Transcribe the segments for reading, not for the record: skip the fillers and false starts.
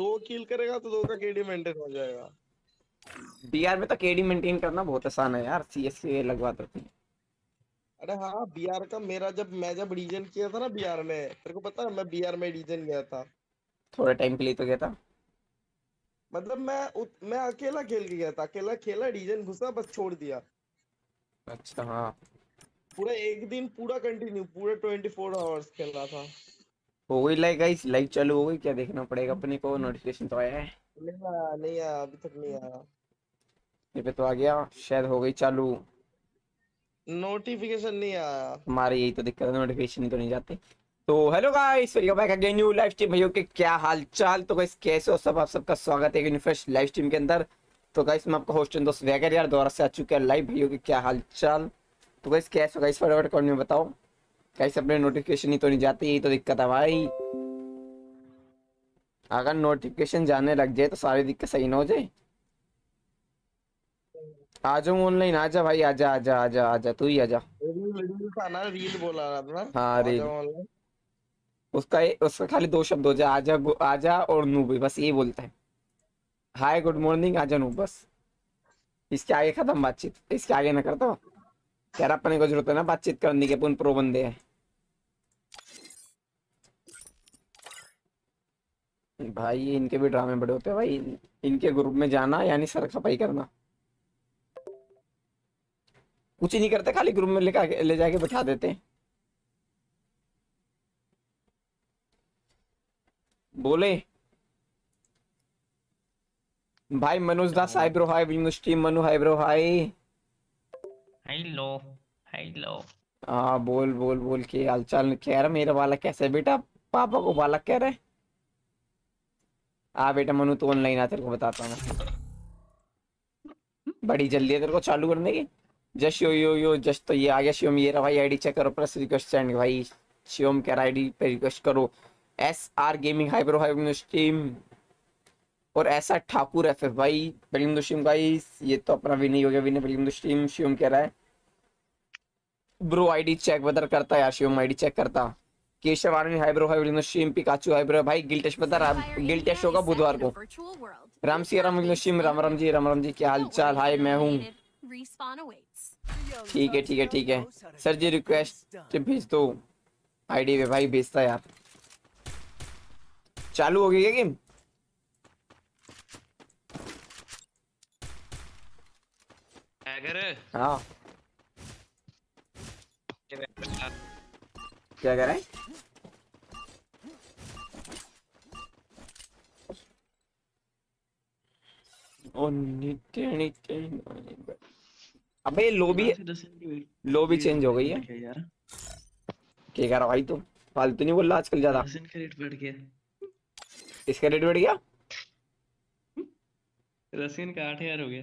दो किल करेगा तो दो का केडी मेंटेन हो जाएगा। बीआर में तो केडी मेंटेन करना बहुत आसान है यार, सीएससी लगवा देते हैं। अरे हाँ बीआर का मेरा जब मैं रीजन किया था ना बीआर में, तेरे को पता है मैं बीआर में रीजन गया था थोड़ा टाइम के लिए तो गया था, मतलब मैं अकेला खेल के गया था, अकेला खेला रीजन घुसा बस छोड़ दिया। अच्छा हाँ पूरा एक दिन पूरा कंटिन्यू पूरे 24 आवर्स खेला था। हो गई लाइक गाइस लाइव चालू हो गई क्या? देखना पड़ेगा अपने को, नोटिफिकेशन तो आया है? नहीं आया अभी तक नहीं आया। ये पे तो आ गया शायद, हो गई चालू। नोटिफिकेशन नहीं आया हमारे, यही तो दिक्कत है, नोटिफिकेशन तो नहीं जाते। तो hello guys welcome back again new live stream. भाइयों के क्या हाल चाल? तो गाइस कैसे हो सब? आप सबका स्वागत है फ्रेश लाइव स्ट्रीम के अंदर। तो गाइस मैं आपका होस्ट दोस्त वैगर यार दोबारा से आ चुके हैं लाइव। भाइयों के क्या हाल चाल? तो गाइस कैसे हो गाइस? फटाफट कमेंट में बताओ गाइस, अपने नोटिफिकेशन ही तो नहीं जाते, यही तो दिक्कत है भाई। अगर नोटिफिकेशन जाने लग जाए तो सारी दिक्कत सही ना हो जाए। आ जाऊँ ऑनलाइन? आजा भाई आजा आजा आजा आजा, तू ही आजा। रील बोला रहा था। हाँ रील, उसका खाली दो शब्द हो जाए, आजा आजा और नूब, बस ये बोलता है हाय गुड मॉर्निंग आजा नूब, बस इसके आगे खत्म बातचीत, इसके आगे ना करता यार, अपने को जरूरत है ना बातचीत करने की, अपन प्रो बंदे है भाई। इनके भी ड्रामे बड़े होते हैं भाई, इनके ग्रुप में जाना यानी सर खपाई करना, कुछ ही नहीं करते खाली ग्रुप में ले जाके बैठा देते हैं। बोले भाई Manoj Das hi bro, hi wing stream Manu, hi bro hi, hello hello. हाँ बोल बोल बोल के हालचाल कह रहा, मेरा वाला कैसे बेटा? पापा को वाला कह रहे। आ बेटा मनु तो ऑनलाइन आ, तेरे को बताता हूँ, बड़ी जल्दी है तेरे को चालू करने की। जस्ट यो यो यो जस्ट, तो ये आ गया शिवम, ये रहा भाई आईडी चेक करो प्लस रिक्वेस्ट सेंड। भाई शिवम कह रहा आईडी पे रिक्वेस्ट करो। SR gaming hi bro hi bro stream और ऐसा ठाकुर एफएफ भाई वेलकम टू स्ट्रीम गाइस। ये तो अपना विनय हो गया, Vinay welcome to stream. Shivam कह रहा है ब्रो आईडी चेक बदर करता यार, शिवम आईडी चेक करता। Keshav army hi bro hi welcome to stream. Pikachu hi bro भाई, गिल टेस्ट बता, गिल टेस्ट होगा बुधवार को। Ram Siyaram welcome to stream, Ram Ram ji, Ram Ram ji क्या हाल चाल? हाय मैं हूं, ठीक है ठीक है ठीक है सर जी, रिक्वेस्ट भेज दो आईडी पे भाई, भेजता यार। चालू हो गई है गेम? हाँ क्या कह रहे हैं? अबे लोबी चेंज हो गई है क्या कह रहा भाई तुम? फालतू नहीं बोल रहा आजकल ज्यादा। इसका रेट बढ़ गया, रसिन का 8000 हो गया।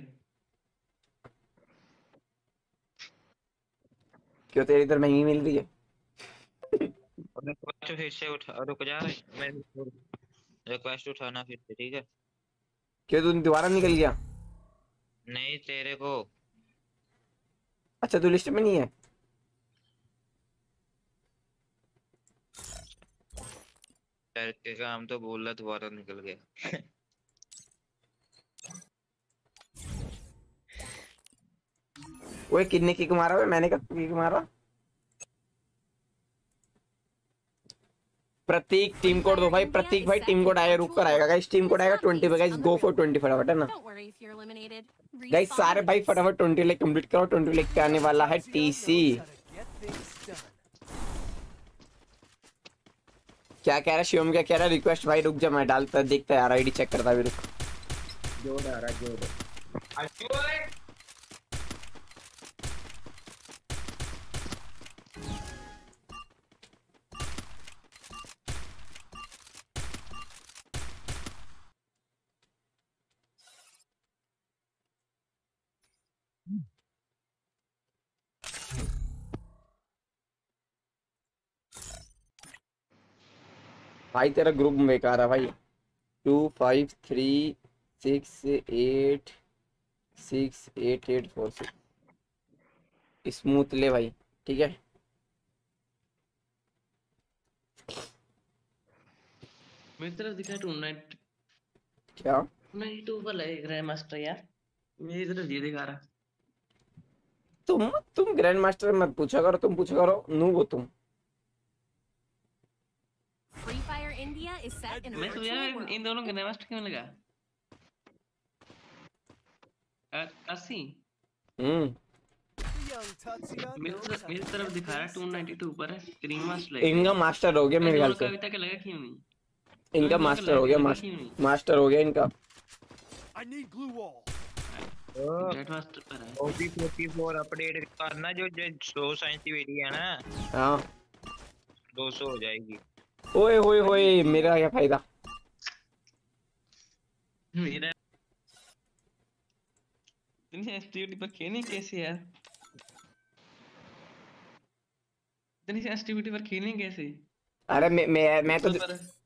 क्यों तेरी इधर महंगी मिल रही है? फिर से उठा, रुक जा मैं रिक्वेस्ट उठाना फिर से, ठीक है? क्यों तू दोबारा निकल गया? नहीं तेरे को। अच्छा तू लिस्ट में नहीं है? के काम तो बोल रहा, दोबारा निकल गया। ओए कितने किक मारा हुआ? मैंने कब किक मारा? प्रतीक टीम कोड दो भाई, प्रतीक भाई टीम कोड आया, रुक कर आएगा गाइस, टीम कोड आएगा 20 पे गाइस, गो फॉर 20 फटाफट है ना गाइस, सारे भाई फटाफट 20 लाइक कंप्लीट करो, 20 लाइक पे आने वाला है टीसी। क्या कह रहा है शिवम? क्या कह रहा है? रिक्वेस्ट भाई रुक जा मैं डालता देखता यार, आईडी चेक करता भी, रुक जोड़ आ रहा जोड़। अच्छी भाई तेरा ग्रुप बेकार है भाई। 2536868846 स्मूथ ले भाई, ठीक है? मेरे तरफ दिखा टूर्नामेंट क्या मैं यूट्यूबर लग ग्रैंडमास्टर यार, मेरी तरफ जी दिखा रहा। तुम ग्रैंडमास्टर मत पूछा करो, तुम पूछा करो नूब हो तुम। Free Fire India is set in मैं यार इन दोनों ग्रैंडमास्टर क्यों लगा? अस्सी मेरी तरफ दिखा रहा 292 ऊपर है, ग्रैंडमास्टर लगा। इनका मास्टर हो गया मेरे ख्याल से, कविता के लगा क्यों नहीं? इनका मास्टर हो गया, मास्टर हो गया इनका। OP44 अपडेट करना जो 100 सेंटीमीटर है ना। हां 200 हो जाएगी। ओए होए होए मेरा क्या फायदा, मेरा तुमने स्टीव पर खेलने कैसे यार, तुमने स्टीव पर खेलने कैसे? अरे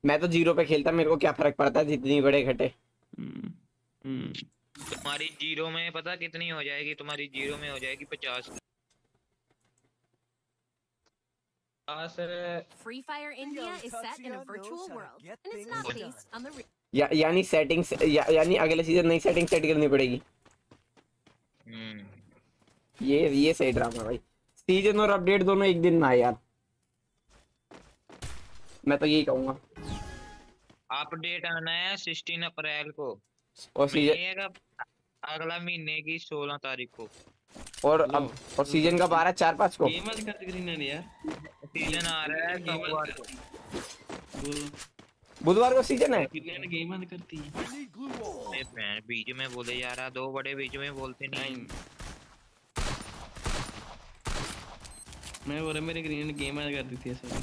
मैं तो जीरो पे खेलता, मेरे को क्या फर्क पड़ता जितनी बड़े घटे। तुम्हारी जीरो में पता कितनी हो जाएगी, तुम्हारी जीरो में हो जाएगी 50। Free Fire India is set in a virtual world and it's not based on the यानी सेटिंग्स, यानी अगले सीजन नई सेटिंग सेट करनी पड़ेगी। ये सही ड्रामा भाई, सीजन और अपडेट दोनों एक दिन में आए यार, मैं तो यही कहूंगा। अपडेट आना है 16 अप्रैल को और सीजन का अगला महीने की 16 तारीख को और सीजन का 12 4-5 को। ये मत कर ग्रीन ने यार, सीजन आ रहा है सोमवार को, बुधवार को सीजन है। कितने गेम बंद करती है मैं बीच में बोले जा रहा, दो बड़े बीच में बोलते नहीं। मैं बोल रहा मेरे ग्रीन ने गेम बंद कर दी थी सर।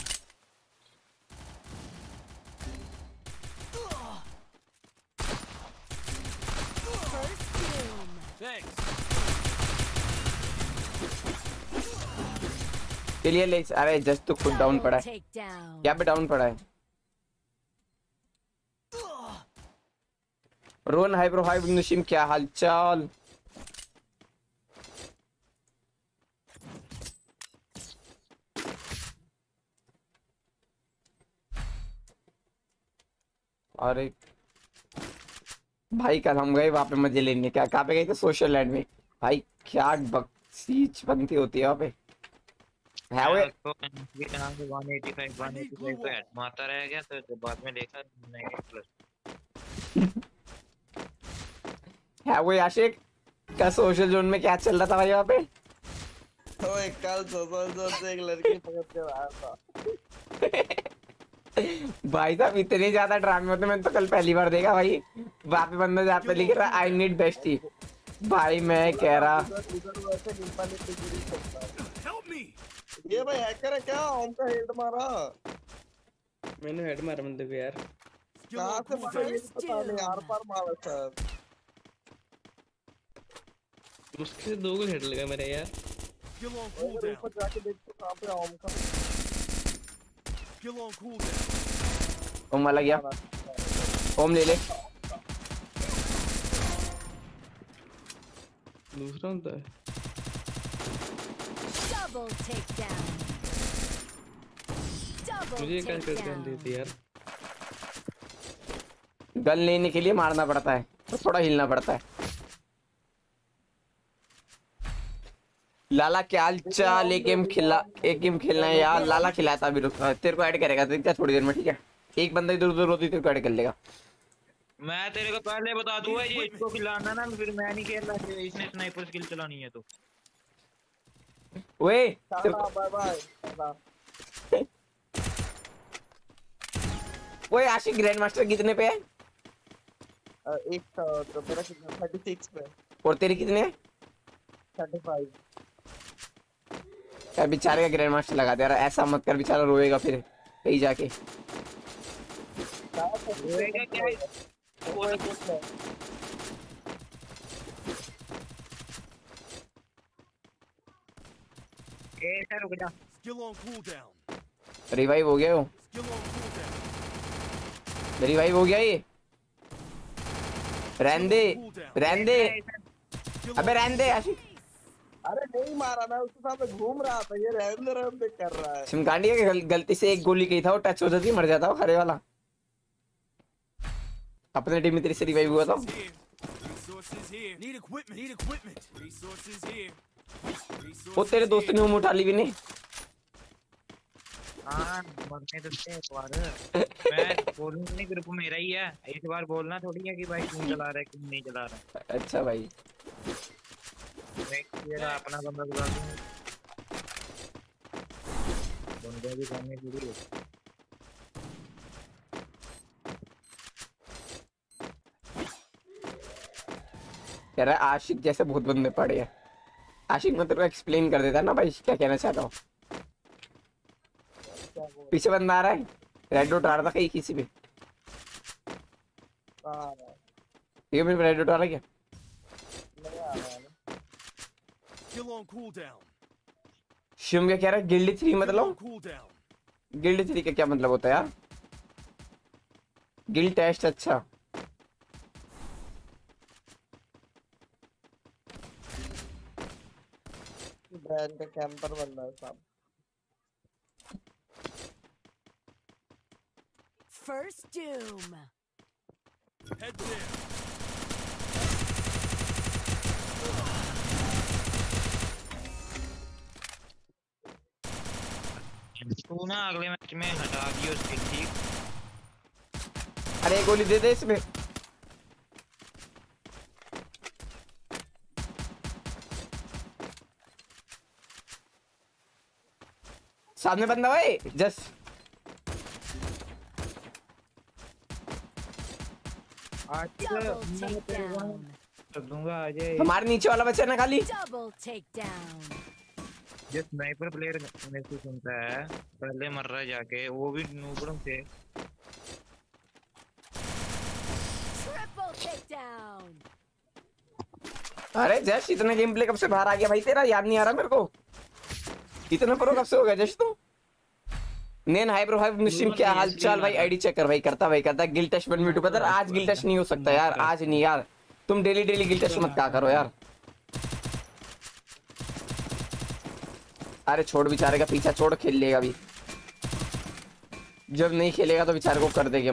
चलिए लेक्स, अरे जस्ट तो खुद डाउन पड़ा है, क्या पे डाउन पड़ा है? रोहन हाय ब्रो, हाय नुशिम, क्या हालचाल? अरे भाई कल हम गए वहाँ पे मजे लेने, क्या कहाँ पे गए थे? सोशल लैंड में भाई, क्या बकसीच बनती होती है वहाँ पे। है वो तो 185 पे माता रह गया तो बाद में देखा नहीं प्लस। है वो आशिक का सोशल जोन में क्या चल रहा था भाई वहाँ पे? तो एक कल सोशल जोन से एक लड़की पकड़ के लाया था। भाई साहब इतने ज्यादा ड्रामे होते, मैंने तो कल पहली बार देखा भाई। वापस बंदा जाता लिख रहा आई नीड बेस्टी, भाई मैं कह रहा ये भाई हैकर है क्या? उनका हेड मारा मैंने, हेड मारा बंदे को यार, कहां से पता नहीं यार, पर मारा सर उसके दो गोल हेड लगा मेरे यार। ऊपर जाके देखो कहां पे आऊं का ओम लग गया, ओम ले ले दूसरा होता है। मुझे क्या गन देती यार, गन लेने के लिए मारना पड़ता है तो थोड़ा हिलना पड़ता है। लाला क्या चाल, एक गेम खेलना है यार, लाला खिलाता अभी रुक, तेरे को ऐड करेगा तो थोड़ी देर में, ठीक है? एक बंदा इधर उधर होती तेरे को ऐड कर लेगा। मैं तेरे को पहले बता दूंगा ये इसको खिलाना ना, फिर मैं नहीं खेलना, इसने स्नाइपर स्किल चलानी है तो। ओए बाय बाय। ओए आशिक ग्रैंडमास्टर कितने पे है? एक तो मेरा 36 पे और तेरे कितने है? 35। बेचारे का ग्रैंड मास्टर लगा दे यार, ऐसा मत कर, बेचारा रोएगा फिर कहीं जाके। रोएगा क्या है? ए सर रुक जा, रिवाइव हो गया वो, रिवाइव हो गया ये। रहने दे अबे रहने दे आशिक। अरे नहीं मारा, मैं उसके साथ घूम रहा था, ये रैंडम कर रहा है। शिमकांडी गलती से एक गोली की था, वो टच हो जाती मर जाता वो खरे वाला। अपने टीम में तेरे से रिवाइव हुआ था। वो तेरे दोस्त ने उठा ली भी नहीं। मरने देते हैं एक बार। मैं बोलूंगा नहीं, ग्रुप मेरा ही है। एक बार बोलना थोड़ी है कि भाई क्यों चला रहा है क्यों नहीं चला रहा। अच्छा भाई अपना बंदा बुला दूं। बंदे भी सामने पूरी है। कह रहा है आशिक जैसे बहुत बंदे पड़े हैं। आशिक मैं तेरे को एक्सप्लेन कर देता ना भाई क्या कहना चाहता हूँ। पीछे बंदा आ रहा है, रेड डॉट आ रहा था कहीं किसी पे। ये मेरे रेड डॉट आ रहा है क्या? शिवम क्या कह रहा है? गिल्डी 3 मतलब? गिल्डी 3 का क्या मतलब होता है यार? Guild test. अच्छा ब्रांड का कैंपर बंदा है साहब। First doom. Head there. तू ना अगले मैच में हटा दियो उसके ठीक। अरे गोली दे दे इसमें। सामने बंदा भाई जस्ट हमारे नीचे वाला बच्चा ना खाली जो स्नाइपर प्लेयर में से सुनता है पहले मर रहा जाके, वो भी नूबड़ों से। अरे जश इतना गेम प्ले कब से बाहर आ गया भाई तेरा? याद नहीं आ रहा मेरे को। इतना प्रो कब से हो गया जश तू? नेन हाई ब्रो हाई मिस्ट्रीम क्या हाल चाल भाई? आईडी चेक कर भाई। करता भाई करता। गिल्ड टच बन म्यूट पर। आज गिल्ड टच नहीं हो सकता यार, आज नहीं यार। तुम डेली डेली गिल्ड टच मत क्या करो यार। अरे छोड़ बेचारे का पीछा छोड़, खेल लेगा भी। जब नहीं खेलेगा तो बेचारे को कर देंगे।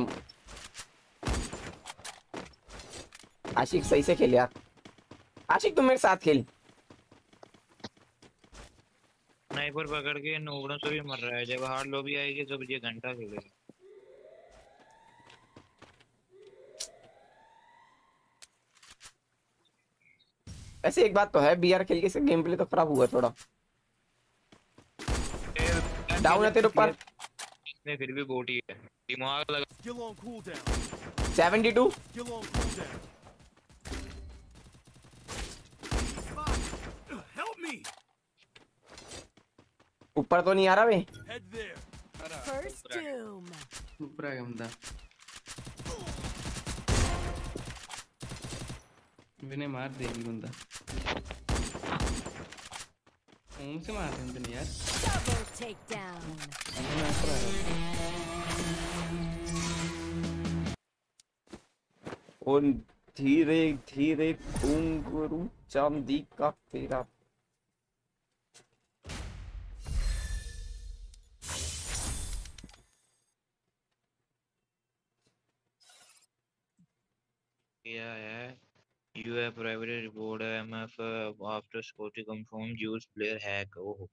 आशिक सही से खेल यार। आशिक तुम मेरे साथ खेल। स्नाइपर पकड़ के नोबड़ों से भी मर रहा है। जब हार्ड लॉबी आएगी तो ये घंटा खेलेगा। ऐसे एक बात तो है, बीआर खेल के से गेम प्ले तो खराब हुआ थोड़ा। डाउन है तेरे ऊपर इसने, फिर भी बोट ही है। दिमाग लगा। 72 ऊपर तो नहीं आ रहा भाई। ऊपर है गंदा। मैंने मार दिया गंदा। ओम से मार दें तो यार। और धीरे धीरे घूंघरू चांदी का तेरा। किया है यू है private report M F after security confirm use player hack. ओहो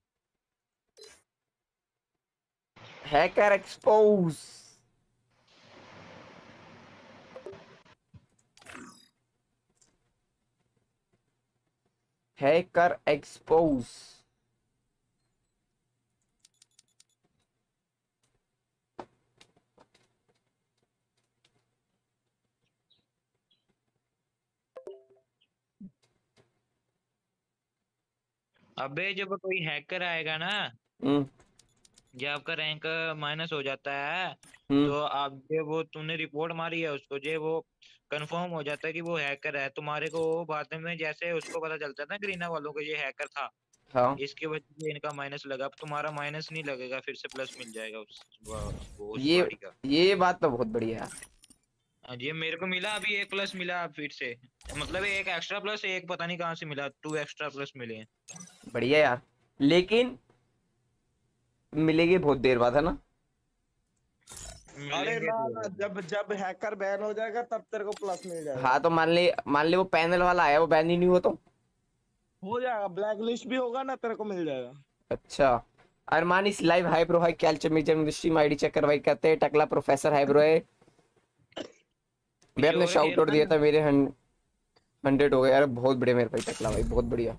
हैकर एक्सपोज। Hacker expose. अबे जब कोई हैकर आएगा ना, जब आपका रैंक माइनस हो जाता है तो आप जो वो तूने रिपोर्ट मारी है उसको जो वो कंफर्म हो जाता है कि वो हैकर है तुम्हारे को। बाद में जैसे उसको पता चलता है ना ग्रीना वालों को ये हैकर था, हाँ। इसके वजह से इनका माइनस लगा। अब तुम्हारा माइनस नहीं लगेगा, फिर से प्लस मिल जाएगा उस ये बात तो बहुत बढ़िया है। ये मेरे को मिला अभी एक प्लस मिला फिर से, मतलब एक एक्स्ट्रा प्लस, एक पता नहीं कहां से मिला, 2 एक्स्ट्रा प्लस मिले हैं। बढ़िया यार, लेकिन मिलेगी बहुत देर बाद है ना। अरे ना, जब जब हैकर बैन हो जाएगा तब तेरे को प्लस मिल जाएगा। हाँ तो मान ले वो पैनल वाला आया, वो बैन ही नहीं हुआ तो हो जाएगा, ब्लैक लिस्ट भी होगा ना, तेरे को मिल जाएगा। अच्छा अरमान इस live hi bro, hi calcium major stream ID check करवाई कहते हैं टकला प्रोफेसर हाई ब्रो है। मैं अपने शाउट आउट दिया था, मेरे 100 हो गए यार, बहुत बढ़िया मेरे भाई टकला भाई, बहुत बढ़िया।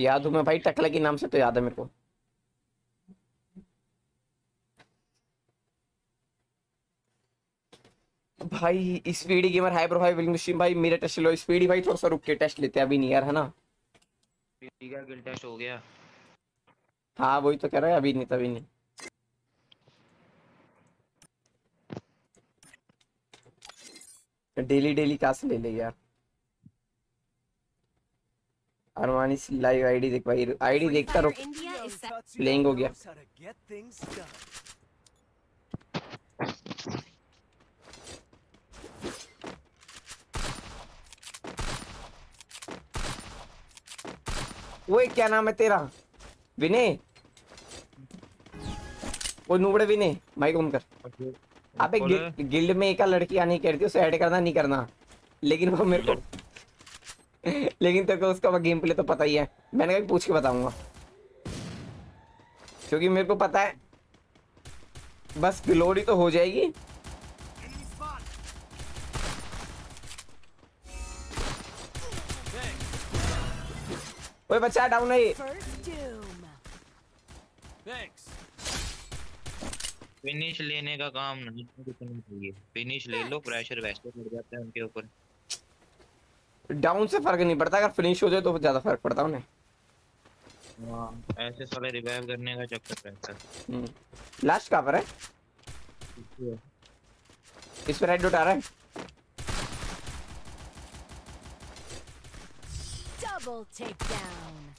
याद हूँ मैं भाई, टकला के नाम से तो याद है मेरे को। भाई speedy gamer hi bro, hi willing stream भाई, मेरा टेस्ट लो स्पीडी भाई, थोड़ा सा रुक के टेस्ट लेते हैं अभी नहीं यार, है ना? स्पीडी का गिल टेस्ट हो गया। हाँ वही तो कह रहा है, अभी नहीं तभी नहीं। डेली कहाँ से ले ले यार। अरमानी लाइव आईडी देख भाई, आईडी देखता रुक, प्लेइंग हो गया। वो क्या नाम है तेरा, विनय? वो नुबड़े विनय, माइक ऑन कर। आप एक गिल्ड में एक लड़की आने की कहती, उसे ऐड करना नहीं करना, लेकिन वो मेरे को लेकिन तेरे को उसका गेम प्ले तो पता ही है, मैंने कभी पूछ के बताऊंगा क्योंकि मेरे को पता है, बस ग्लोरी तो हो जाएगी। ओए बच्चा डाउन है ये। फिनिश लेने का काम नहीं चाहिए, फिनिश ले लो, प्रेशर वैसे बढ़ जाता है उनके ऊपर। डाउन से फर्क नहीं पड़ता, अगर फिनिश हो जाए तो ज्यादा फर्क पड़ता है उन्हें। वाह ऐसे साले रिवाइव करने का चक्कर रहता है। लास्ट कहां पर है? इस पर रेड डॉट आ रहा है। Double take down.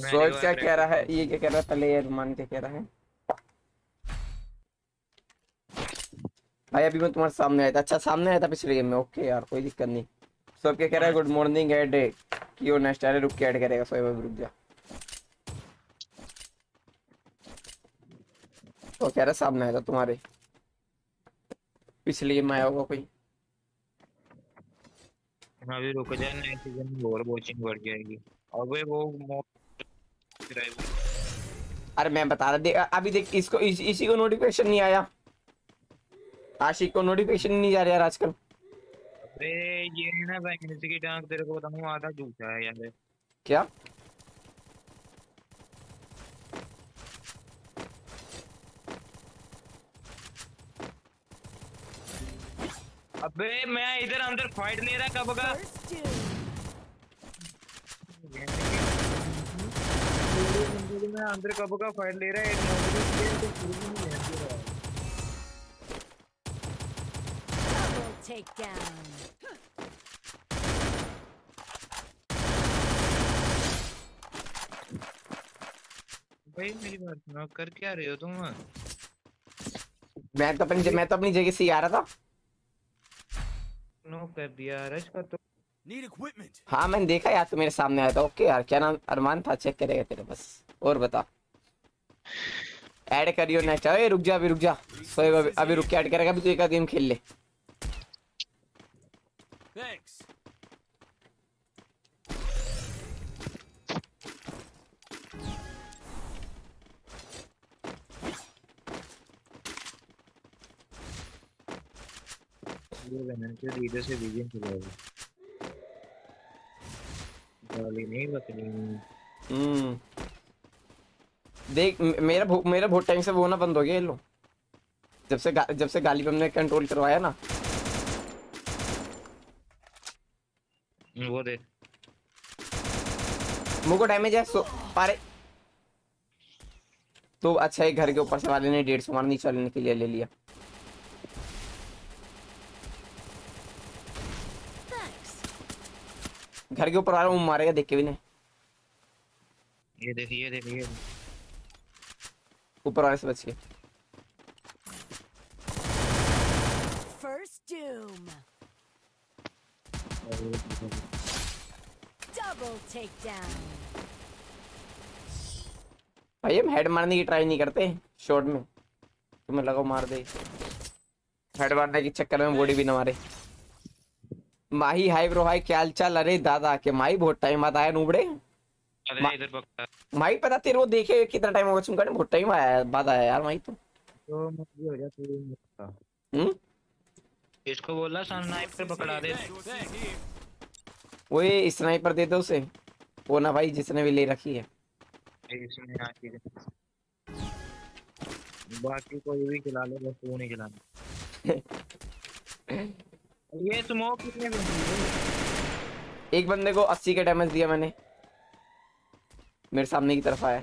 सोच क्या कह रहा है ये, क्या कह रहा है पहले, अरमान क्या कह रहा है भाई? अभी मैं तुम्हारे सामने आया था। अच्छा सामने आया था पिछले गेम में, ओके यार कोई दिक्कत नहीं। सोएब क्या कह रहा है? गुड मॉर्निंग एड क्यों नेक्स्ट आरे, रुक के ऐड करेगा सोएब, रुक जा। तो कह रहा है सामने आया था तुम्हारे, पिछले गेम में आया होगा कोई। हाँ भी रुक जाए ना, इस सीजन में और वॉचिंग बढ़ जाएगी। और वो अरे मैं बता रहा दे, अभी देख इसको इसी को नोटिफिकेशन नहीं आया, आशिक को नोटिफिकेशन नहीं जा रहा यार आजकल। अबे ये ना वैकेंसी की डांस तेरे को बताऊं, आधा झूठा है यार। क्या अबे मैं इधर अंदर फाइट ले रहा, कब का मैं अंदर कब का फाइट ले रहा है। Take down. भाई मेरी बात सुनो, कर क्या रहे हो तुम? मैं तो अपनी जगह से ही आ रहा था। नो कर दिया रश का तो। Need equipment. हाँ मैंने देखा यार, तो मेरे सामने आया था। ओके यार क्या नाम अरमान था, चेक करेगा तेरे बस। और बता ऐड करियो नेक्स्ट। अरे रुक जा सोएब, अभी रुक के ऐड करेगा, अभी तू एक आध गेम खेल ले। Thanks. ये मैंने रीडर से विजन चलाया, गाली नहीं बकनी। देख मेरा बहुत टाइम से वो ना बंद हो गया, ये लो जब से गाली पे हमने कंट्रोल करवाया ना, वो दे मुको डैमेज है सो पारे तो। अच्छा है, घर के ऊपर से वाले ने 150 मारने चलने के लिए ले लिया। घर के ऊपर वाला वो मारेगा देख के भी नहीं। ये देखिए ऊपर वाले से बच के। First doom double take down. भाई हम हेड मारने की ट्राई नहीं करते शॉट में, तुम्हें लगाओ मार दे, हेड मारने के चक्कर में बॉडी भी ना मारे। माही हाय ब्रो, हाय क्या हाल चाल। अरे दादा के माही बहुत टाइम बाद आया नूबड़े। माही पता तेरे वो देखे कितना टाइम हो चुका है, बहुत टाइम बाद आया यार माही। तो हो जाती हम्म, इसको बोला स्नाइपर पकड़ा दे, वो स्नाइपर दे दो उसे, वो ना भाई जिसने भी ले रखी है। बाकी कोई भी खिला ले, बस वो नहीं खिलाना। ये स्मोक कितने बंदे, एक बंदे को 80 का डैमेज दिया मैंने, मेरे सामने की तरफ आया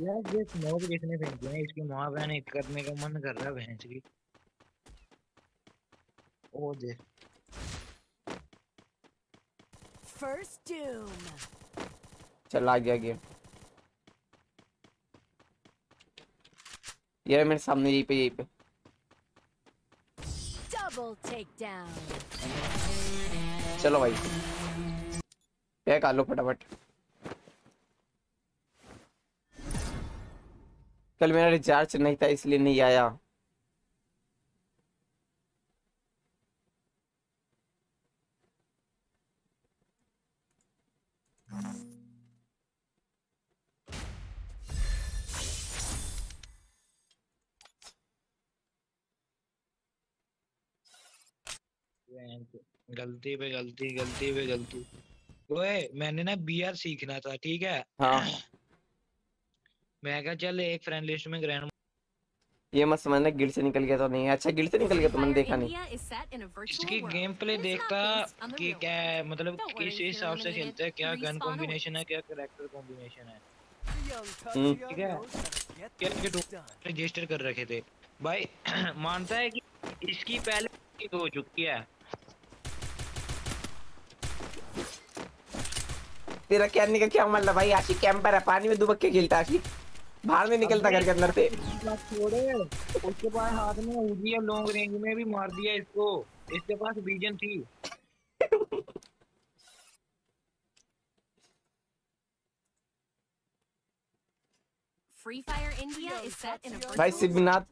यार। ये स्मोक कितने फेंकते हैं, इसकी मां बहन करने का मन कर रहा है भैंस की। ओ दे फर्स्ट डूम चला गया गेम। ये मेरे सामने यहीं पे डबल टेक डाउन। चलो भाई पैक आ लो फटाफट। कल मेरा रिचार्ज नहीं था इसलिए नहीं आया। गलती पे गलती, गलती पे गलती। ओए मैंने ना बीआर सीखना था, ठीक है हाँ। मैं कहा चल एक फ्रेंड लिस्ट में ग्रैंड, ये मत समझना गिल्ड से निकल गया तो नहीं। अच्छा गिल्ड से निकल गया तो मैंने देखा नहीं। इसकी गेम प्ले देखता कि क्या है, मतलब किस हिसाब से खेलते हैं, क्या गन कॉम्बिनेशन है, क्या कैरेक्टर कॉम्बिनेशन है, ठीक है क्या रजिस्टर कर रखे थे भाई। मानता है कि इसकी पहले हो चुकी है। तेरा कहने का क्या मतलब भाई, आशी कैंपर है, पानी में दुबक के खेलता, आशी बाहर में निकलता घर के अंदर से। छोड़े उसके पास हाथ में उजी है, लॉन्ग रेंज में भी मार दिया इसको, इसके पास विजन थी। Free Fire India is set in a भाई सिबनाथ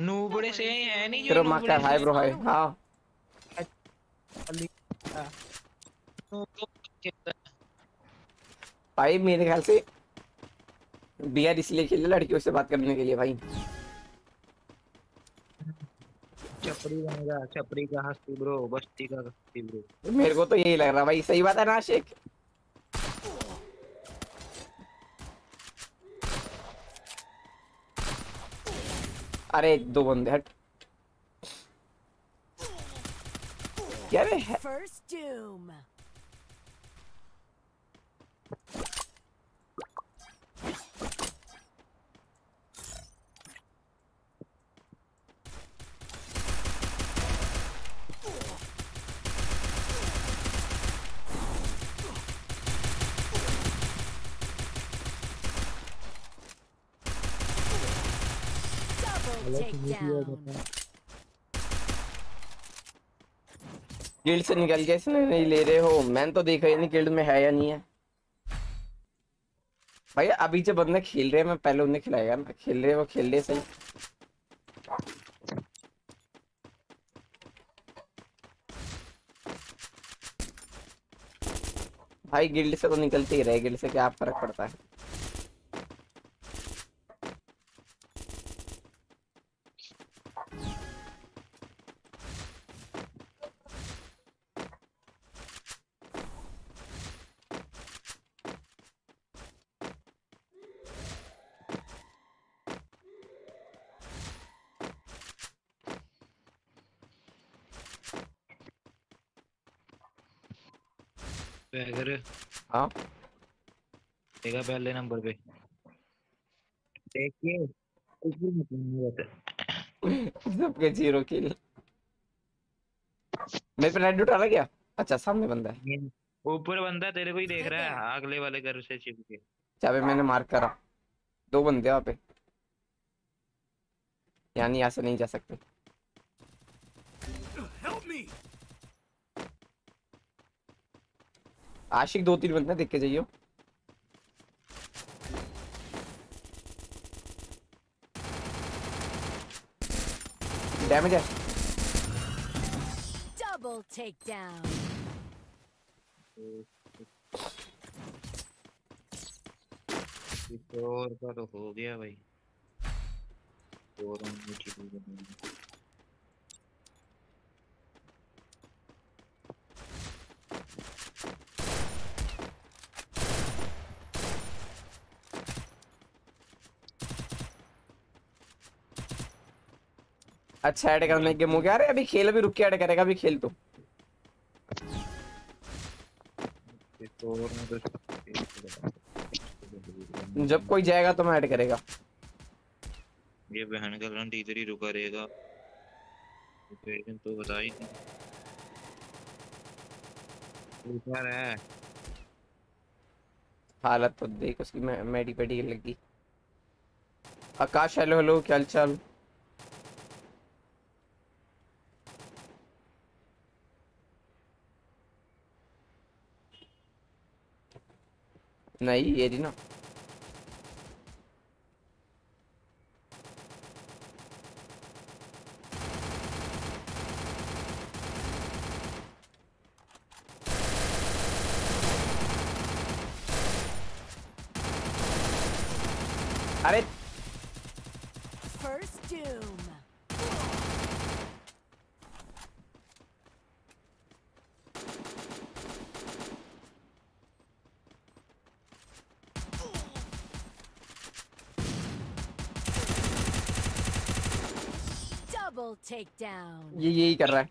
नूबड़े से है नहीं तेरा मां का। हाय ब्रो हाय, हां भाई मेरे ख्याल से बीआर इसलिए खेल रहा, लड़कियों से बात करने के लिए भाई। चपरी बनेगा, चपरी का हस्ती ब्रो, बस्ती का हस्ती ब्रो, मेरे को तो यही लग रहा भाई। सही बात है ना आशिक, अरे दो बंदे हट क्या रे। गिल्ड से निकल गया इसने, नहीं ले रहे हो, मैंने तो देखा ही नहीं गिल्ड में है या नहीं है भाई। अभी जब बंदे खेल रहे हैं मैं पहले उन्हें खिलाएगा ना, खेल रहे वो खेल रहे सही। भाई गिल्ड से तो निकलते ही रहे, गिल्ड से क्या फर्क पड़ता है। हाँ देखा पहले नंबर पे, देखिए कुछ भी नहीं होता, सबके जीरो किल। मेरे पे रेड उठा रहा क्या? अच्छा सामने बंदा है, ऊपर बंदा तेरे को ही देख रहा है, अगले वाले घर से चिपके। चाबे मैंने मार करा, दो बंदे वहाँ पे, यानी यहाँ से नहीं जा सकते। आशिक दो तीन बंदे देख के जाइयो। डैमेज है। Double take down. और का तो हो गया भाई। और हम ठीक हो गए। अच्छा ऐड करने के मुँह क्या रहे अभी खेल अभी रुक के ऐड करेगा अभी खेल तो जब कोई जाएगा तो मैं ऐड करेगा। ये बहन का करंट इधर ही रुका रहेगा तो बता ही नहीं। हालत तो देख उसकी मेडी पेडी लगी। आकाश हेलो हेलो क्या हाल चाल। नहीं ये ना अरे ये यही कर रहा है।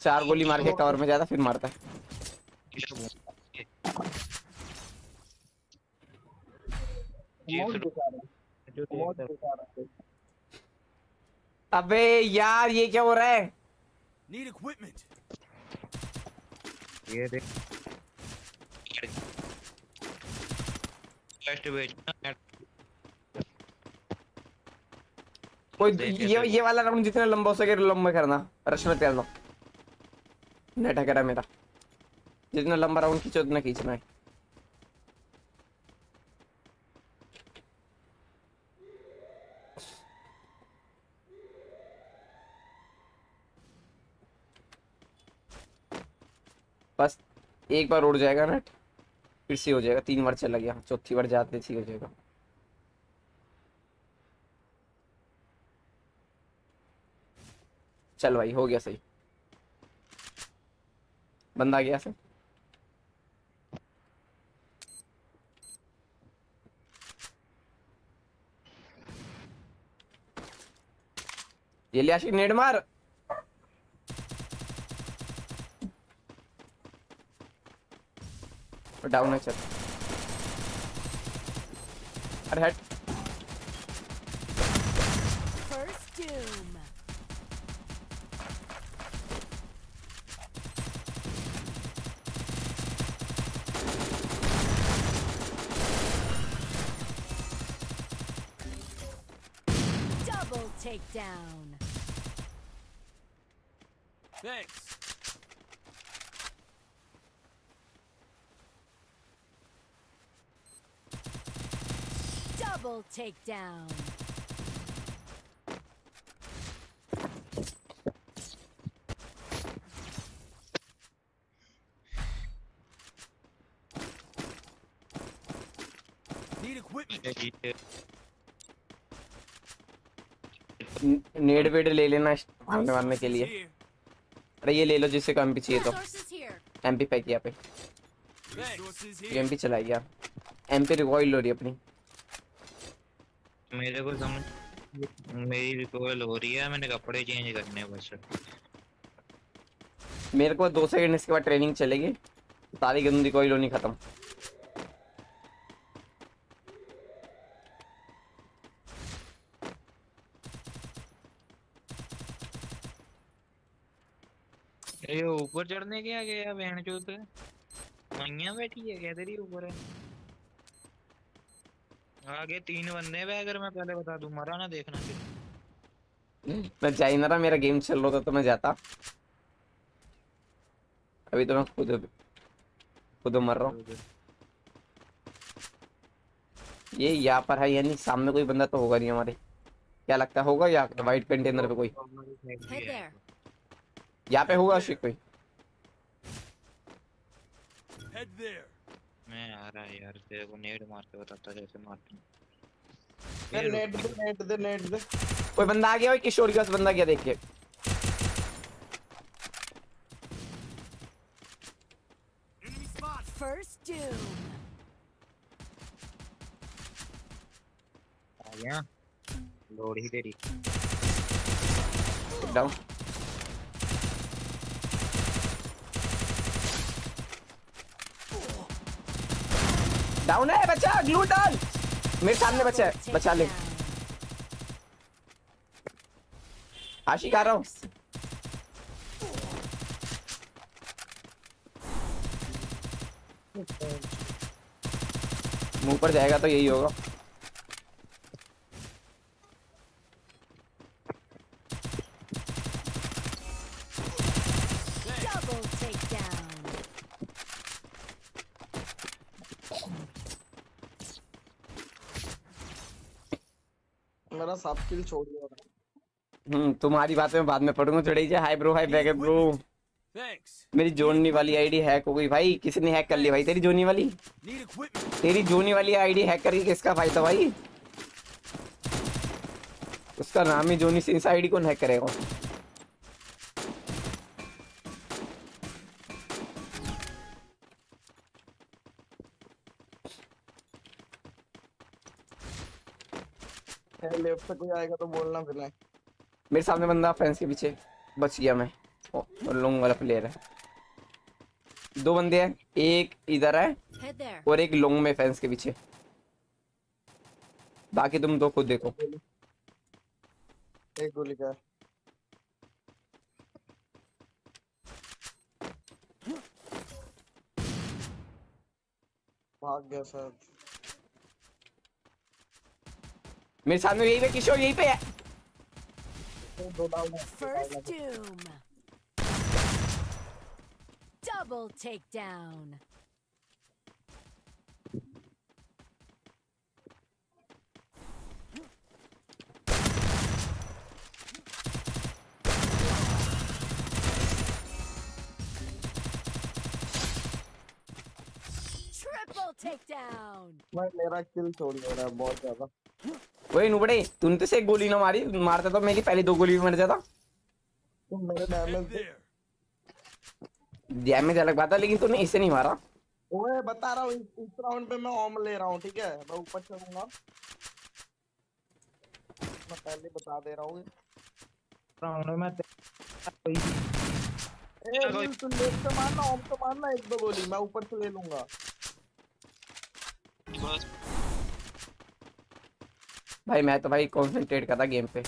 चार गोली मार के कवर में जाता फिर मारता है। अबे यार ये क्या हो रहा है। Need equipment. ये देख ये वाला राउंड जितना लंबा हो सके लंबा करना। रश में कर लो नेट है मेरा। जितना लंबा राउंड खींचो उतना खींचना है। बस एक बार उड़ जाएगा नेट फिर से हो जाएगा। 3 बार चला गया चौथी बार जाते हो जाएगा। चल भाई हो गया सही। बंदा गया सही। ये ले आशिक नेड मार। डाउन है चल। अरे हट down thanks double take down need equipment नेड बेड ले लेना सामने मारने के लिए। अरे ये ले लो जिससे कम भी चाहिए तो एमपी पैक यहाँ पे एमपी चला गया। एमपी रिकॉइल हो रही है अपनी। मेरे को समझ मेरी रिकॉइल हो रही है। मैंने कपड़े चेंज करने हैं बस। मेरे को 2 सेकंड इसके बाद ट्रेनिंग चलेगी। सारी गंदी रिकॉइल होनी खत्म। ये ऊपर चढ़ने क्या गया बहन चोद वहीं बैठी है क्या तेरी ऊपर है। आगे 3 बंदे हैं। अगर मैं पहले बता दूं मरा ना देखना फिर मैं जा ही ना रहा। मेरा गेम चल रहा था तो मैं जाता। अभी तो मैं खुद मर रहा हूं। ये यहाँ पर है यानी सामने कोई बंदा तो होगा नहीं हमारे। क्या लगता होगा, या वाइट कंटेनर पे कोई यहाँ पे होगा कोई। मैं आ रहा है यार, तेरे को नेट मार के बताता जैसे मारता। नेट दे। कोई बंदा आ गया भाई, किशोर के पास बंदा गया देख के। फर्स्ट आ गया लोड ही तेरी डाउन। डाउन है बच्चा, ग्लू डाल मेरे सामने बच्चा है, बचा ले आशिक आ रहा हूँ। मुंह पर जाएगा तो यही होगा। मेरा सब किल छोड़ दिया। तुम्हारी बात में बाद में पढ़ूंगा थोड़ी जी। Hi bro, hi back bro. मेरी जोनी वाली आईडी हैक हो गई भाई। किसने हैक कर ली भाई तेरी जोनी वाली? तेरी जोनी वाली आईडी हैक करके किसका फायदा भाई? उसका नाम ही जोनी से, इस आईडी कौन हैक करेगा? लेफ्ट से कोई आएगा तो बोलना फिर। मेरे सामने बंदा फेंस के पीछे बच गया। मैं लॉन्ग वाला प्लेयर है। दो बंदे हैं, एक इधर है और एक लॉन्ग में फेंस के पीछे। बाकी तुम दो खुद देखो। एक गोली का भाग गया सर। मेरे सामने यही पे किशोर, यही पे है। Double takedown. Triple takedown. भाई मेरा किल छोड़ रहा है बहुत ज्यादा। वही नुबड़े, तूने तो से गोली ना मारी, मारता तो मेरी पहली दो गोली भी मर जाता। तुम मेरे डैमेज अलग बात है, लेकिन तूने इसे नहीं मारा। ओए बता रहा हूं, इस राउंड पे मैं होम ले रहा हूं, ठीक है? मैं ऊपर चढ़ूंगा, मैं पहले बता दे रहा हूं। राउंड में ए तू लेफ्ट से मारना, होम तो मारना एक दो गोली, मैं ऊपर से ले लूंगा बस। भाई मैं तो भाई कंसंट्रेट करता गेम पे।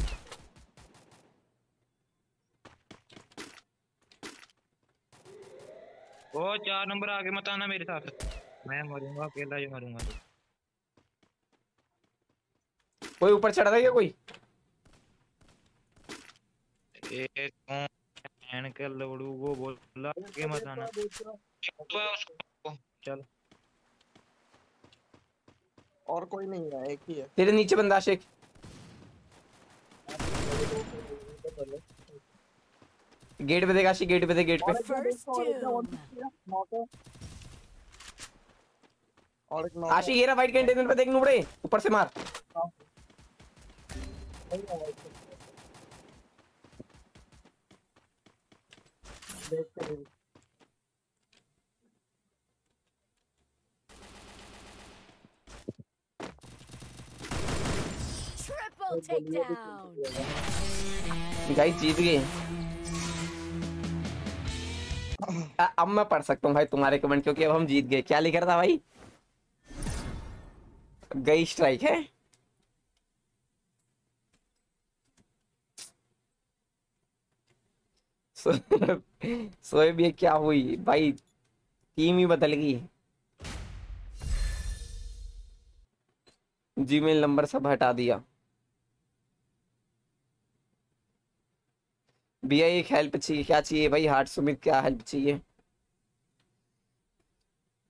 वो 4 नंबर आगे मत आना मेरे साथ, मैं मरूंगा अकेला ही मरूंगा। कोई ऊपर चढ़ रहा है क्या? कोई एक एंड कर लवड़ू को बोला के मत आना। चल और कोई नहीं है, एक ही है। तेरे नीचे बंदा शेख। गेट पे देखा, गेट पे देख, गेट पे और एक आशी ये रहा वाइट कंटेनर पे देख। नुबड़े ऊपर से मार। Triple take down. गाइस जीत गए। अब मैं पढ़ सकता हूँ भाई तुम्हारे कमेंट, क्योंकि अब हम जीत गए। क्या लिख रहा था भाई? गई स्ट्राइक है। सोएब ये क्या हुई भाई, टीम ही बदल गई। जीमेल नंबर सब हटा दिया भैया। एक हेल्प चाहिए। क्या चाहिए भाई? हार्ट सुमित क्या हेल्प चाहिए?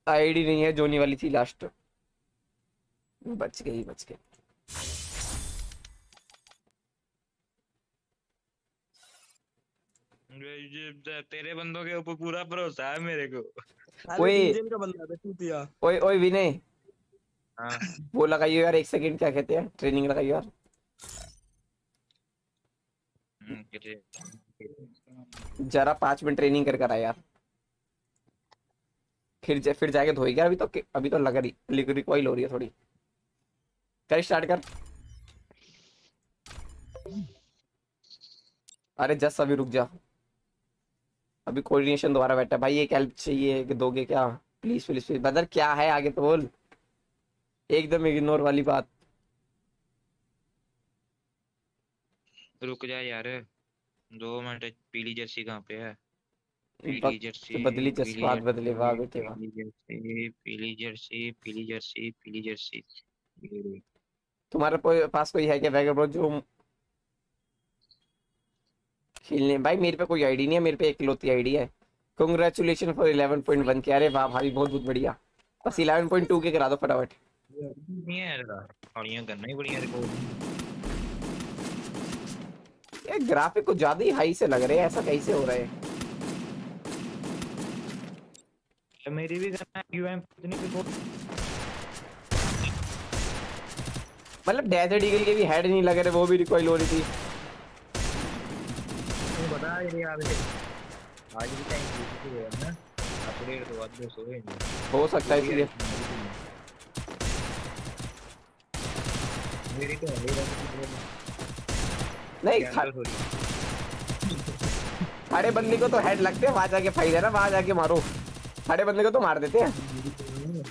आईडी नहीं है, जोनी वाली थी लास्ट। बच गई तेरे बंदों के ऊपर पूरा भरोसा है मेरे को। ओए बंदा ओए ओए विनय, वो लगाइयो यार एक सेकंड, क्या कहते हैं ट्रेनिंग लगाइयो यार। जरा 5 मिनट ट्रेनिंग कर कर आया यार, फिर जाके धोई गया। अभी तो लग रही रिकॉइल हो रही है थोड़ी। कर स्टार्ट कर। अरे जस्ट अभी रुक जा, अभी कोऑर्डिनेशन दोबारा बैठा भाई। एक हेल्प चाहिए, दोगे क्या प्लीज? प्लीज ब्रदर क्या है आगे तो बोल, एकदम इग्नोर वाली बात। रुक जा यार 2 मिनट। पीली जर्सी कहाँ पे है? पीली जर्सी बदली, जस्वाद बदले वाह बेटे वाह। पीली जर्सी तुम्हारे पास कोई है क्या वैगबॉन्ड जो खेलने? भाई मेरे पे कोई आईडी नहीं है, मेरे पे एक लौती आईडी है। कांग्रेचुलेशन फॉर 11.1 के। अरे वाह भाई बहुत बढ़िया, बस 11.2 के करा दो फटाफट। नहीं है और ये करना ही बढ़िया रिकॉर्ड। ये ग्राफिक को ज्यादा ही हाई से लग रहे हैं, ऐसा कैसे हो रहा है? मेरी भी करना यूएम इतनी रिकॉर्ड, मतलब डेजर्ट ईगल के भी हेड नहीं लग रहे, वो भी रिकॉइल हो रही थी। बता ये आज भी टाइम की है ना, अपडेट तो आज हो सकता है इसलिए मेरी तो नहीं। खड़े बंदे को तो हेड लगते हैं, वहां जाके फाइट है ना, वहां जाके मारो। खड़े बंदे को तो मार देते हैं।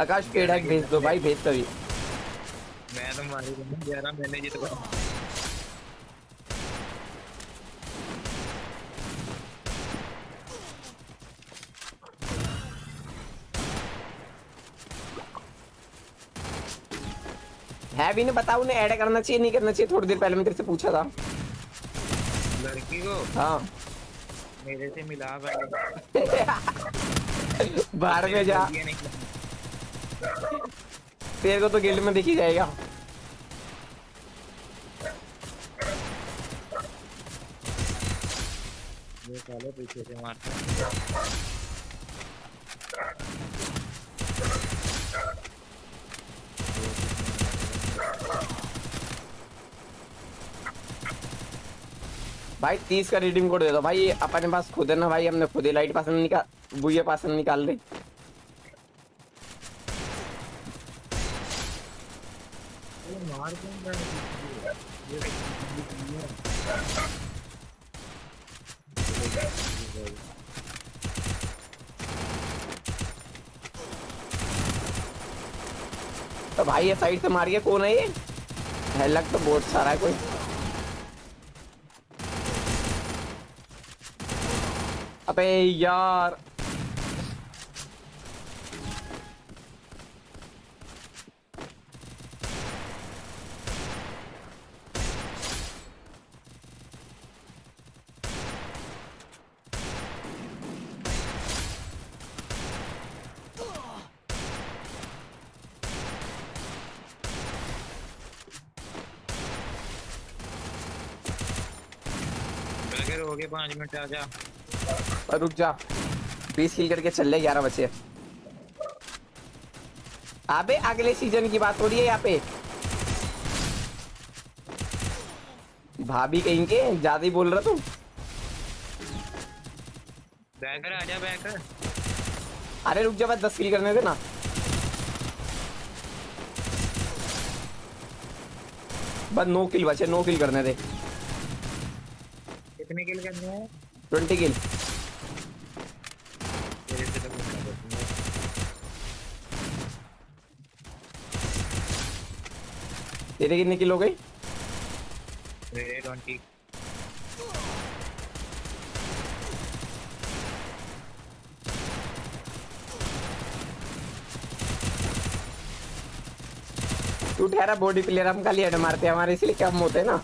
आकाश पेड़ हैक भेज दो भाई, भेज तभी। मैं तो मार ही यार, मैंने ये तो है भी नहीं पता उन्हें ऐड करना चाहिए नहीं करना चाहिए। थोड़ी देर पहले मैं तेरे से पूछा था लड़की को। हाँ मेरे से मिला बाहर में जा, तेरे को तो गिल्ड में देखी जाएगा। ये साले पीछे से मारते। भाई 30 का रिडीम कोड दे दो भाई, अपने पास खुद है ना भाई, हमने खुद ही लाइट पास निकाल बुए पास निकाल दी। तो भाई ये साइड से मारिए। कौन है ये? हेलक तो बहुत सारा है कोई। अबे यार हो गए 5 मिनट। आजा रुक जा, 20 किल करके चल ले, 11 बचे। अबे अगले सीजन की बात हो रही है यहाँ पे। भाभी कहीं के ज्यादा ही बोल रहा तू। बैकर आजा बैकर। अरे रुक जा बस 10 किल करने दे ना। बस 9 किल बचे, 9 किल करने दे। कितने किल करने हैं? 20 किल। तेरे कितने किल हो गई? मेरे 20। तू ठहरा बॉडी प्लेयर, हम खाली हेड मारते हैं, हमारे इसलिए कम होते हैं ना।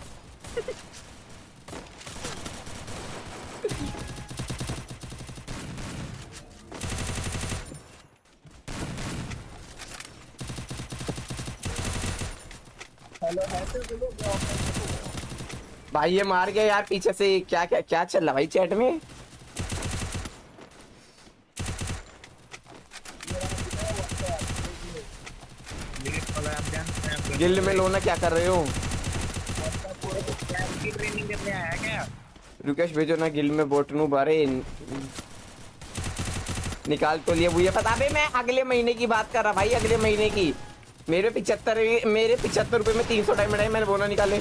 भाई ये मार गया यार पीछे से। क्या क्या क्या चल रहा भाई चैट में। गिल्ड में लोना क्या कर रहे हो? ट्रेनिंग करने आया क्या? रिक्वेस्ट भेजो ना गिल्ड में बोट नू बारे निकाल तो लिए भूया। पता भाई मैं अगले महीने की बात कर रहा भाई, अगले महीने की। मेरे 75 रुपए में 300 डायमंड है, मैंने बोना निकाले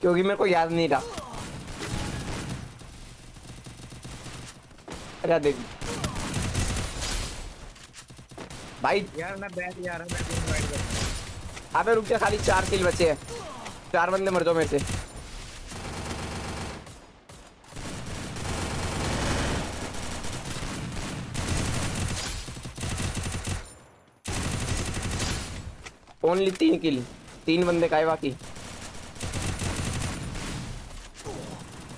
क्योंकि मेरे को याद नहीं रहा। अरे देख भाई यार मैं बैठ जा रहा हूं। अबे रुक जा, खाली 4 किल बचे हैं, 4 बंदे मर जाओ मेरे से। ओनली 3 किल, 3 बंदे का है बाकी।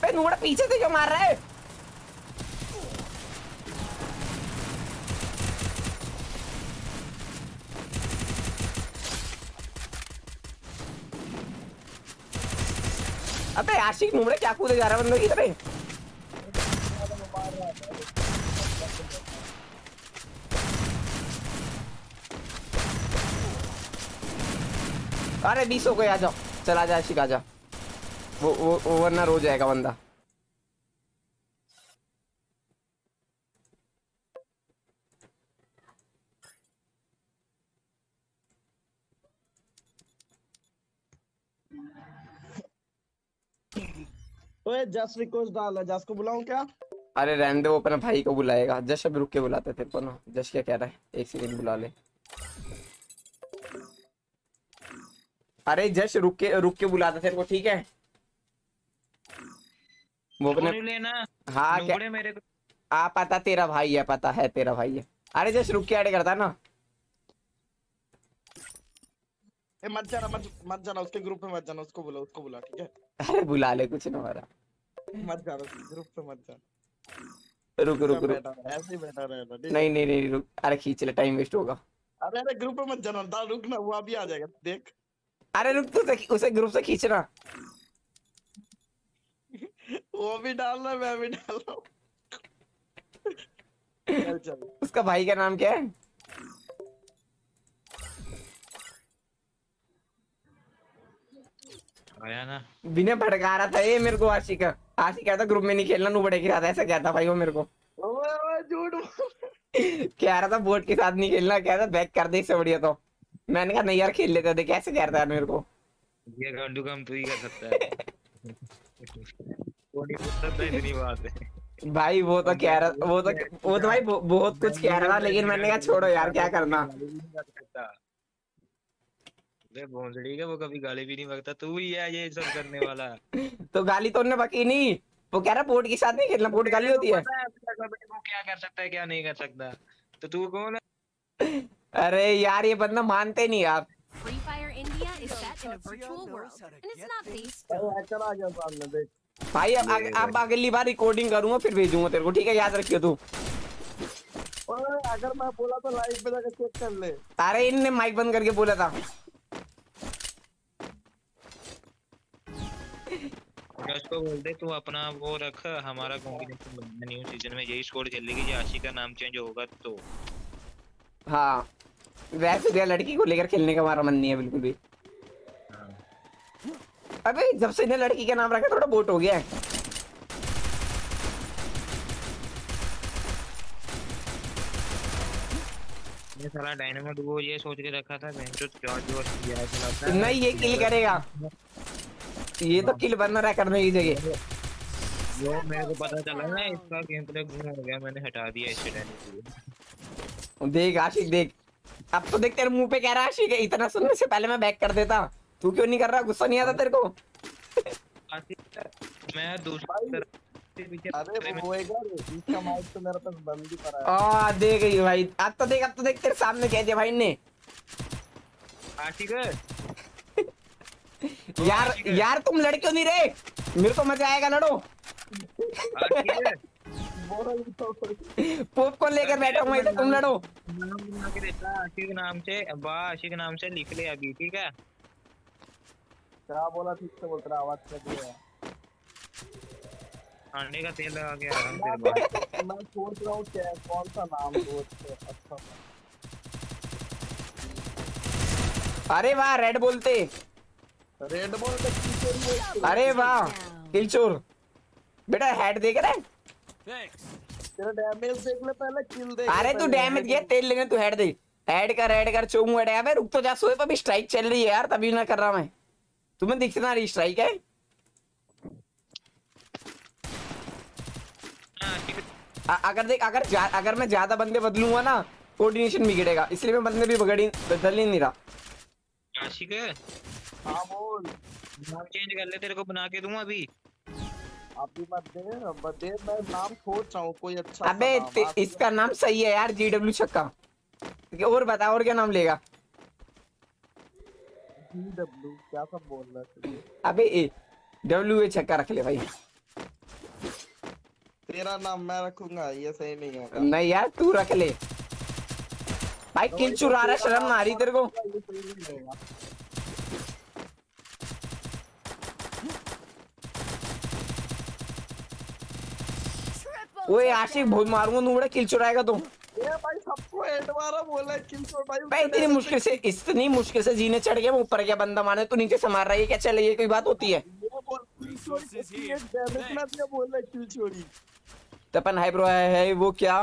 बे नूड़ा पीछे से क्यों मार रहा है? अबे आशिक नूड़ा क्या कूदे जा रहा है बंदों की तरह? अरे 20 हो गए, आ जाओ, चला जा आशिक, आ जा। वो वरना रो जाएगा बंदा। ओए जस्ट रिक्वेस्ट डाला, जस को बुलाऊं क्या? अरे रहने दे, वो अपना भाई को बुलाएगा। जस अब रुक के बुलाते तेरे को ना। जस क्या कह रहा है, एक सेकंड बुला ले। अरे जस्ट रुक के बुलाता तेरे को, ठीक है? वो लेना। हाँ क्या मेरे को? आ पता तेरा भाई है, पता है तेरा भाई है। अरे जस्ट रुक के ऐड करता ना। ए मत जाना उसके ग्रुप में, मत जाना, उसको बुला ठीक है? अरे बुला ले, कुछ ना मारा, मत जाना उसके ग्रुप पे, मत जाना। रुक ऐसे बैठा रहना। नहीं रुक, अरे खींच ले, टाइम वेस्ट होगा। अरे ग्रुप में मत जाना, रुक ना, वो अभी आ जाएगा, देख। अरे रुक तो उसे ग्रुप से खींचना। वो भी डालना, मैं भी डाल रहा हूं। उसका भाई का नाम क्या है? आया ना, बिना भड़का रहा था ये मेरे को। आशिक कहता ग्रुप में नहीं खेलना, नूबड़े के साथ, ऐसा कहता भाई वो मेरे को। झूठ कह रहा था, बोर्ड के साथ नहीं खेलना, कह रहा था बैक कर दे, इससे बढ़िया। तो मैंने कहा नहीं यार खेल लेते, देख कैसे कहता है मेरे को। ये गांडू काम तू ही कर सकता है। कोई दिक्कत नहीं, इतनी बात है भाई। वो तो भाई बहुत कुछ कह रहा था, लेकिन मैंने कहा छोड़ो यार, क्या करना। अरे भोंसड़ी का वो कभी गाली भी नहीं बकता, तू ही है ये सब करने वाला। तो गाली तो उन्होंने बकी नहीं, वो कह रहा बोर्ड के साथ नहीं खेलना, बोर्ड गाली होती है। वो क्या कर सकता है, क्या नहीं कर सकता, तो तू कौन है? अरे यार ये बंदा मानते नहीं आप। Free Fire India is set in a virtual world and it's not based on... भाई अब अगली बार रिकॉर्डिंग करूंगा, फिर भेजूंगा तेरे को, ठीक है? याद रखियो तू। अगर मैं बोला तो लाइव पे जाकर चेक कर ले। अरे इनने माइक बंद करके बोला था। उसको बोल दे तू अपना वो रख, हमारा कॉम्बिनेशन बनना न्यू सीजन में यही स्कोर चलेगी। आशी का नाम चेंज होगा तो हाँ, वैसे लड़की को लेकर खेलने का हमारा मन नहीं है बिल्कुल भी। अबे जब से इन्हें लड़की का नाम रखा थोड़ा बोट हो गया है। ये साला डायनामो वो ये सोच के रखा था और नहीं ये किल करेगा, ये तो किल बनना रहा करने की जगह। जो मेरे को पता चला ना इसका गेम प्ले हो गया, मैंने हटा दिया इसे देख आशिक देख, अब तो देख तेरे मुंह पे कह रहा है आशिक। इतना सुनने से पहले मैं बैक कर देता, तू क्यों नहीं कर रहा? गुस्सा नहीं आता तेरे को? मैं दूसरे अरे होएगा इसका माइक तो मेरे पास बंद ही पड़ा है। आ देख ये भाई, अब तो देख तेरे सामने कह दिया भाई ने आशिक। यार तुम लड़ क्यों नहीं रहे? मेरे को मजा आएगा, लड़ो। पॉपकॉर्न लेकर बैठा हूं मैं, तुम लड़ो। आशिक नाम से लिख ले अभी, ठीक है? क्या बोला ठीक से बोल रहा आवाज कर दिया खाने का तेल लगा के आराम से बात मैं सोच रहा हूं क्या कौन सा नाम दोस्त अच्छा अरे वाह रेड बोल का किचोर अरे वाह किचोर बेटा हेड देख रहा है थैंक्स तेरा डैमेज देख ले पहले किल दे अरे तू डैमेज गया तेल लेने तू हेड दे हेड कर चोमू हेड है रुक तो जा सोए पर भी स्ट्राइक चल रही है यार तभी ना कर रहा मैं तुम्हें दिख ना रही स्ट्राइक है अगर मैं ज्यादा बंदे बदलूंगा ना कोऑर्डिनेशन बिगड़ेगा इसलिए मैं बंदे भी बदल ही नहीं रहा आशिक हां बोल नाम चेंज कर ले तेरे को बना के दूंगा अभी आप ही मत दे मैं नाम खोज रहा हूं कोई अच्छा अबे इसका नाम सही है यार जीडब्ल्यू छक्का और बता और क्या नाम लेगा जीडब्ल्यू क्या सब बोल रहा है अबे ए डब्ल्यू ए छक्का रख ले भाई तेरा नाम मैं रखूंगा ये सही नहीं होगा नहीं यार तू रख ले भाई किल चुरा रहा शर्म ना आ रही तेरे को ओए आशिक बहुत मारूंगा तू बड़ा किल चुराएगा तुम ये भाई सबको हेड मारा बोला किल चोर भाई इतनी मुश्किल से जीने चढ़ गया ऊपर क्या बंदा मारे तू नीचे से मार रहा है क्या चल ये कोई बात होती है तपन हाई ब्रो है वो क्या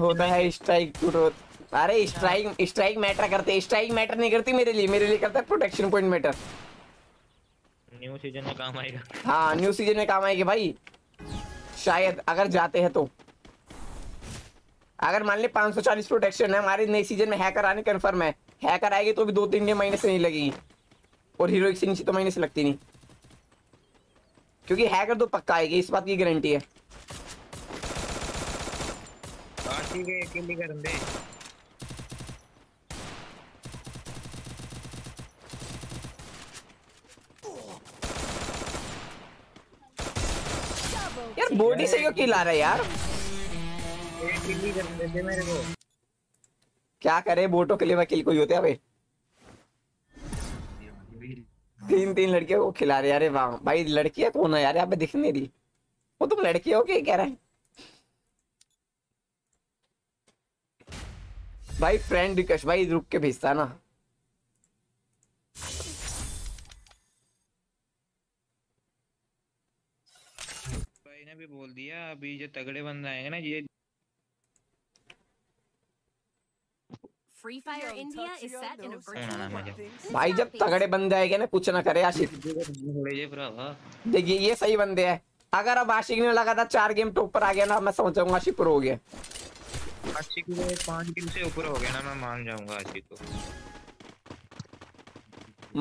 होता है स्ट्राइक अरे स्ट्राइक मैटर करते स्ट्राइक मैटर नहीं करती मेरे लिए करता है protection point matter new season में काम आएगा हाँ न्यू सीजन में काम आएगा भाई शायद अगर जाते हैं तो अगर मान ले 540 प्रोटेक्शन है हमारे नए सीजन में हैकर आने कंफर्म है हैकर आएगी तो भी 2-3 महीने से नहीं लगेगी और हीरोइक से नीचे तो महीने से लगती नहीं क्योंकि हैकर तो पक्का आएगी इस बात की गारंटी है यार बॉडी से क्यों किल आ रहा है यार मेरे को क्या करे बोटो के लिए मैं किल कोई होते भाई 3 लड़कियों को खिला रहे यार वाह भाई लड़कियां कौन है यार यहाँ पे दिख नहीं रही वो तुम लड़की हो क्या कह रहा है भाई फ्रेंड रिक्वेस्ट भाई रुक के भेजता ना भाई ने भी बोल दिया अभी जो तगड़े बंदे आएंगे ना ये Free Fire India is set in a virtual world. भाई जब तगड़े बंदे आएंगे ना कुछ ना करे आशिक देखिए ये सही बंदे हैं अगर अब आशिक ने लगातार 4 गेम टॉप पर आ गया ना मैं समझ जाऊंगा आशिक प्रो हो गया आशिक ने 5 गेम से ऊपर हो गया ना मैं मान जाऊंगा आशिक को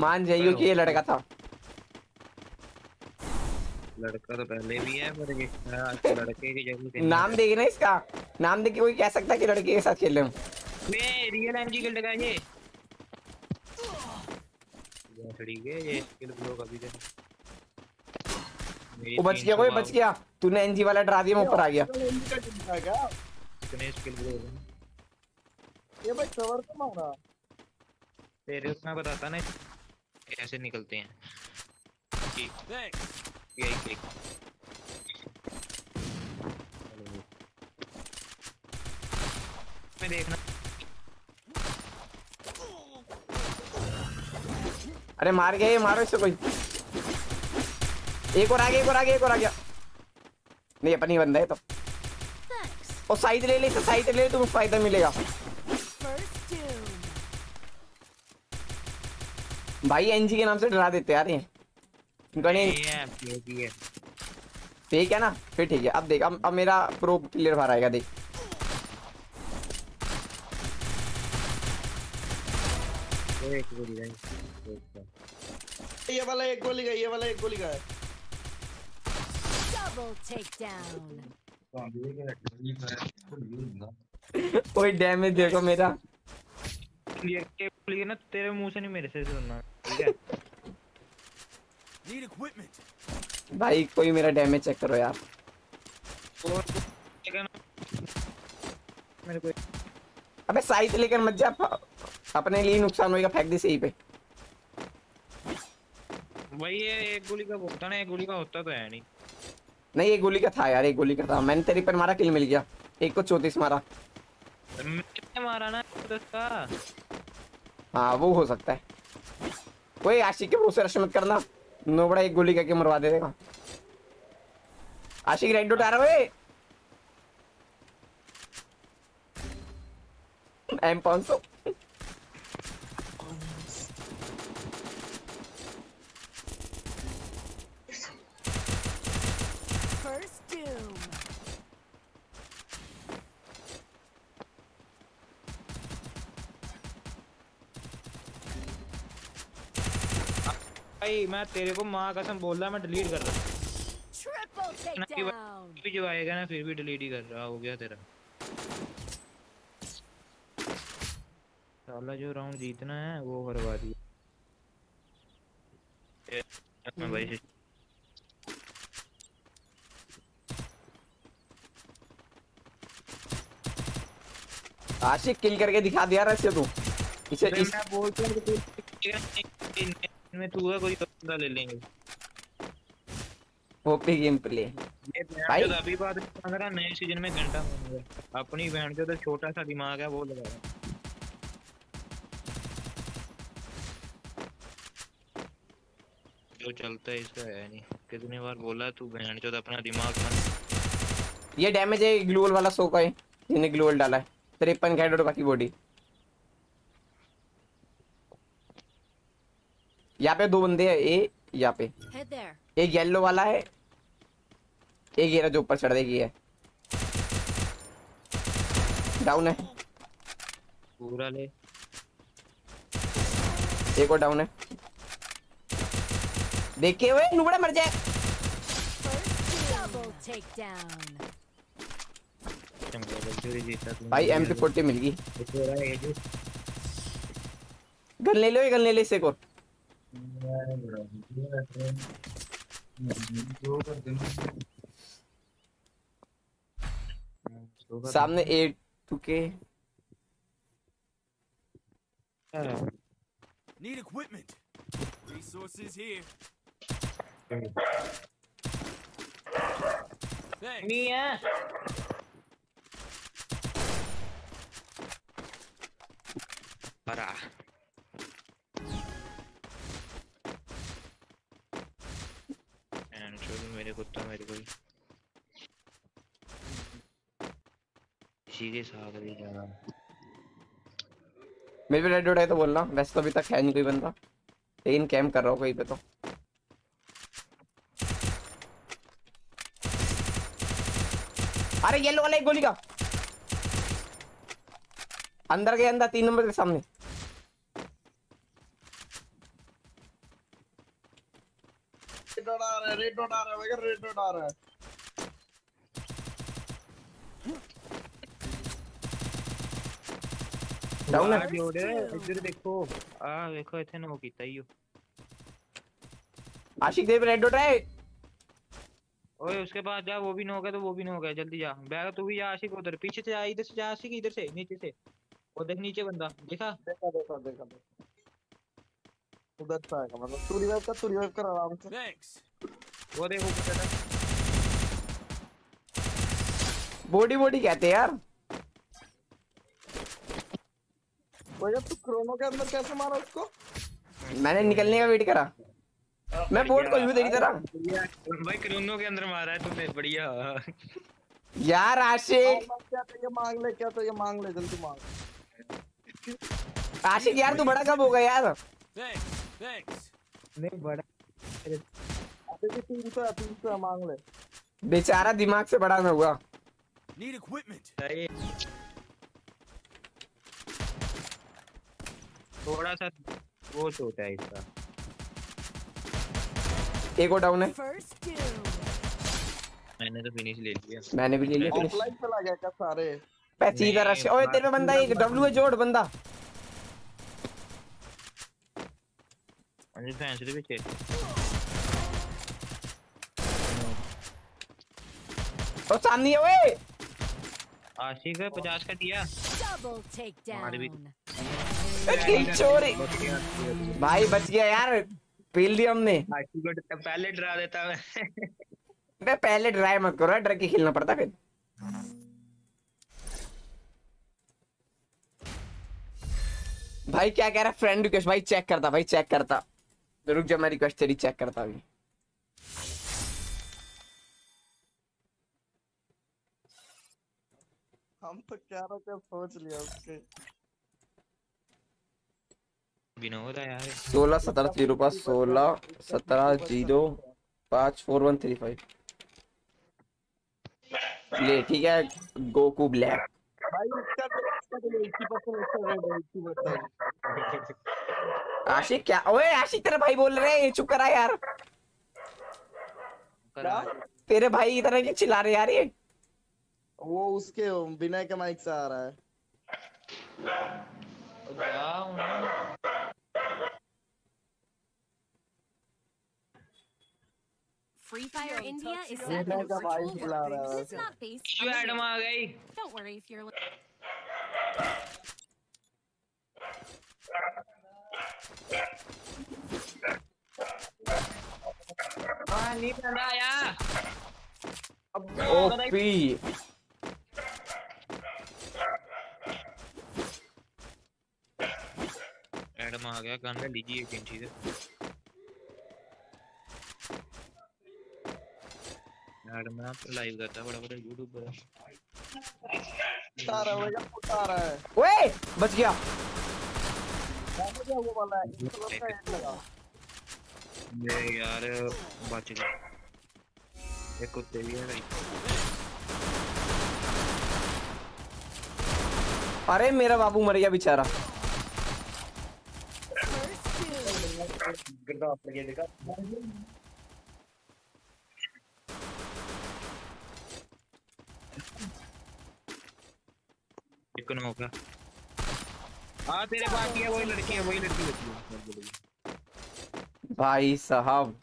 मान जाइयो कि ये लड़का था लड़का तो पहले भी है पर ये लड़के की जगह नाम देखना इसका नाम देख के कोई कह सकता है कि लड़के के साथ खेल रहा हूं मैं रियल एमजी गिल्ड का ये खड़ी है ये स्किल ब्लॉक अभी तक वो बच गया तूने एनजी वाला डरा दिया मैं ऊपर आ गया ये भाई सर्वर को मारा तेरे उसमें बताता ना कैसे निकलते हैं क्लिक मैं देखना अरे मार गया ये मारो इससे कोई एक और आ गया नहीं अपनी बंदा है तो और साइड ले ले तो साइड ले तुम्हें फायदा मिलेगा भाई एनजी के नाम से डरा देते यार ये फेक है ना फिर ठीक है अब देख अब मेरा प्रो क्लियर बाहर आएगा देख ये वाला एक गोली का कोई डैमेज देखो मेरा ये ना तेरे मुंह से नहीं मेरे से सुनना ठीक है भाई कोई मेरा डैमेज चेक करो यार मेरे को अबे साइड लेकर मत जा, अपने लिए नुकसान होएगा। फेंक दे सही पे। भाई ये एक गोली का होता ना, एक गोली का होता तो है नहीं। नहीं एक गोली का था यार, एक गोली का था। मैंने तेरे पर मारा, किल मिल गया। एक को 34 मारा, कितने मारा ना 10 का। हां वो हो सकता है। ओए आशिक के भरोसे रश मत करना, नोबड़ा एक गोली का के मरवा दे देगा। आशिक रेड डॉट आ रहा है। ओए M500 First doom भाई मैं तेरे को मां कसम बोल रहा, मैं डिलीट कर रहा हूं। भी जो आएगा ना फिर भी डिलीट ही कर रहा। हो गया तेरा साला, जो राउंड जीतना है वो करवा दिया भाई। आशिक किल करके दिखा दिया रहा तू। इसे मैं बोलता हूं कि इनमें तू का कोई बंदा ले लेंगे। ओपी गेम प्ले भाई। अभी बात कर रहा, नए सीजन में घंटा मारूंगा अपनी बहन के। तो छोटा सा दिमाग है वो लगा रहा। जो चलता है इसका है नहीं। कितनी बार बोला तू बहन चोद अपना दिमाग मत। ये डैमेज है ग्लूल वाला 100 का है, जिसने ग्लूल डाला है। 53 का हेड और बाकी बॉडी। यहां पे दो बंदे हैं। ए यहां पे एक येलो वाला है, एक येरा जो ऊपर चढ़ देगी है। डाउन है पूरा ले। एक और डाउन है। देखे हुए नुबड़ा मर जाए। भाई MP40 मिल गई। गन ले लो, ये गन ले ले इसे को। सामने 8K need equipment resources here. मेरे कुत्ता मेरे को सीधे साथ ले जा रहा। मेरे पे रेड डॉट है तो बोलना। वैसे तो अभी तक है नहीं कोई बंदा, लेकिन कैंप कर रहा हूँ कहीं पे। तो अरे येलो वाला एक गोली का अंदर के अंदर 3 नंबर के सामने। रेड डॉट आ रहा है, रेड डॉट आ रहा है, रेड डॉट आ रहा है। डाउन है लोड है। इधर देखो, आ देखो इथे नो कीता ही हो। आशिक देव रेड डॉट है। ओए उसके पास जा, वो भी नो हो गया तो वो भी नो हो गया। जल्दी जा बैग, तू भी जा। आशिक उधर पीछे से जा, इधर से जा आशिक, इधर से नीचे से। वो देख नीचे बंदा देखा, देखा देखा देखा उधर से आएगा। मतलब तू रिवाइव कर, तू रिवाइव कर आराम से। थैंक्स। वो देखो पता बॉडी बॉडी कहते हैं यार। ओए तू क्रोनो के अंदर कैसे मारा उसको? मैंने निकलने का वेट करा। मैं बोर्ड को यू तेरी तरह भाई क्रोनो के अंदर मारा है तूने। बढ़िया यार आशिक। क्या मांग ले, क्या तो ये मांग ले, जल्दी मांग। आशिक यार तू बड़ा कब होगा यार? थैंक्स। नहीं बड़ा अभी तू तो मांग ले। बेचारा दिमाग से बड़ा ना हुआ। नीड इक्विपमेंट थोड़ा सा वो छोटा है इसका। एक और डाउन है। मैंने तो फिनिश ले लिया। मैंने भी ले लिया फिनिश। ऑफलाइन चला गया क्या सारे? पैची इधर रश। ओए तेरे पे बंदा, एक डब्ल्यू है जोड़ बंदा। अरे फैंस रे पीछे। ओ सामने है। ओए आशिक 50 का दिया। चोरी भाई बच गया यार, पील दिया हमने। पहले डरा देता मैं पहले ड्राई मत करो, डर के खेलना पड़ता फिर। भाई क्या कह रहा है फ्रेंड रिक्वेस्ट, भाई चेक करता, भाई चेक करता, रुक जा मैं रिक्वेस्ट तेरी चेक करता अभी। हम तो क्या सोच लिया उसके बिना होता यार। 16 17 0 5 16 17 0 5 4 1 3 5 ले ठीक है। गोकू ब्लैक आशिक क्या, ओए आशिक तेरा भाई बोल रहे हैं, चुप करा यार करा। तेरे भाई इधर के चिल्ला रहे यार, ये वो उसके बिना के माइक से आ रहा है। Free Fire India is set to control your group. It's not based. You had him आ गई. Don't worry if you're. हाँ नहीं पड़ा यार. OP. एडम आ गया गन में, लीजिए एक इंची से। यार मैं लाइव करता बड़ा-बड़ा YouTube पर सारा हो गया फुटा रहा है। ओए बच गया, बच गया वो वाला है ये यार, बच गया। एक कुत्ते भी है भाई। अरे मेरा बाबू मर गया बेचारा, गिरदा आप ये देखा। होगा हाँ तेरे बाकी है वही लड़की है, वही लड़की। भाई साहब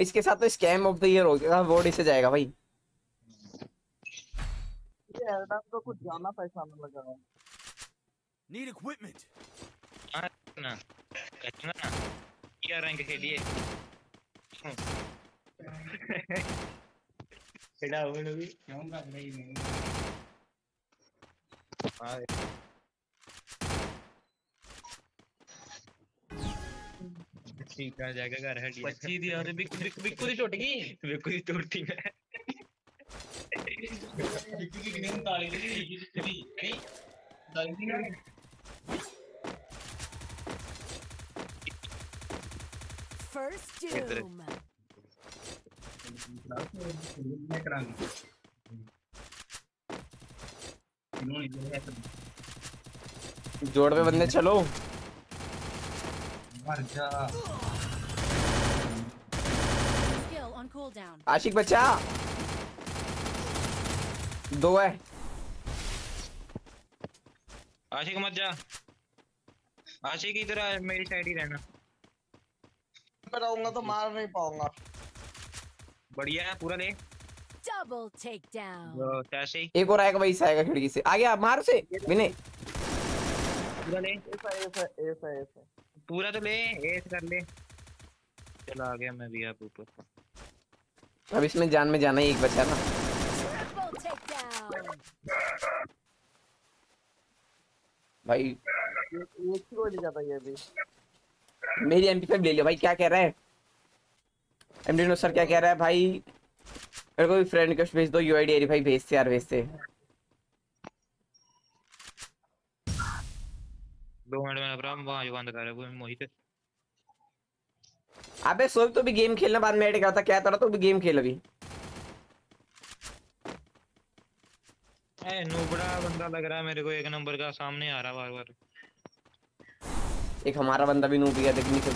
इसके साथ तो स्कैम ऑफ द ईयर हो गया, वोट इसे जाएगा भाई। ये एडम को कुछ जाना पहचाना लग रहा है। नीड इक्विपमेंट ना कचना क्या रैंक के लिए एडा होने भी होगा नहीं नहीं। ठीक है जाएगा घर है 25 दी और बिक बिक बिक को टूट गई, बिक को टूटती है बिक की गिनती ताली की थी नहीं जल्दी में फर्स्ट डूम मैं कराऊंगा। जोड़ पे बंदे चलो मर जा। आशिक बच्चा दो है, आशिक मत जा, आशिक इधर आ मेरी साइड ही रहना। मैं रहूंगा तो मार नहीं पाऊंगा। बढ़िया है पूरा ले। Double take down. एक और आएगा भाई, आएगा खिड़की से आ गया, मार उसे विनय। पूरा ले ऐसा पूरा तो ले, ऐसा कर ले। चला आ गया मैं भी आप ऊपर। अब इसमें जान में जाना ही, एक बचा ना। भाई एक ही गोली जाता है अभी। मेरी MP5 ले लिया भाई। क्या कह रहा है एमडी सर, क्या कह रहा है भाई? मेरे को भी फ्रेंड रिक्वेस्ट भेज दो यूआईडी एरी भाई, भेज से यार भेज से। 2 मिनट में अब्राम वहां बंद कर रहा है मोहित। अबे सोच तो भी गेम खेलना, बाद में ऐड करता क्या कर रहा, तो भी गेम खेल अभी। ए नूबड़ा बंदा लग रहा है मेरे को, एक नंबर का सामने आ रहा बार-बार। एक हमारा बंदा भी नूब गया देखने से।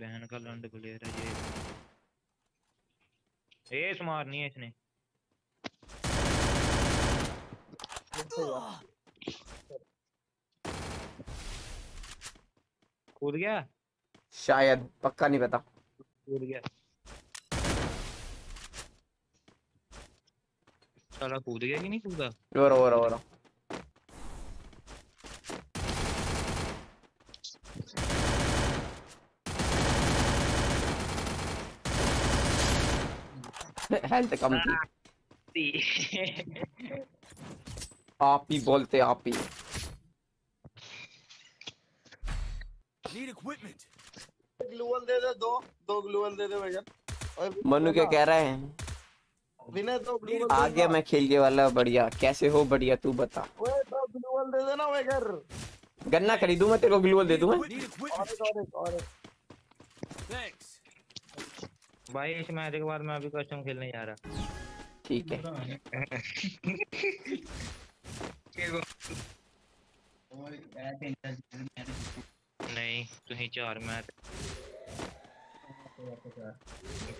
बहन का लंड प्लेयर है ये, एस मारनी है इसने। कूद गया शायद, पक्का नहीं पता, कूद गया। साला कूद गया कि नहीं कूदा? ओवर हेल्थ कम थी। आप ही बोलते आप ही। Need equipment. ग्लूअल दे दे दो ग्लूअल दे दे भैया। मनु क्या कह रहा है? विनय तो ग्लूअल आ गया मैं खेल के वाला बढ़िया। कैसे हो बढ़िया तू बता। ओए दो ग्लूअल दे देना भाई घर। गन्ना खरीदूं मैं तेरे को ग्लूअल दे दूं मैं। और थैंक्स। भाई इस मैच के बाद मैं अभी कस्टम खेलने जा रहा। ठीक है नहीं तू ही चार मैच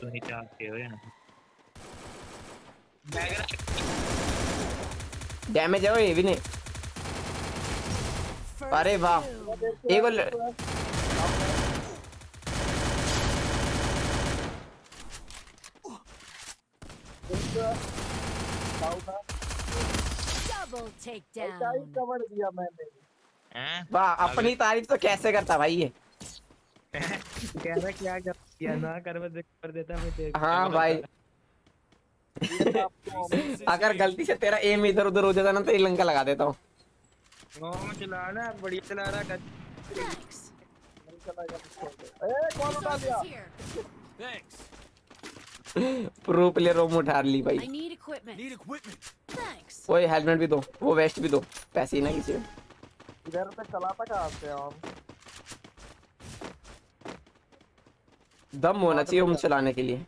तू ही चार के हो ना डैमेज है भी नहीं। अरे वाह एक बार डबल टेक डाउन कवर दिया मैंने। हैं वाह अपनी तारीफ तो कैसे करता भाई ये कह रहा क्या कर दिया ना कर देता मैं तेरे। हां भाई अगर गलती से तेरा एम इधर उधर हो जाता ना तो लंका लगा देता हूं। नो मैं चला रहा बड़ी चला रहा ए कॉल उठा लिया। थैंक्स प्रो प्लेयर रोम उठा ली भाई। ओए हेलमेट भी दो वो वेस्ट भी दो पैसे ना किसी इधर पे चलाता का आते हैं। दम होना चाहिए हम चलाने के लिए।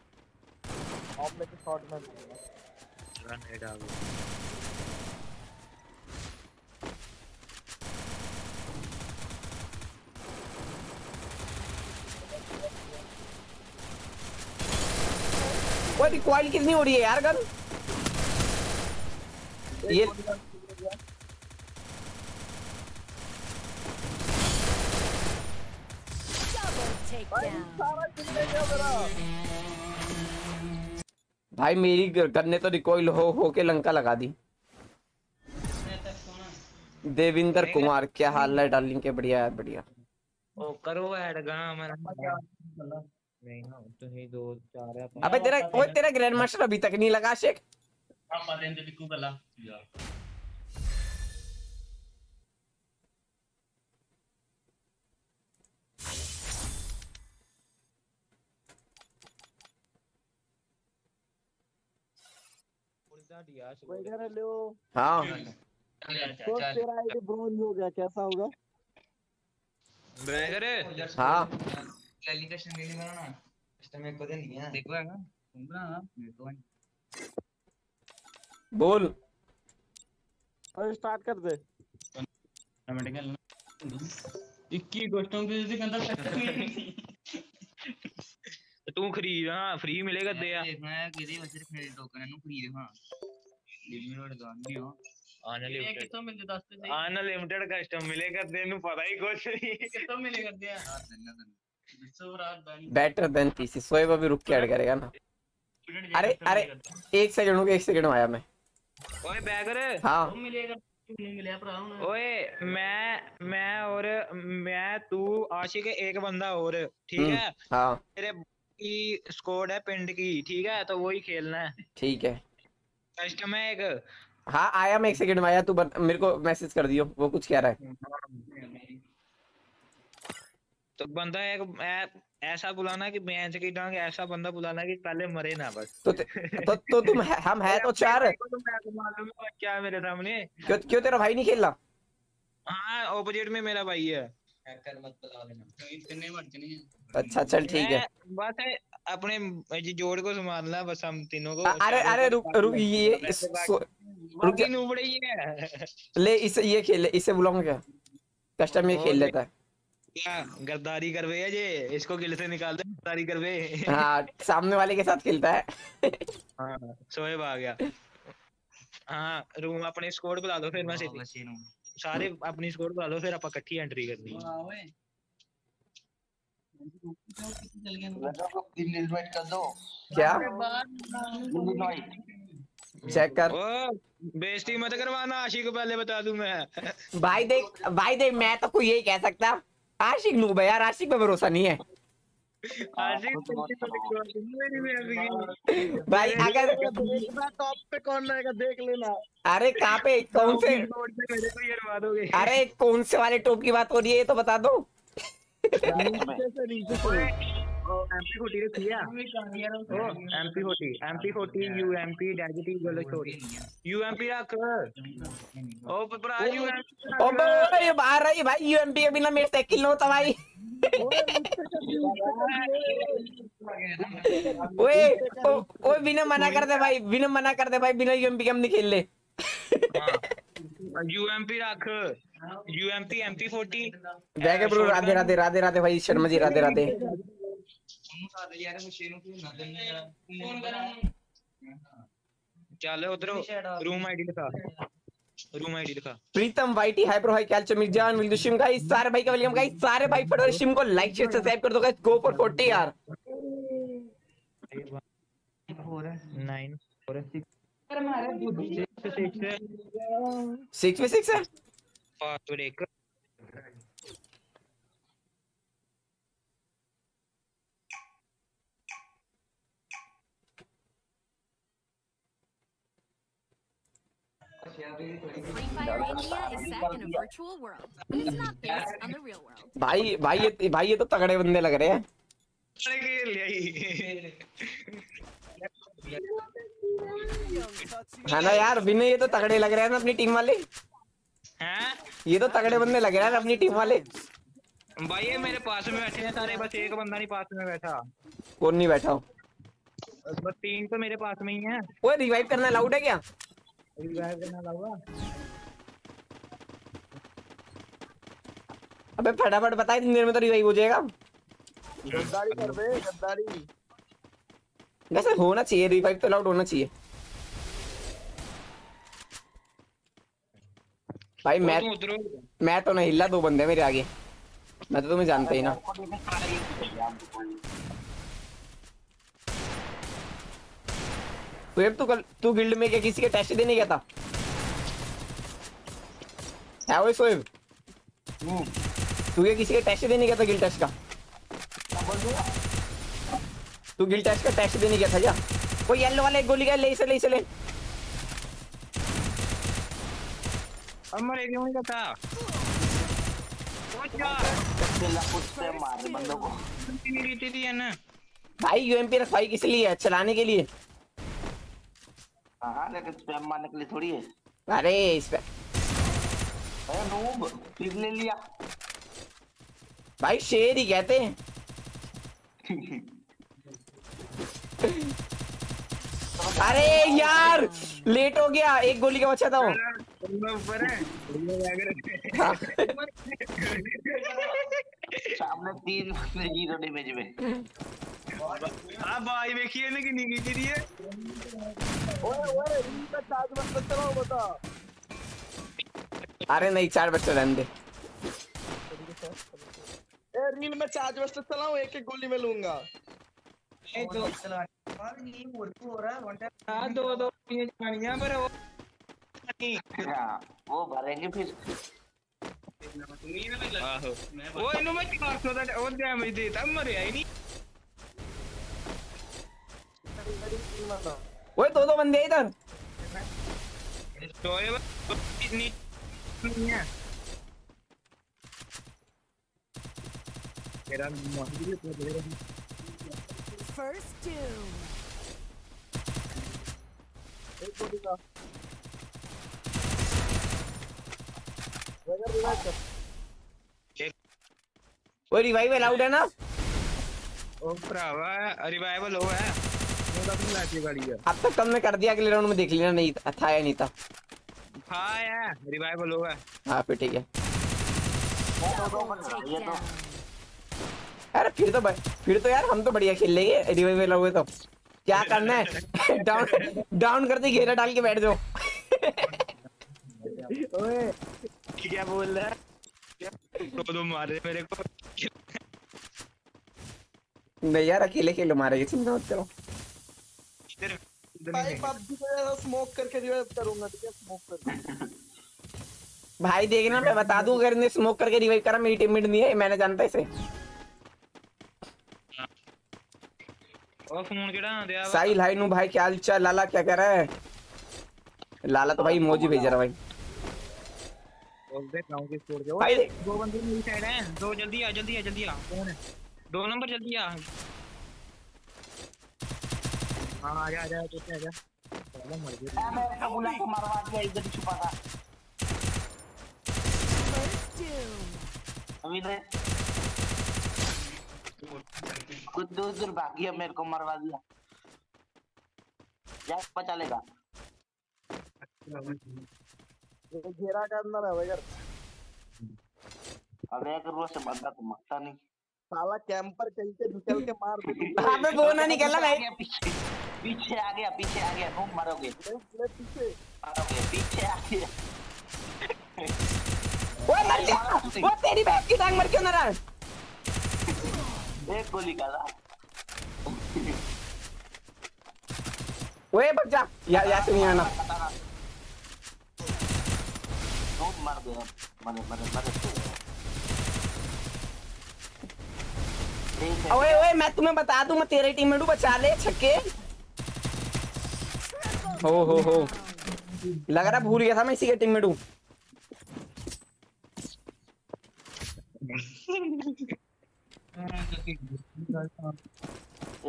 आप लेके शॉट में रन हेड आ वो रिकॉइल कितनी हो रही है यार गन ये। भाई मेरी गन ने तो रिकॉइल हो के लंका लगा दी। देविंदर कुमार क्या हाल है डार्लिंग के? बढ़िया यार बढ़िया। ओ करो ऐड गाना नहीं ना तो ही दो चार है। अबे तेरा ओए तेरा ग्रैंड मास्टर अभी तक नहीं लगा शेख। हां मारें तो बिकू भला यार। उल्टा दिया कोई घर लो। हां तो तेरा ये ब्रोंज हो गया कैसा होगा बैगर? हां एलिगेशन ले लेना ना सिस्टम में को दे लिया देखो है ना सुन रहा ना मेरे को बोल और स्टार्ट कर दे ऑटोमेटिकल 21 गोष्टों पे जैसे कंधा तो तू खरीद। हां फ्री मिलेगा दे यार मैं किसी वजह से खरीद टोकन नु खरीद। हां लिमिटेड गांधी हो अनलिमिटेड कितना मिल 10 से अनलिमिटेड कस्टम मिलेगा तेनु पता ही कुछ नहीं कितना मिलेगा दे यार। धन्यवाद बेटर देन पीसी। सोएब अभी रुक के ऐड करेगा ना। अरे अरे एक सेकंड आया मैं। ओए बैगर हां मिलेगा नहीं मिला पर। ओए मैं और तू आशिक एक बंदा और ठीक है। हां तेरे की स्क्वाड है पिंड की ठीक है तो वही खेलना है ठीक है कस्टम है एक। हां आया मैं एक सेकंड में आया। तू मेरे को मैसेज कर दियो वो कुछ कह रहा है तो बंदा एक ऐसा बुलाना कि बेंच की डांग ऐसा बंदा बुलाना कि पहले मरे ना बस। तो तुम हम है तो चार क्या मेरे सामने क्यों तेरा भाई नहीं खेल रहा? हां ऑपोजिट में मेरा भाई है हैकर मत बुला लेना इतने मर्ज नहीं। अच्छा चल ठीक है बात है अपने जोड़ को संभालना बस हम तीनों को। अरे रुक ये रुक नहीं उबड़े ये ले इसे ये खेल इसे बुलाऊंगा क्या कस्टम ये खेल लेता है गद्दारी करवे है जे इसको गिल से निकाल दे गद्दारी करवे। हाँ सामने वाले के साथ खेलता है। हाँ सोएब आ गया। हाँ रूम अपने स्कोर बुला दो फिर मैं सारे अपनी स्कोर बुला दो फिर आप इकट्ठी एंट्री करनी है। क्या चेक कर। बेइज्जती मत करवाना आशिक, पहले बता दूं मैं। भाई देख मैं तो कोई यही कह सकता, आशिक नूब है यार, आशिक पे भरोसा नहीं है। भाई अगर टॉप पे कौन रहेगा देख लेना। अरे कहाँ पे, कौन से, अरे कौन से वाले टॉप की बात हो रही है ये तो बता दो। बिना मना कर दे भाई, बिना मना कर दे भाई, बिना यूएमपी के हम नहीं खेल ले। यूएमपी रख, यूएमपी MP40। राधे राधे राधे राधे भाई शर्मा जी, राधे राधे। चलो उधर रूम ID लिखा, रूम ID लिखा। Pritam YT hi bro, hi कैलचो मिर्जान, मिल दुशिम गाइस, सारे भाई का वेलकम गाइस, सारे भाई फटाफट शिम को लाइक शेयर सब्सक्राइब कर दो गाइस। गो फॉर 40 यार। 9 4 6 हमारा बुद्धि 6 में 6 है। फास्ट ब्रेक भाई ये तो तगड़े बंदे लग रहे हैं। है ना यार विनय, ये तो तगड़े लग रहे हैं ना अपनी टीम वाले। ये तो तगड़े बंदे लग रहे हैं अपनी टीम वाले। भाई ये मेरे पास में बैठे हैं सारे, बस एक बंदा नहीं पास में बैठा। कौन नहीं बैठा? बस 3 तो मेरे पास में ही है। ओए रिवाइव करना लाउड है क्या? अबे फटाफट बता, इतनी देर में तो रिवाइव हो जाएगा। गद्दारी कर दे, गद्दारी। वैसे होना चाहिए रिवाइव, तो अलाउड होना चाहिए। भाई मैं तो नहीं हिला, 2 बंदे मेरे आगे, मैं तो तुम्हें जानता ही ना। तू गिल्ड में क्या किसी के टेस्ट देने गया था? है वो सोएब, तू क्या किसी के टेस्ट देने गया था? गिल्ड टेस्ट का, तू गिल्ड टेस्ट का टेस्ट देने गया था क्या? वो येलो वाले गोली का ले इसे अमर एरिया में था। भाई यूएमपी रख भाई, किस लिए? चलाने के लिए। हाँ लेकिन स्पैम मारने के लिए थोड़ी है। अरे स्पैम नूब किस ले लिया भाई? शेर ही कहते हैं। अरे यार लेट हो गया, एक गोली का बचा था वो। सामने 3 जीरो डैमेज में। भाई देखिए ना कि नहीं गिरी है। ओए इनका 4 बच्चे रहो बता। अरे नहीं 4 बच्चे रहने दे। ए रील में 4 बच्चे चलाऊं, एक गोली में लूंगा। ए 2 चला और नहीं मुर्गू हो रहा है वंटा। हां 2 ये कहानियां पर वो नहीं, वो भरेंगे फिर। आहो वो इनमें मैं 400 और डैमेज देता, मर आई नहीं। ओए 2 बंदे इधर सोए नहीं। तेरा फर्स्ट टू एक गोली का वेगर रिवाइव कर। ओए रिवाइव अलाउड है ना? ओ भरावा रिवाइवल हो है अब तक, कम ने कर दिया। अगले राउंड में देख लेना, नहीं था या नहीं था। हाँ यार रिवाइवल होगा। हाँ फिर ठीक है। अरे फिर तो यार हम तो बढ़िया खेल लेंगे। रिवाइवल हुए तो क्या करना है, डाउन करते घेरा डाल के बैठ जाओ। ओए क्या बोल रहा है? तो मार रहे मेरे को नहीं यार, अकेले खेलो, मारेंगे चिंता मत करो। स्मोक करके रिवाइव करूंगा, ठीक है? स्मोक कर भाई, देखना मैं बता दूं, अगर इन्हें स्मोक करके रिवाइव करा मेरी टीममेट नहीं है, मैंने जानता इसे। साहिल हाय नू भाई, क्या हाल चाल? लाला क्या कर रहा है? लाला तो भाई इमोजी भेज रहा है भाई। भाई दो बंदे मेरी साइड हैं, दो जल्दी आ। कौन है? दो नंबर, जल्दी आ। हां आ जा कैसे आ जा। पहले मर गया, मैं कबूला को मारवा दिया, इधर छुपा था अभी ने, कुछ दूर भाग गया, मेरे को मारवा दिया। जा पता चलेगा, घेरा करना रहा भाई यार। अबे अगर वो से बंदा तो मरता नहीं, साला कैंपर कहीं से निकल के मार दे। अबे वो ना निकला भाई, पीछे आ गया। तुम मरोगे, पीछे आ गया। ओए मर जा, वो तेरी बैग की टांग मर क्यों ना रहा? एक गोली का था। ओए बच जा यार से नहीं आना। मार गया, मरे। ओए मैं तुम्हें बता दूं, मैं तेरे टीममेट को बचा ले छक्के। हो लग रहा भूल गया था मैं इसी के टीममेट हूं।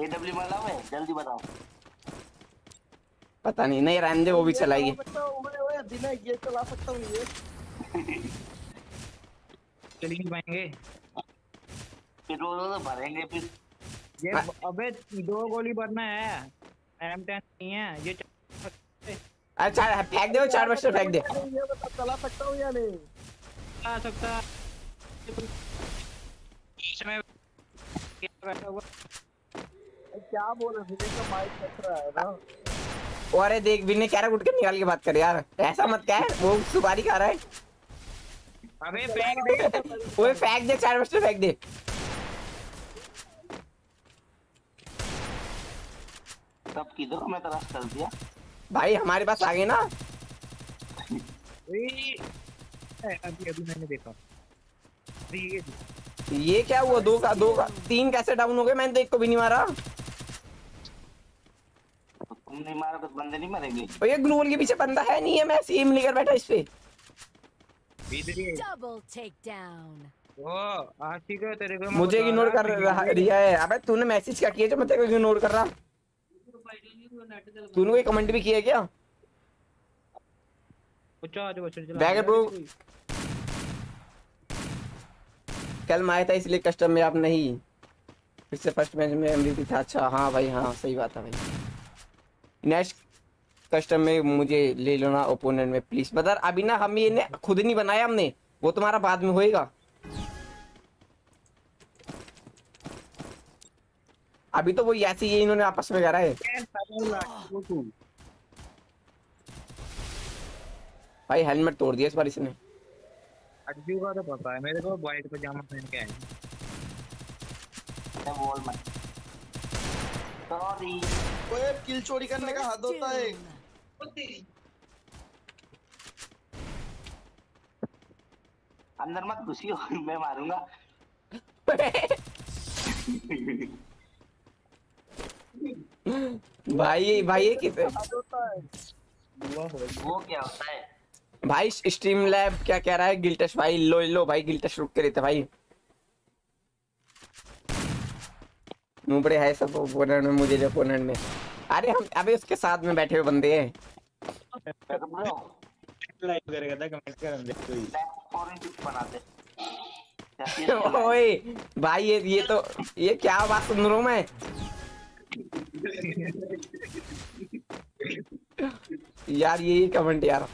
एडब्ल्यू वाला है, जल्दी बताओ। पता नहीं रहने दे, वो भी चलाएगी। बिना ये चला सकता हूँ, ये चल नहीं पाएंगे, फिर तो भरेंगे फिर ये। अबे दो गोली भरना है, M10 नहीं है ये। अच्छा फेंक दे, चार बस्टर फेंक दे। ये बता चला सकता हूँ या नहीं? चला सकता इसमें बैठा हुआ। क्या बोल रहे हो? माइक कट रहा है ना। अरे देख बिन्ने कैरा उठ के निकाल के बात कर यार, ऐसा मत कह, वो सुपारी खा रहा है। अबे फेंक दे, ओए फेंक दे, चार बस्टर फेंक दे। सब किधर मैं तराश कर दिया भाई, हमारे पास आ गए ना। अभी मैंने देखा ये क्या हुआ, दो का तीन कैसे डाउन हो गए? मैंने तो एक को भी नहीं मारा। नहीं मारा तो बंदे नहीं मरेंगे। ये ग्लूवल के पीछे बंदा है नहीं है, मैं सीम लेकर बैठा इस पे। Double take down. ओ आशिक है तेरे को, मुझे इग्नोर कर रहा है। अबे तूने मैसेज क्या किया जो मैं तेरे को इग्नोर कर रहा? तूने कोई कमेंट भी किया क्या? बैगर ब्रो कल मैं आया था इसलिए कस्टम में आप नहीं, इससे फर्स्ट मैच में एमवीपी था। अच्छा हाँ भाई, हाँ सही बात है भाई। नेक्स्ट कस्टम में मुझे ले लो ना ओपोनेंट में प्लीज। बता अभी ना, हम ये खुद नहीं बनाया हमने, वो तुम्हारा बाद में होएगा। अभी तो वो ऐसे ही इन्होंने आपस में करा है भाई। हेलमेट तोड़ दिया इस बार इसने। अज्जू का तो पता है मेरे को, व्हाइट पजामा पहन के आया। वॉल मत किल चोरी करने का हद होता है। अंदर मत घुसियो, मैं मारूंगा। भाई किसे वो क्या होता है भाई? स्ट्रीम लैब क्या कह रहा है? गिल्टश भाई लो भाई, गिल्टश रुक के रहते भाई। मुबड़े है सब ओपोनेंट में, मुझे ओपोनेंट में। अरे हम अबे उसके साथ में बैठे हुए बंदे हैं। लाइक करेगा था कमेंट कर दे कोई, फॉरेन टिप बना दे। ओए भाई ये तो ये क्या बात सुन रहा हूं मैं। यार ये कमेंट यार,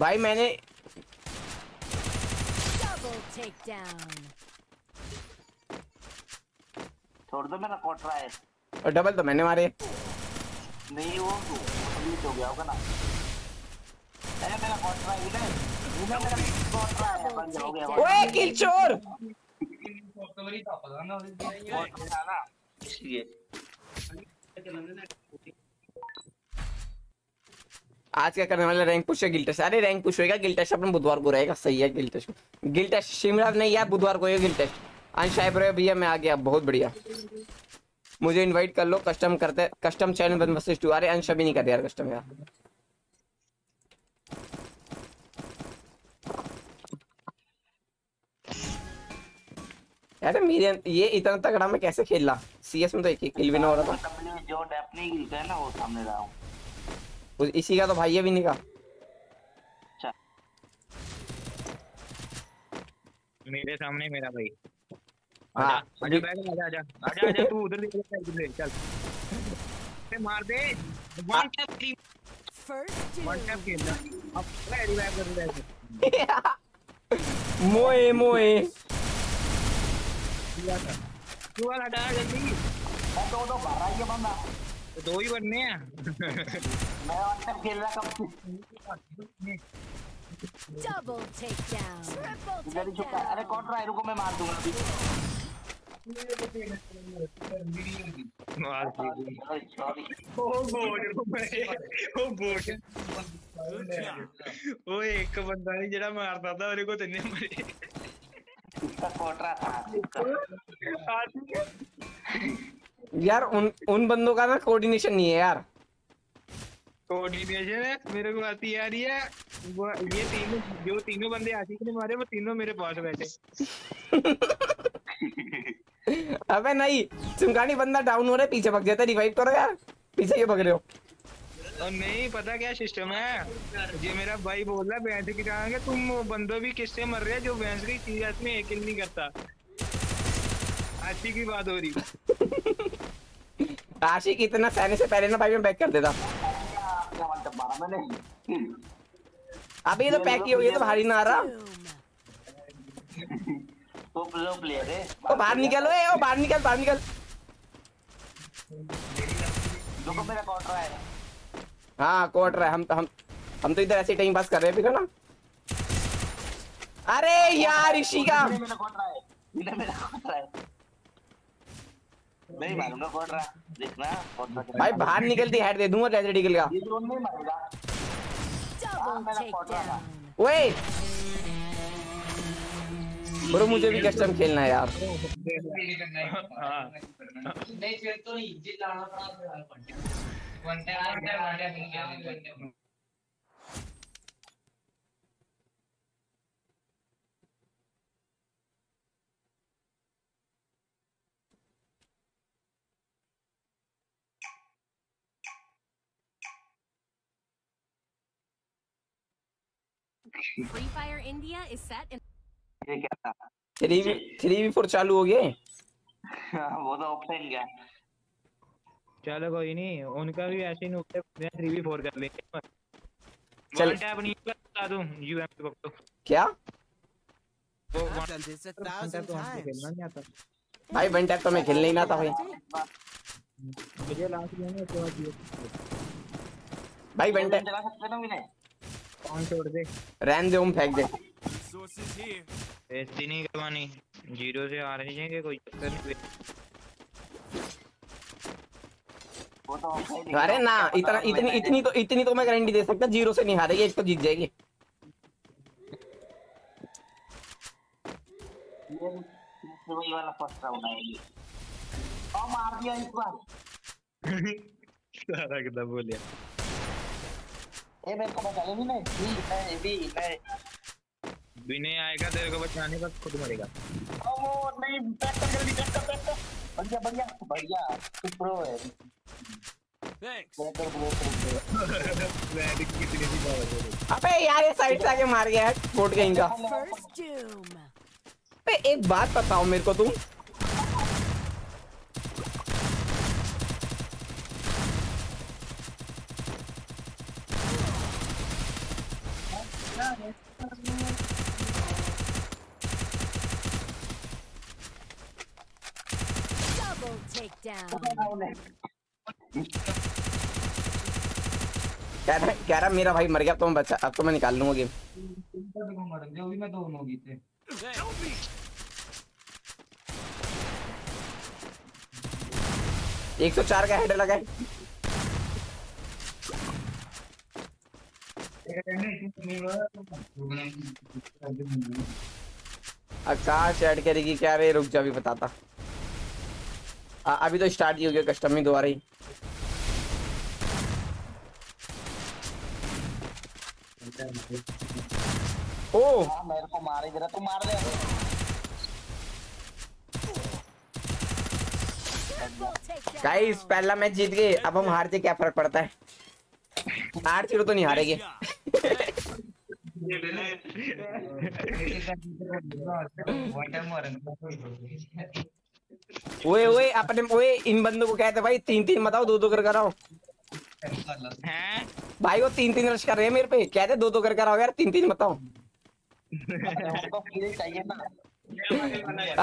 भाई मैंने छोड़ दो, मेरा कोट रहा है और डबल तो मैंने मारे नहीं, वो हो गया होगा ना। अरे मेरा कोट रहा है इधर, मेरा कोट रहा है बंद हो गया। ओए किल चोर कवरी था पता ना इसलिए। आज क्या करने वाला रैंक पुश है गिल्टस। अरे रैंक पुश होएगा गिल्टस अपन बुधवार को रहेगा। सही है गिल्टस, गिल्टस शिमला नहीं यार बुधवार को है गिल्टस। अनशाइब रहे भैया मैं आ गया, बहुत बढ़िया। मुझे इनवाइट कर लो कस्टम करते, कस्टम चैनल बन मैसेज टू। अरे अनशा भी नहीं करते यार कस्टम यार। अरे मीडियम ये इतना तगड़ा मैं कैसे खेल रहा। सीएस में तो एक एक किल भी ना हो रहा था। जो डैप नहीं गिरता है ना वो सामने रहा हूं इसी का तो भाई भी नहीं का। अच्छा मेरे सामने मेरा भाई। हां अजय भाई आजा आजा आजा आजा तू उधर से चल से मार दे। One tap three first one tap खेल अब रेडी बैक कर रहे हैं। मोए मोए तू वाला डरा जल्दी। मैं दो भरा ये बंदा, दो ही बनने हैं। मैं व्हाट्सएप खेल रहा कब। डबल टेक डाउन इधर ही छुपा। अरे कौन ट्राई रुको मैं मार दूंगा अभी। मार दे ओ गोड ओ गोड। ओए एक बंदा नहीं जड़ा मारता था मेरे को, तन्ने मारे इसका कोटरा था यार। उन बंदों का ना कोऑर्डिनेशन नहीं है यार। कोऑर्डिनेशन मेरे को आती है यार। ये तीनों जो तीनों बंदे आशिक ने मारे वो तीनों मेरे पास बैठे। अबे नहीं चुंगानी बंदा डाउन हो रहा है पीछे भाग जाता है। रिवाइव करो यार, पीछे क्यों भाग रहे हो। और नहीं पता क्या सिस्टम है ये। मेरा भाई बोल रहा है भैंस की जान के तुम बंदो भी किससे मर रहे हो जो भैंस की चीज में एक किल नहीं करता। आशी की बात हो रही। आशी की इतना सहने से पहले ना भाई मैं बैक कर देता। अभी ये तो पैक ही हो गया तो भारी ना आ रहा। तो बाहर निकलो ओ बाहर निकल बाहर निकल। देखो मेरा कॉट रहा है। हाँ कोट रहा है। हम तो इधर ऐसे टाइम पास कर रहे हैं फिर ना। अरे यार इशिका मेरा कोट रहा है, इधर मेरा कोट रहा है। नहीं मारूंगा कोट रहा देखना कोट। भाई बाहर निकलती हेड दे दूंगा रेड निकल का। ये ड्रोन नहीं मारेगा मेरा कोट रहा। ओए ब्रो मुझे भी कस्टम खेलना है यार। नहीं फिर तो इज्जत लाना पड़ा। Free Fire India is set in. ये क्या था? 3v4 चालू हो गए। वो तो ऑफलाइन गया। चलो कोई नहीं उनका भी ऐसे नुकते 3v4 कर लेंगे। चल टैप नहीं बता दूं यूएम को तो क्या वो जल्दी से 1000 टाइम। भाई वन टैप तो मैं खेलने ही ना था भाई। मुझे लास्ट में उसके बाद दिया भाई वन टैप चला सकते ना मैंने। कौन छोड़ दे रैन दे हम फेंक दे। ऐसी नहीं करवानी, जीरो से आ रहे हैं कोई चक्कर नहीं। अरे ना इतना इतनी तो मैं गारंटी दे सकता जीरो से नहीं हारेगी, एक तो जीत जाएगी। वही वाला फर्स्ट राउंड आएगी। और मार दिया इस बार सारा गदा बोलिया। ए मेरे को बचा ले नहीं नहीं बिने आएगा तेरे को बचाने का खुद मरेगा। ओ वो नहीं बैक कर जल्दी बैक कर बढ़िया बढ़िया बढ़िया प्रो है। अबे यार ये साइड से आके मार गया है बोट गेम का। अबे एक बात बताओ मेरे को तुम कह रहा मेरा भाई मर गया तो मैं बचा, अब तो मैं निकाल लूंगा गेम। मैं तो दोनों जीते। एक 104 का हेड लगा है। आकाश ऐड करेगी क्या रे? रुक जा भी बताता। अभी तो स्टार्ट ही हो गया कस्टम ही दोबारा ही। ओह मेरे को मारे जरा, तू मार ले। गाइस पहला मैच जीत गए, अब हम हारते क्या फर्क पड़ता है, 8-0 तो नहीं हारेंगे। ओए ओए अपने ओए इन बंदों को कहते भाई 3-3 बताओ, 2-2 कर कराओ। भाई वो 3-3 रश कर रहे हैं मेरे पे, कहते 2-2 कर कराओ यार, 3-3 बताओ।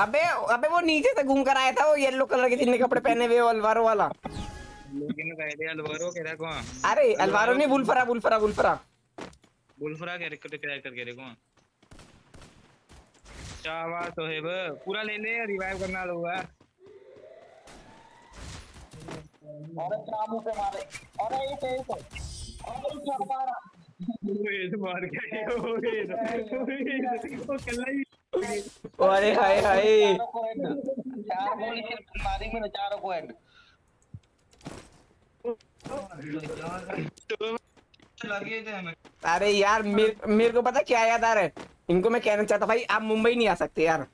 अबे अबे वो नीचे से घूम कर आया था, वो येलो कलर के जितने कपड़े पहने हुए अलवारों वाला। अरे अलवारो नहीं, बुलफरा बुलफरा बुलफरा बुलफरा के रिकॉर्ड क्रैक करके देखो। चावा तो है बे, पूरा ले ले, रिवाइव करना होगा। अरे कामू पे मारे, अरे एक अरे चार मारा, ये तो मार गया हो गया वो कल्ला ही। अरे हाय हाय चार गोली से मारी में चारों को एंड। अरे यार मेरे को पता क्या याद आ रहा है, इनको मैं कहना चाहता भाई आप मुंबई नहीं आ सकते यार।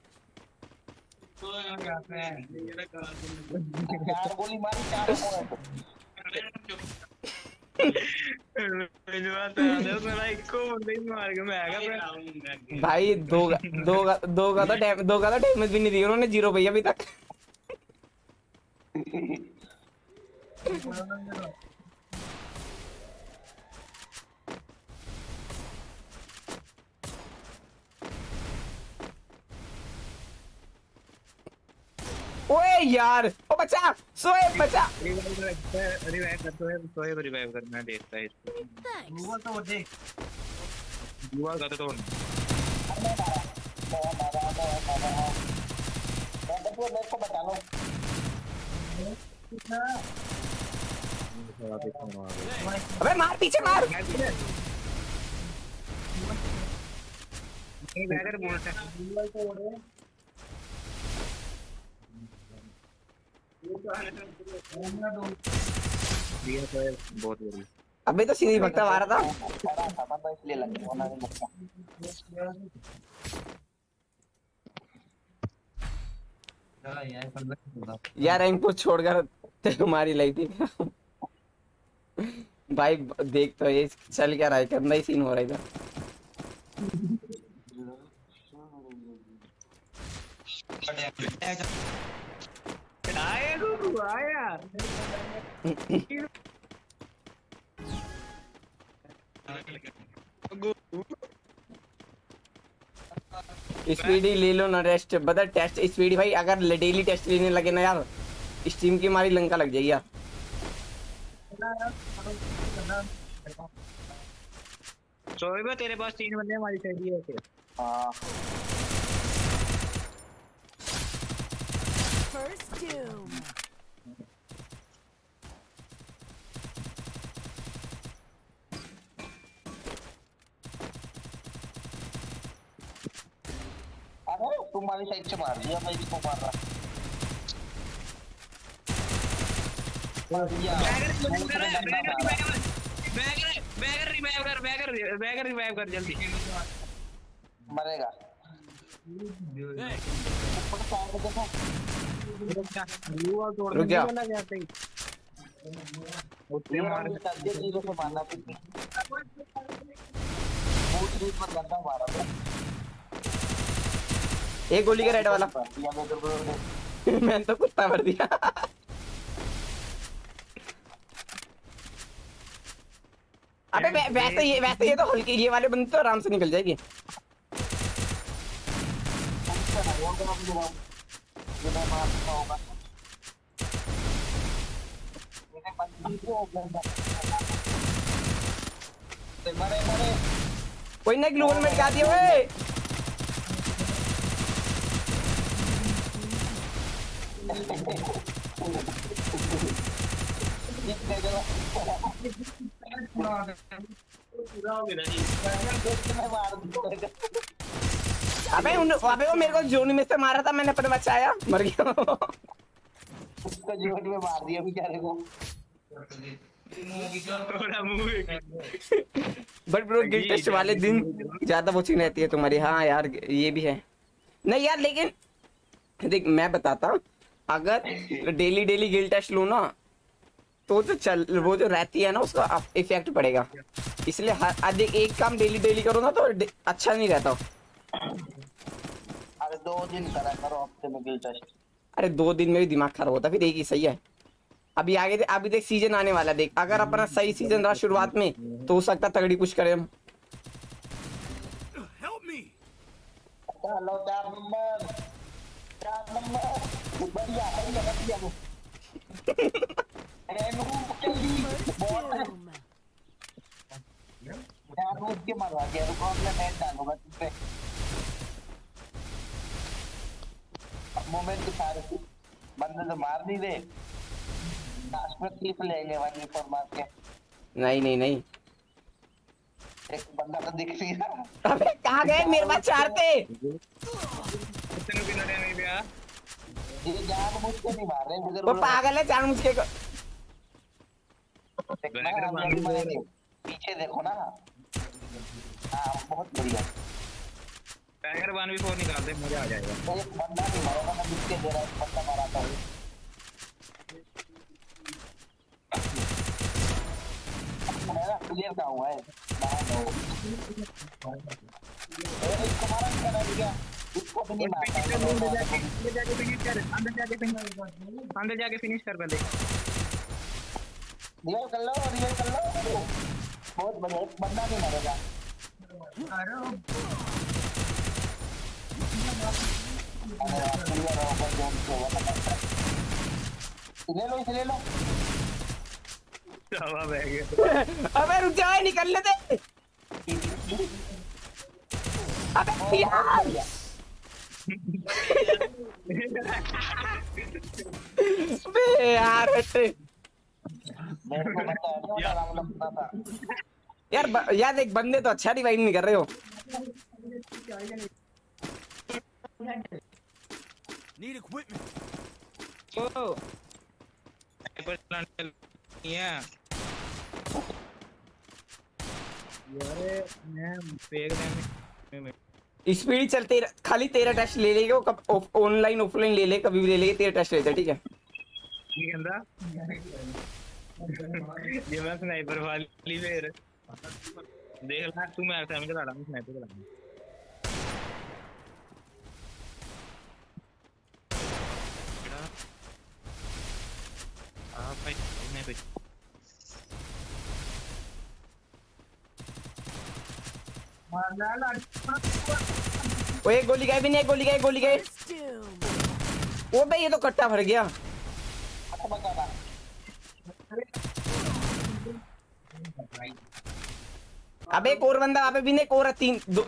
भाई दो का तो डैमेज भी नहीं दी उन्होंने, 0 भैया अभी तक। ओए यार ओ बचा सोए बचा, रिवाइव कर सोए रिवाइव करना देखता है इसको। हुआ तो देख हुआ का तो मेरे को बता लो कितना। अबे मार पीछे मार, अबे तो सीधी भक्ता आ रहा था इसलिए लग गया यार। रैंक को छोड़कर तुम्हारी लाइफ थी भाई। देख तो ये चल क्या रहा है, गंदा ही सीन हो रहा है इधर। स्पीड ही ले लो ना, रेस्ट बदल टेस्ट स्पीड भाई। अगर डेली टेस्ट लेने लगे ना यार, इस टीम की हमारी लंका लग जाएगी यार। सोएबा तेरे पास 3 बंदे हमारी साइड ही है। हां फर्स्ट डूम अरे तुम्हारी साइड से मार दिया, मैं इसको मार रहा। बैगर रिवाइव कर जल्दी, मरेगा। रुक जा एक गोली का रेड वाला। मैंने तो कुत्ता मार दिया। अबे वैसे ये तो हल्की, ये वाले बंदे तो आराम से निकल जाएगी। कोई ना ग्लू में लगा दिया ओए। अबे वो मेरे को जोन में से मारा था मैंने, पर बचाया, मर गया। उसको जोन में मार दिया बेचारे को। बट ब्रो गिल्ड टेस्ट वाले दिन ज्यादा वोचिंग रहती है तुम्हारी। हाँ यार ये भी है। नहीं यार लेकिन देख मैं बताता हूँ, अगर डेली डेली गिल्ड टेस्ट लूँ ना तो जो चल वो जो रहती है ना उसका इफेक्ट पड़ेगा, इसलिए हर एक काम डेली डेली करो ना तो अच्छा नहीं रहता। अरे 2 दिन करा करो हफ्ते में गिल्ड टेस्ट। अरे 2 दिन में भी दिमाग खराब होता फिर। एक ही सही है। अभी आगे अभी देख सीजन आने वाला, देख अगर अपना सही सीजन रहा शुरुआत में तो हो सकता तगड़ी कुछ करें हम। बंदे तो मार नहीं दे लेंगे वाली फॉर्मेट के। नहीं नहीं नहीं एक बंदा तो दिख रही है। अबे कहां गए मेरे पास 4 थे। कितने भी लड़े नहीं भैया ये जान मुझ के नहीं मार रहे। वो पागल है जान मुझ के। पीछे देखो ना। हां बहुत बढ़िया टाइगर 1v4 निकाल दे मजा आ जाएगा। एक बंदा नहीं मारेगा मैं दिख के दे रहा हूं पत्ता मारता हूं। क्लियर का हुआ है इसको फिनिश कर। अंदर जाके फिनिश कर बंदे। रियल कर लो रियल कर लो। बहुत बढ़िया बंदा नहीं मरेगा। ले लो अबे रुक जाए निकल लेते। अबे यार बे यार यार यार एक बंदे तो अच्छा रिवाइव नहीं कर रहे हो। Need equipment. ओ स्नाइपर प्लान या यारे मैं फेक देने में स्पीड चलते खाली 13 टच ले लेगा। कब ऑनलाइन ऑफलाइन ले ले कभी भी ले ले 13 टच लेता। ठीक है ठीक है ना। ये मैं स्नाइपर वाली फिर देख ला तू मेरे सामने लड़ा मैं स्नाइपर लड़ा हूं। आ भाई मैं भी ओए गोली गए भी नहीं। गोली गए गोली गए। ओ भाई ये तो कट्टा भर गया। अबे एक और बंदा अबे भी नहीं। कोरा 3 2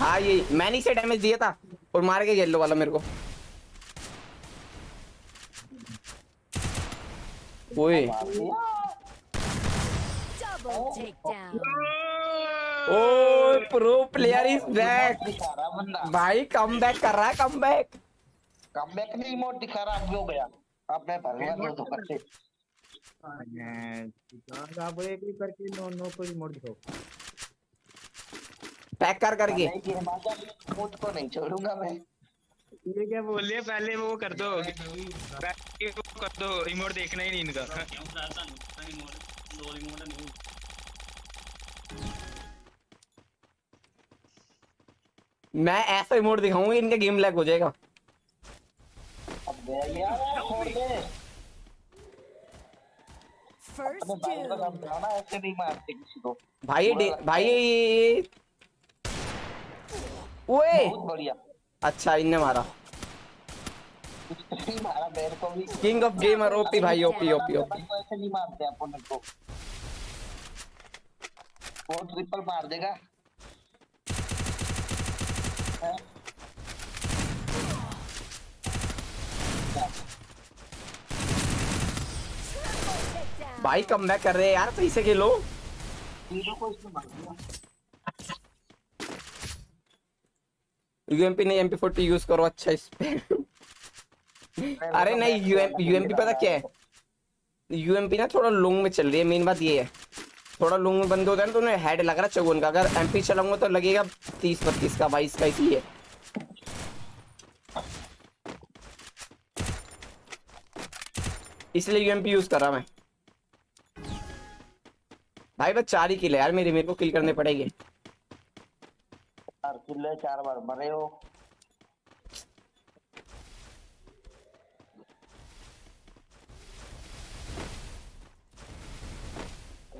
हाँ ये मैंने इसे डैमेज दिया था और मार के येलो वाला मेरे को। ओए ओ प्रो प्लेयर इज बैक भाई। कमबैक कर रहा है। कमबैक नहीं इमोट दिखा रहा। अब हो गया अब मैं भर गया तो करते अब एक ही करके नो को इमोट दिखाओ पैक कर करके। इमोट को नहीं छोड़ूंगा मैं। ये क्या बोले पहले वो कर दो रिमोट देखना ही नहीं इनका। मैं ऐसा रिमोट दिखाऊंगा इनका गेम लैग हो जाएगा। भाई भाई ओए बहुत बढ़िया। अच्छा इनने मारा, मारा मेरे को भी। किंग ऑफ गेमर ओपी भाई, ओपी ओपी ओपी। ऐसे नहीं मारते अपोनेंट को, वो ट्रिपल मार देगा। भाई कमबैक कर रहे हैं यार, पैसे के लो को इसमें मार दिया। यूएमपी नहीं, MP40 यूज करो। अच्छा इस पे अरे नहीं यूएमपी पता क्या है, यूएमपी ना थोड़ा लॉन्ग में चल रही है। मेन बात ये है, थोड़ा लॉन्ग में बंद हो जाए तो उन्हें हेड लग रहा है 54 का। अगर एमपी चलाऊंगा तो लगेगा 30-32 का, 22 का। इसी है इसलिए यूएमपी यूज कर रहा मैं भाई। बस 4 ही किल है यार मेरी, मेरे को किल करने पड़ेंगे। 4 बार मरे हो।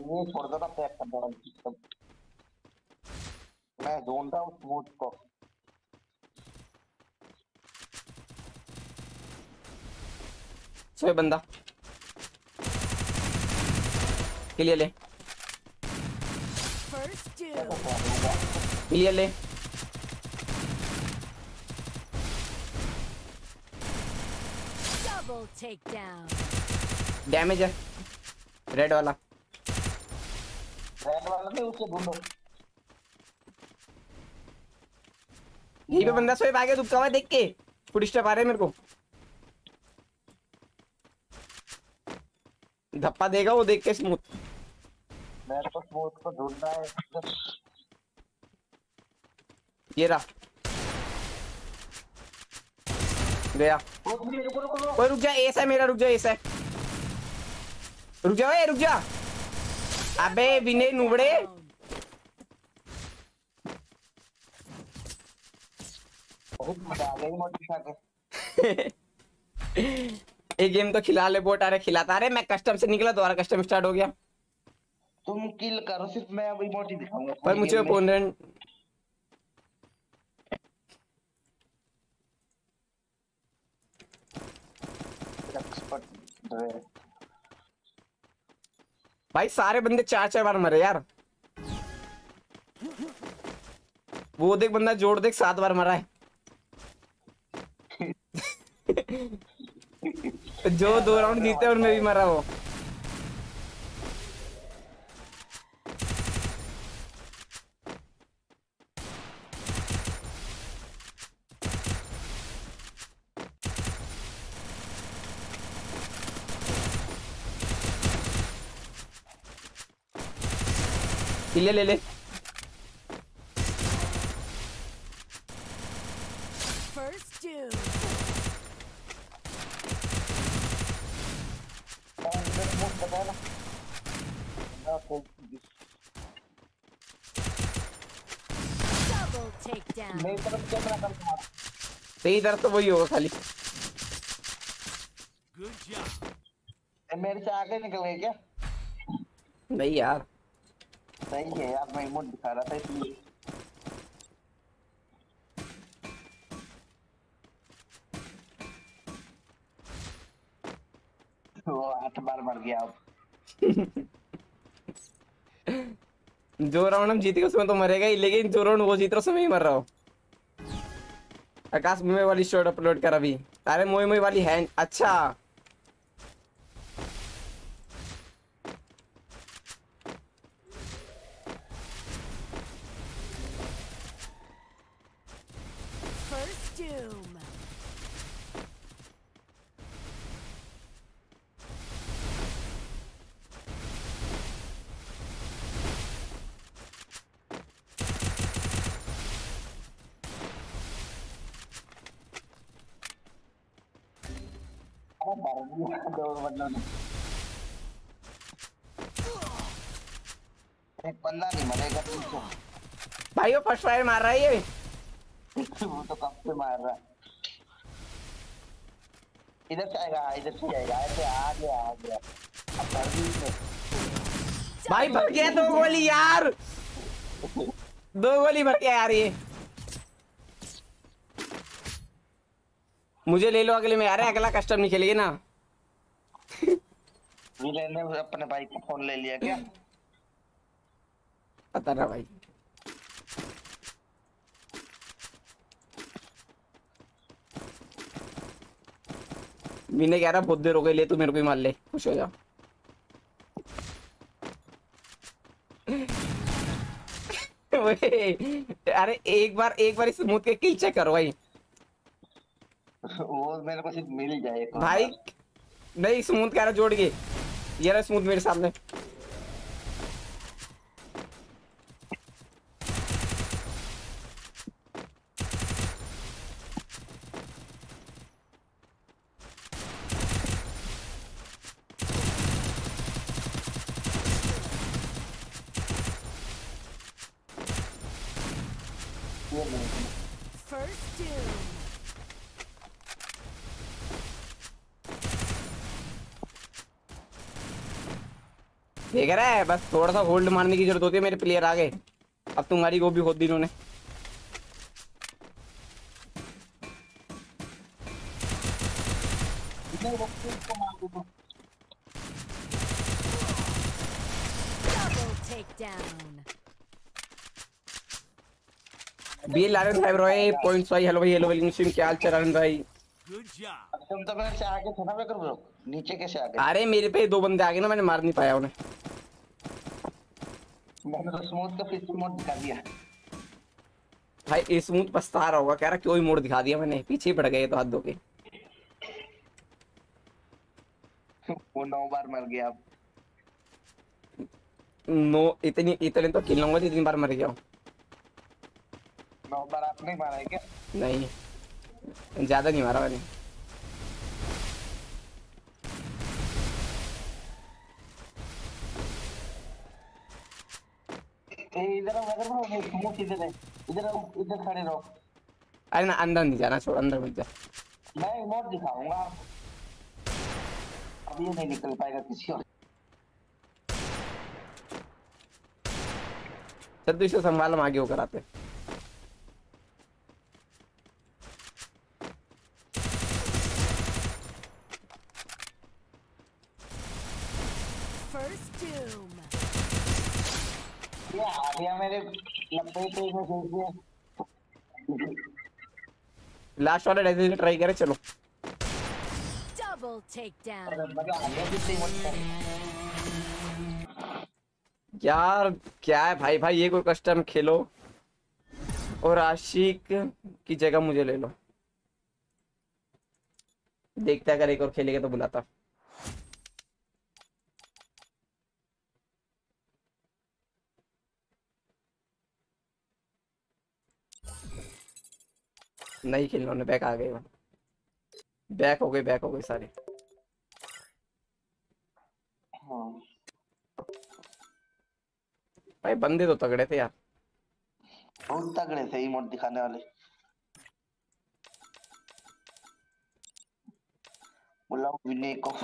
वो छोड़ देता पैक कर दो, मैं ढूंढता हूं स्मूथ को। सोए बंदा क्लियर ले, क्लियर ले। डैमेज है रेड वाला, उसको ढूंढो। यही पे बंदा सोए भागे दुबका हुआ देख के, पुलिस स्टेप आ रहे मेरे को धप्पा देगा वो देख के। स्मूथ मेरे को, स्मूथ को ढूंढना है। ये रहा गया। रुक रुक जा, ऐसा है मेरा, रुक जा ऐसा है, रुक जा ओए रुक जा। अबे विनय नुबड़े बहुत मजा आ गया मोटी साके। एक गेम तो खिला ले बोट, अरे खिलाता। अरे मैं कस्टम से निकला, दोबारा कस्टम स्टार्ट हो गया। तुम किल करो, सिर्फ मैं अभी मोटी दिखाऊंगा। पर मुझे ओपोनेंट भाई सारे बंदे 4-4 बार मरे यार। वो देख बंदा जोड़ देख 7 बार मरा है। जो 2 राउंड जीते उनमें भी मरा वो। ले ले तेरी तरफ तो वही होगा खाली। मेरे से आगे निकल गए क्या? नहीं यार सही है यार, मैं इमोट दिखा रहा था इसलिए। वो 8 बार मर गया अब। जो राउंड हम जीते उसमें तो मरेगा ही, लेकिन जो राउंड वो जीत रहा उसमें ही मर रहा हो। आकाश मोए वाली शॉर्ट अपलोड कर अभी। अरे मोए मोए वाली हैंड। अच्छा भाई वो फर्स्ट फायर मार रहा है ये। वो तो कब से मार रहा है। इधर से आएगा, इधर से आएगा। ऐसे आ गया भाई, भर गया 2 गोली यार। 2 गोली भर गया यार ये। मुझे ले लो अगले में। अरे अगला कस्टम नहीं खेलेंगे ना। ने अपने भाई को फोन ले लिया क्या? पता ना भाई। मैंने कह रहा बहुत देर हो गई, ले तू मेरे को ही मार ले, खुश हो जा। अरे एक बार इस स्मूथ के किल चेक करो भाई। वो मेरे को सिर्फ मिल जाए भाई। नहीं स्मूथ कह रहा जोड़ के, ये रहा स्मूथ मेरे सामने। देख रहा है, बस थोड़ा सा होल्ड मारने की जरूरत होती है। मेरे प्लेयर आ गए, अब तुम्हारी वो भी होती है इन्होंने। पॉइंट्स भाई। हेलो भाई, हेलो भाई, क्या हाल चरण भाई? तुम तो मेरे से आगे थे ना, मैं करूँ नीचे कैसे आ गए? अरे मेरे पे दो बंदे आ गए ना, मैंने मार नहीं पाया उन्हें। मैंने स्मूथ का पीछे मोड़ दिखा दिया भाई। स्मूथ पछता रहा होगा, कह रहा क्यों ही मोड़ दिखा दिया मैंने, पीछे पड़ गए तो हाथ धो के। वो 9 बार मर गया। नो इतने तो किल लूंगा जितनी बार मर गया हूं। 9 बार आप नहीं मारा है क्या? नहीं, ज्यादा नहीं मारा मैंने। इधर खड़े रहो। अरे ना अंदर नहीं जाना, छोड़ अंदर मत जा। मैं इमोट दिखाऊंगा, अब ये नहीं निकल पाएगा किसी और। चल तू इसे संभाल, हम आगे होकर आते। लास्ट वाला डेजिनेट ट्राई करे, चलो। Double take down. यार क्या है भाई, भाई ये कोई कस्टम खेलो और आशिक की जगह मुझे ले लो। देखता अगर एक और खेलेगा तो बुलाता। नहीं खेलना उन्हें, बैक आ गए, बैक हो गए सारे। भाई बंदे तो तगड़े थे यार, बहुत तगड़े थे इमोट दिखाने वाले। बुलाओ विनय को,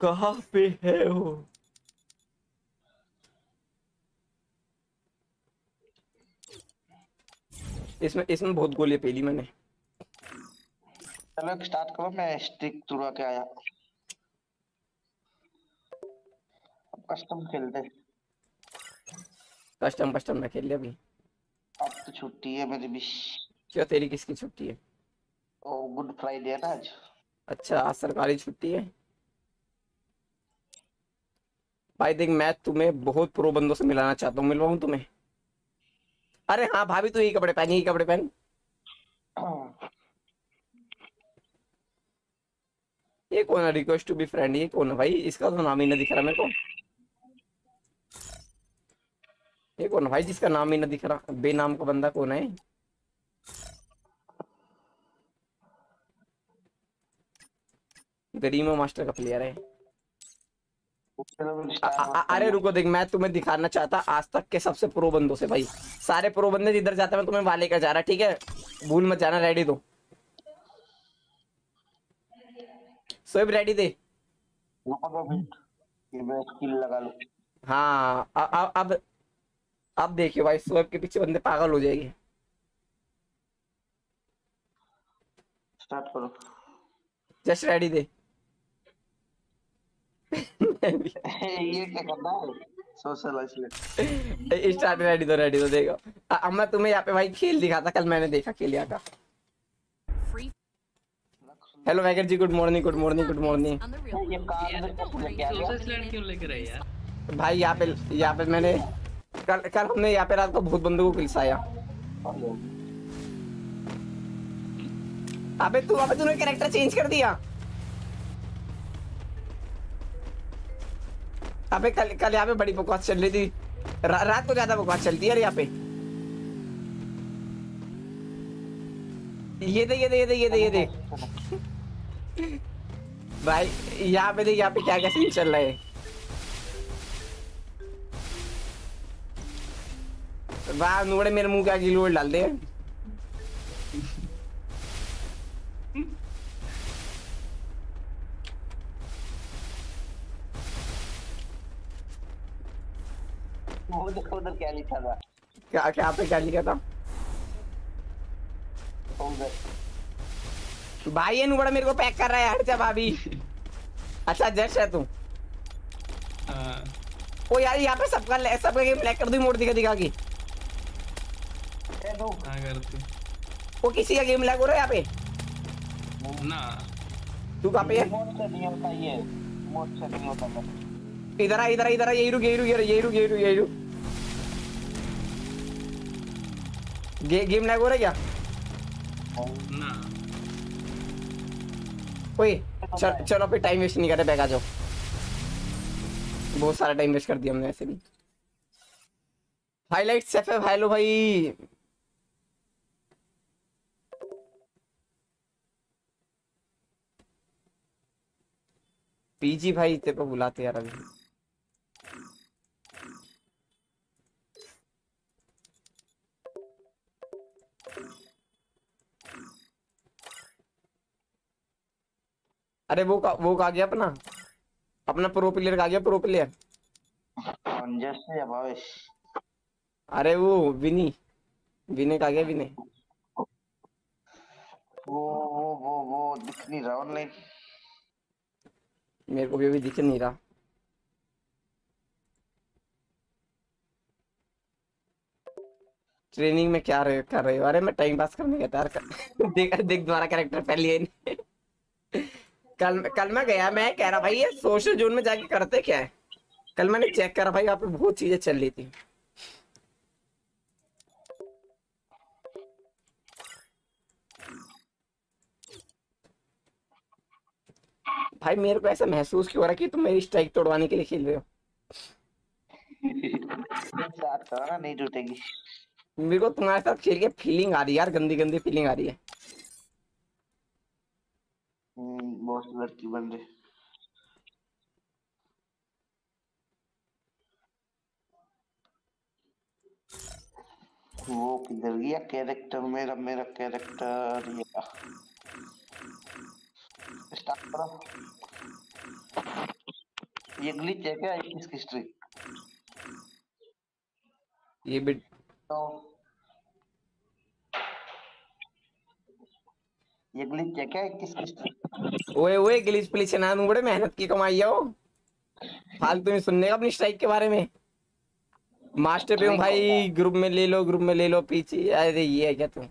कहाँ पे है वो? इसमें बहुत गोली पहली मैंने। चलो स्टार्ट करो, मैं स्टिक तुड़ा के आया। अब कस्टम खेलते, कस्टम मैं खेल लिया अभी। अब तो छुट्टी है मेरी भी। क्यों, तेरी किसकी छुट्टी है? ओ गुड फ्राइडे है ना आज। अच्छा आज सरकारी छुट्टी है भाई। देख मैं तुम्हें बहुत प्रो बंदों से मिलाना चाहता हूँ, मिलवाऊँ तुम्हें? अरे हाँ भाभी, तू यही कपड़े पहन, यही कपड़े पहन। ये कौन है? रिक्वेस्ट टू बी फ्रेंड, ये कौन है भाई? इसका तो नाम ही ना दिख रहा मेरे को। ये कौन है भाई जिसका नाम ही ना दिख रहा? बेनाम का बंदा कौन है? गरीमा मास्टर का प्लेयर है। अरे रुको, देख मैं तुम्हें दिखाना चाहता आज तक के सबसे प्रो बंदों से भाई। सारे प्रो बंदे जिधर जाते हैं तुम्हें वाले का जा रहा, ठीक है? भूल मत जाना, रेडी दो सब, रेडी दे। हाँ अब देखियो भाई, सोएब के पीछे बंदे पागल हो जाएंगे। स्टार्ट करो, जस्ट रेडी दे। ये क्या करना है? Social isolate. स्टार्ट रेडी दो देखो। अम्मा तुम्हें यहाँ पे भाई खेल दिखाता, कल मैंने देखा खेल यहाँ का। हेलो मैगर जी, good morning good morning good morning. क्यों लेकर आए यार भाई? यहाँ पे मैंने कल हमने यहाँ पे रात को भूत बंदूक को घिसाया। अबे तूने कैरेक्टर चेंज कर दिया। अबे कल यहाँ पे बड़ी बकवास चल रही थी, रात को ज्यादा बकवास चलती है यहाँ पे। ये दे भाई यहाँ पे क्या क्या सीन चल रहा है वाह। नूड़े मेरे मुंह क्या गिलू डाल दे। वो देखो उधर क्या लिखा था, क्या पे क्या लिखा था भाई? ये नुबड़ा मेरे को पैक कर रहा है। हट जा भाभी। अच्छा जस्ट है तू। ओ यार यहाँ पे सबका गेम ब्लैक कर दूं मोड़ दिखा के। वो किसी का गेम ब्लैक हो रहा है यहाँ पे ना। तू कहाँ पे है? इधर आ यही रुक। गेम लैग हो रहा है क्या? ना। ओए चलो पे टाइम वेस्ट नहीं कर रहे, बैग आ जाओ। बहुत सारा टाइम वेस्ट कर दिया हमने ऐसे भी। हाइलाइट्स एफ एफ हेलो भाई। पीजी भाई तेरे को बुलाते यार अभी। अरे वो का गया अपना प्रो प्लेयर का गया। प्रो प्लेयर अरे वो विनी का गया। विनी वो दिख नहीं रहा ऑनलाइन। मेरे को भी अभी दिख नहीं रहा। ट्रेनिंग में क्या कर रहे हो? अरे मैं टाइम पास करने गया यार। देख दोबारा कैरेक्टर पहले लिया। कल मैं गया, मैं कह रहा भाई ये सोशल जोन में जाके करते क्या है। कल मैंने चेक करा भाई, यहाँ पे बहुत चीजें चल रही थी। भाई मेरे को ऐसा महसूस क्यों हो रहा है कि तुम मेरी स्ट्राइक तोड़वाने के लिए खेल रहे हो? नहीं टूटेगी। मेरे को तुम्हारे साथ खेल के फीलिंग आ रही है यार, गंदी गंदी फीलिंग आ रही है। बहुत लड़की बन रहे। वो किधर गया कैरेक्टर? मेरा कैरेक्टर ये स्टार्ट करो। ये ग्लिच है क्या? इसकी स्ट्रिक ये बिट तो ये ग्लिच है क्या? ओए ग्लिच प्लीज ना। बड़े मेहनत की कमाई हो, फालतू में सुनने का अपनी स्ट्राइक के बारे में। मास्टर पे हूं भाई, ग्रुप में ले लो पीछे। अरे ये है क्या तुम?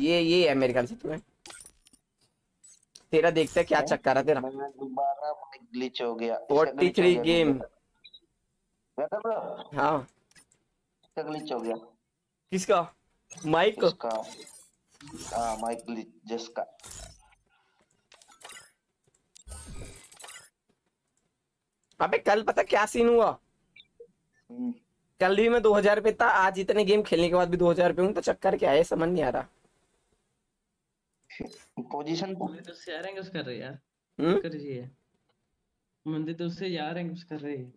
ये है मेरे ख्याल से तुम्हें। तेरा देखते क्या चक्कर है तेरा। दोबारा ग्लिच हो गया 43 गेम। हाँ ग्लिच हो गया। किसका? माइक का। हां माइक ग्लिच जिसका। अबे कल पता क्या सीन हुआ? कल भी मैं 2000 रुपये था, आज इतने गेम खेलने के बाद भी 2000 रुपये हूं तो चक्कर क्या है समझ नहीं आ रहा। पोजीशन तो से आ रहे हैं कर रहे यार। कर रही है मंदिर तो से यार हैं कर रहे हैं।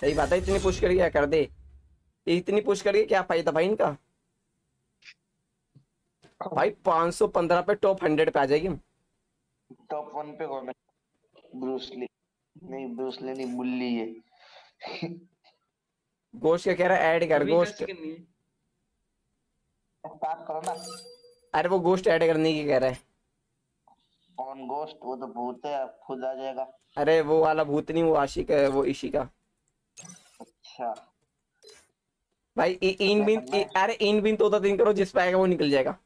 सही बात है, इतनी पुश करके क्या कर दे। इतनी पुश करके क्या फायदा भाई इनका। भाई 515 पे टॉप 100 पे आ जाएगी। टॉप 1 पे कौन है? ब्रूसली नहीं, बुल्ली है। गोश्त क्या कह रहा है ऐड कर गोश्त। अरे वो गोश्त ऐड करने की कह रहा है। कौन गोश्त? वो तो भूत है, आप खुद आ जाएगा। अरे वो वाला भूत नहीं, वो आशिक है, वो इसी का। अच्छा भाई इन बिन, अरे इन बिन तोता तीन करो, जिस पे आएगा वो निकल जाएगा।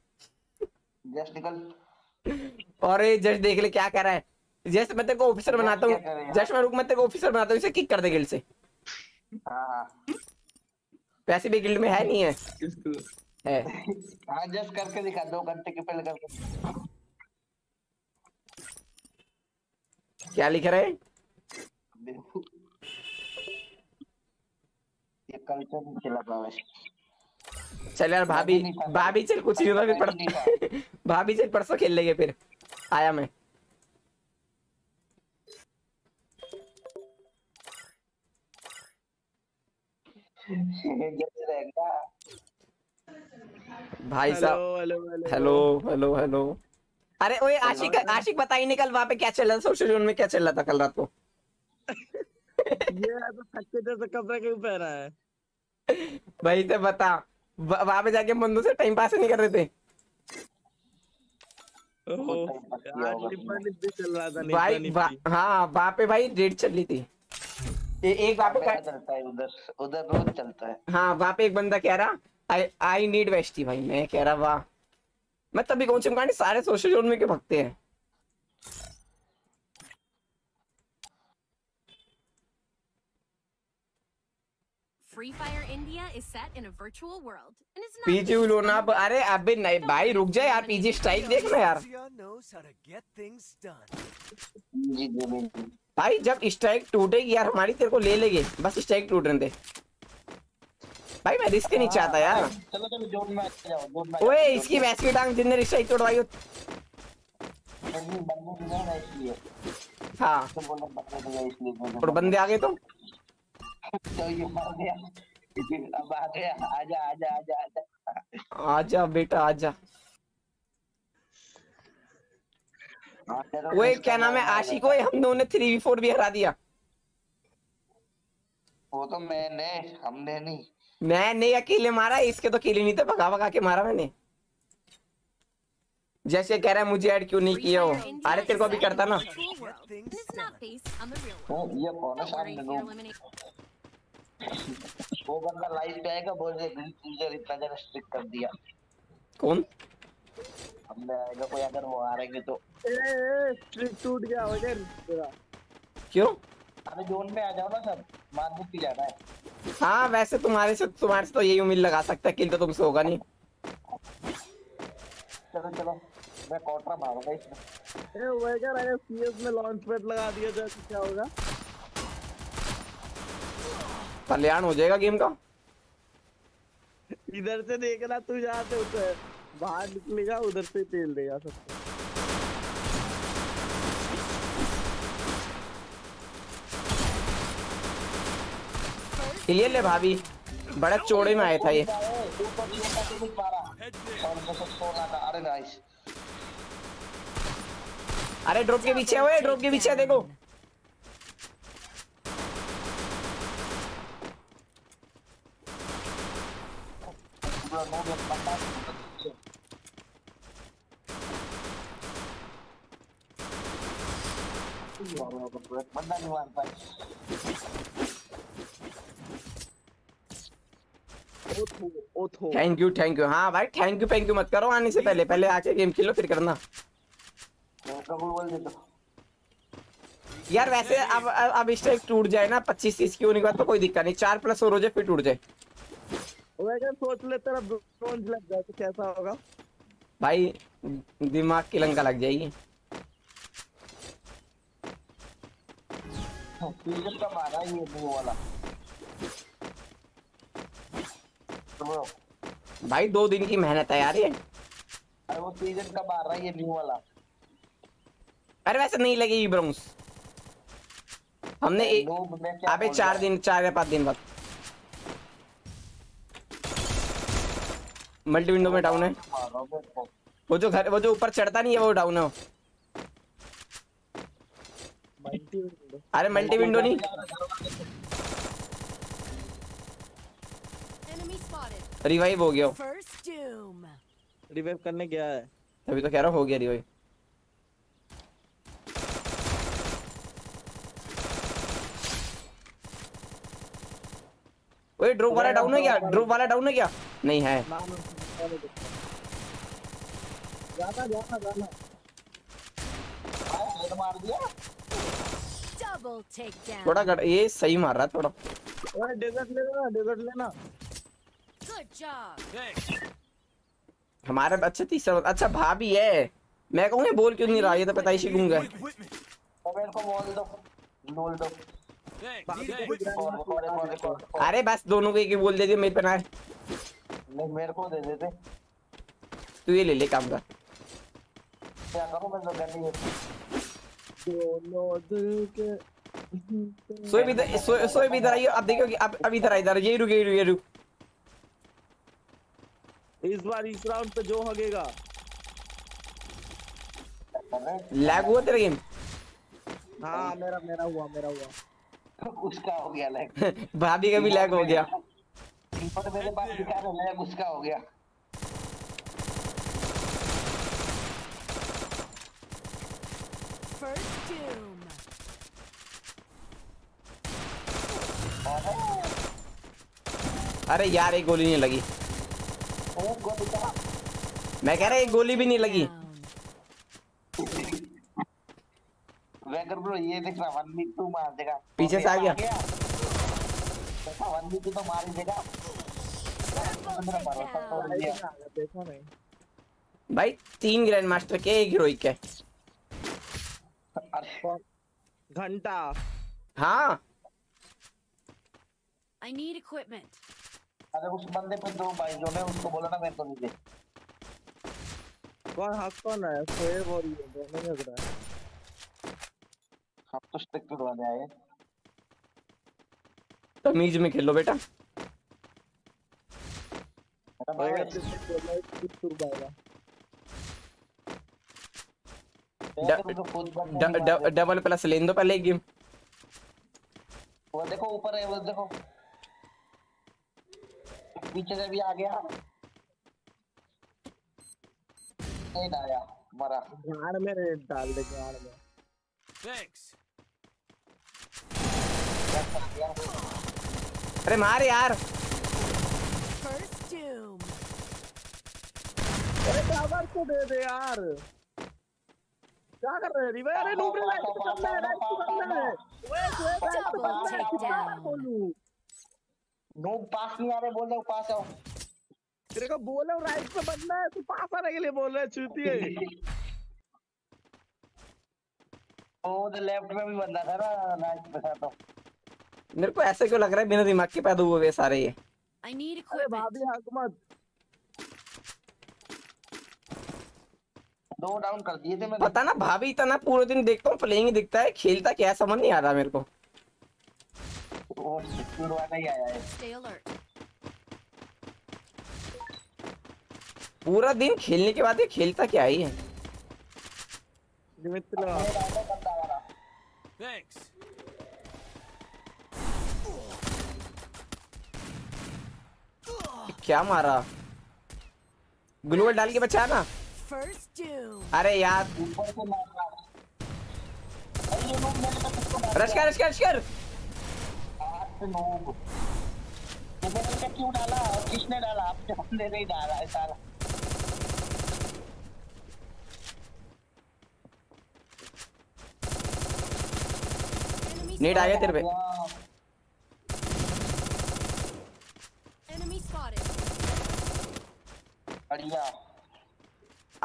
जस्ट निकल। और जस्ट देख ले क्या कह रहा है। जस्ट मैं तेरे को ऑफिसर बनाता हूँ। जस्ट मैं रुक, मैं तेरे को ऑफिसर बनाता हूँ। इसे किक कर दे गिल्ड से। वैसे भी गिल्ड में है नहीं है, है। जस्ट करके दिखा, 2 घंटे के पहले करके। क्या लिख रहे हैं? चल यार भाभी, भाभी चल कुछ नहीं होगा, पढ़ भाभी चल परसों खेल लेंगे फिर। आया मैं भाई साहब। Hello hello hello. अरे ओए आशिक, आशिक बता ही निकल वहाँ पे क्या चल रहा था, सोशल जोन में क्या चल रहा था कल रात को। ये तो फक्के जैसे कपड़ा क्यों पहना है भाई? तो बता वहां पे जाके बंदों से टाइम पास नहीं कर रहे थे। हाँ वहाँ पे भाई रेड चल रही थी। एक वहाँ पे चलता है, उधर उधर रोज चलता है। हाँ वहाँ पे एक बंदा कह रहा आई नीड वेस्टी। भाई मैं कह रहा वाह, मैं तभी कौन से मुकाने सारे सोशल जोन में के भगते हैं। Free Fire India is set in a virtual world and is not PG लोना। अरे अबे नहीं भाई रुक जा यार, PG स्ट्राइक देख ना यार भाई। जब स्ट्राइक टूटेगी यार हमारी, तेरे को ले लेंगे। बस स्ट्राइक टूटने दे भाई, मैं रिस्क नहीं चाहता यार। चलो चलो जोन में आ जाओ। ओए इसकी वैसे की टांग जितने स्ट्राइक तोड़वाई हो। हां तो बोल रहा है इसलिए और बंदे आ गए तो तो ये मर गया। अब आ गया, आजा आजा आजा आजा आजा बेटा आजा। वो क्या नाम है आशिक, वो हम दोनों ने 3v4 भी हरा दिया। वो तो मैंने, हमने नहीं, मैंने अकेले मारा। इसके तो किले नहीं थे, भगा भगा के मारा मैंने। जैसे कह रहा है मुझे ऐड क्यों नहीं किया हो। अरे तेरे को भी करता ना। ये कौन है सामने वो बंदा लाइव पे आएगा, बोल दे यूजर इतना ज्यादा स्ट्रिक कर दिया। कौन हमने आएगा कोई, अगर वो आ रहेंगे तो स्ट्रिक टूट गया हो जाए पूरा। क्यों? अरे जोन में आ जाओ ना सब, मार दूं की जाना है। हां वैसे तुम्हारे से तो यही उम्मीद लगा सकता है, किल तो तुमसे होगा नहीं। चलो चलो मैं क्वार्टर मारूंगा इसमें। ए वेगर आया सीएस में लॉन्च पैड लगा दिया तो क्या होगा? कल्याण हो जाएगा गेम का। इधर से देखना तू, जहाँ से उधर बाहर निकलेगा उधर से तेल देगा सबको। क्लियर ले भाभी, बड़ा चौड़े में आया था ये। अरे ड्रॉप के पीछे, हुए ड्रॉप के पीछे देखो। Thank you thank you. हाँ भाई थैंक यू मत करो, आने से पहले पहले आके गेम खेलो फिर करना यार। वैसे अब स्ट्राइक टूट जाए ना 25-30 की होने के बाद तो कोई दिक्कत नहीं, 4+ और हो जाए फिर टूट जाए। सोच ले तेरा ब्रोंज लग जाए तो कैसा होगा भाई, दिमाग की लंका लग जाएगी। का मारा ये वाला तो भाई 2 दिन की मेहनत है यार ये। अरे वो सीजन का मार रहा है ये न्यू वाला। अरे वैसे नहीं लगेगी ब्रोंज, हमने अबे 4 या 5 दिन बाद। मल्टी विंडो में डाउन है वो जो ऊपर चढ़ता नहीं है, वो डाउन है वो। अरे मल्टी विंडो नहीं, रिवाइव हो गया। रिवाइव करने गया है तभी तो कह रहा हूं, हो गया रिवाइव। ओए ड्रॉप वाला डाउन है क्या? ड्रॉप वाला डाउन है क्या? नहीं है। जाना जाना जाना हेड मार दिया। Double take down. थोड़ा ये सही मार रहा थोड़ा। ओए डेजर्ट लेना, डेजर्ट लेना। Good job. हमारा अच्छा तीसरा। अच्छा भाभी है, मैं कहूं ये बोल क्यों नहीं रहा, ये तो पता ही सीखूंगा। अब इनको बोल दो, बोल दो। अरे बस दोनों को एक ही बोल दे दिया। मेरे पे ना मेरे को दे देते, तू ये ले ले काम कर। क्या करूं मैं, गन नहीं है। दोनों दिल के सोए भी इधर आइए। अब देखियो कि अब इधर आ, इधर ये रुक ये रुक। इस बार इस राउंड पे जो हगेगा लैग हुआ तेरा गेम। हां मेरा हुआ उसका हो गया लैग। भाभी का भी लैग हो गया। पर मेरे पास दिखा रहा लैग उसका हो गया। First doom. अरे यार एक गोली नहीं लगी। मैं कह रहा एक गोली भी नहीं लगी। वेगर ब्रो ये देख रहा 1v2 मार देगा। पीछे से आ गया। देखा 1v2 तो मार ही देगा। देखा नहीं भाई, 3 ग्रैंड मास्टर के एक हीरोइक है। घंटा। हां आई नीड इक्विपमेंट। अरे उस बंदे पे दो भाई जो ने उसको बोला ना मेरे को दे। कौन हाथ कौन है? सेव और ये दोनों में झगड़ा है। सब तो स्टिक करवाने आए। तमीज में खेलो बेटा। डबल प्लस लेन दो पहले एक गेम। वो देखो ऊपर है, वो देखो पीछे से भी आ गया। नहीं आया मरा। गाड़ में रेड डाल दे, गाड़ में। Thanks. अरे मार यार। अरे पावर तो दे दे यार। क्या कर रहे रिवे? अरे नूब रे लाइट करना है, लाइट करना है। ओए ओए नूब पास नहीं आ रहे, बोल रहा हूं पास आओ। तेरे को बोल रहा हूं राइट पे बनना है, तू पास आने के लिए बोल रहा है चूतिए। वो तो लेफ्ट में भी बंदा था ना नाइट पे था। तो मेरे को ऐसे क्यों लग रहा है बिना दिमाग के पैदा हुए सारे ये। I need equipment. भाभी हक मत। दो डाउन कर दिए थे मैंने। पता ना भाभी इतना पूरे दिन देखता हूं प्लेइंग, दिखता है खेलता क्या समझ नहीं आ रहा मेरे को। और सिक्योर वाला ही आया है। पूरा दिन खेलने के बाद ये खेलता क्या ही है। Thanks. क्या मारा? ग्लूवल डाल के बचा ना। अरे यार रश कर। क्यों डाला? किसने डाला? आपके बंदे ने ही डाला है सारा। नेट आ गया तेरे पे। Enemy spotted. बढ़िया।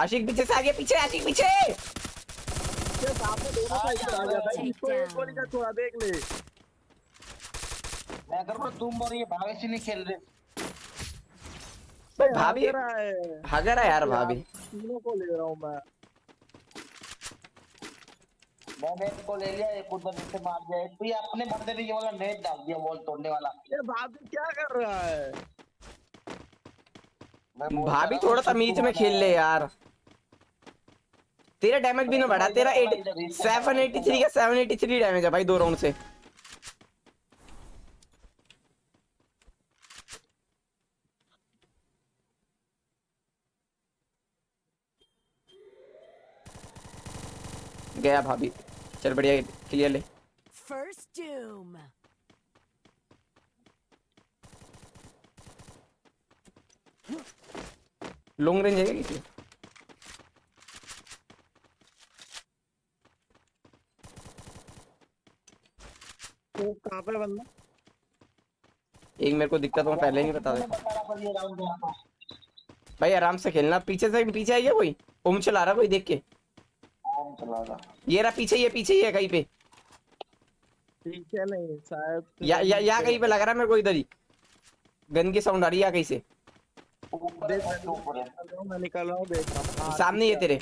आशिक पीछे से आ गया, पीछे आशिक पीछे। ये सामने दोनों का इधर आ गया भाई। इसको एक गोली का थोड़ा देख ले। मैं कर रहा तुम और ये भागे से नहीं खेल रहे। भाई भाभी भाग रहा है यार भाभी। तीनों को ले रहा हूं मैं। मैंने इसको ले लिया, एक उधर से मार दिया। ये अपने बंदे ने ये वाला नेट डाल दिया वॉल तोड़ने वाला। ये भाभी क्या कर रहा है? भाभी थोड़ा तमीज में खेल ले यार। तेरा डैमेज भी ना बढ़ा। तेरा 783 का 783 डैमेज है भाई दो राउंड से। गया भाभी, चल बढ़िया क्लियर ले। फर्स्ट डूम लॉन्ग रेंज है किसी वो कहां पर बंदा एक मेरे को दिक्कत हो पहले नहीं बता दे भाई आराम से खेलना। पीछे से पीछे आ गया कोई ओम चला रहा कोई देख के ओम चला रहा ये रहा पीछे ये पीछे ही है कहीं पे पीछे नहीं शायद या कहीं पे लग रहा है मेरे को इधर ही गन की साउंड आ रही है कहीं से मैं निकल रहा हूं देख रहा हूं सामने ये तेरे एक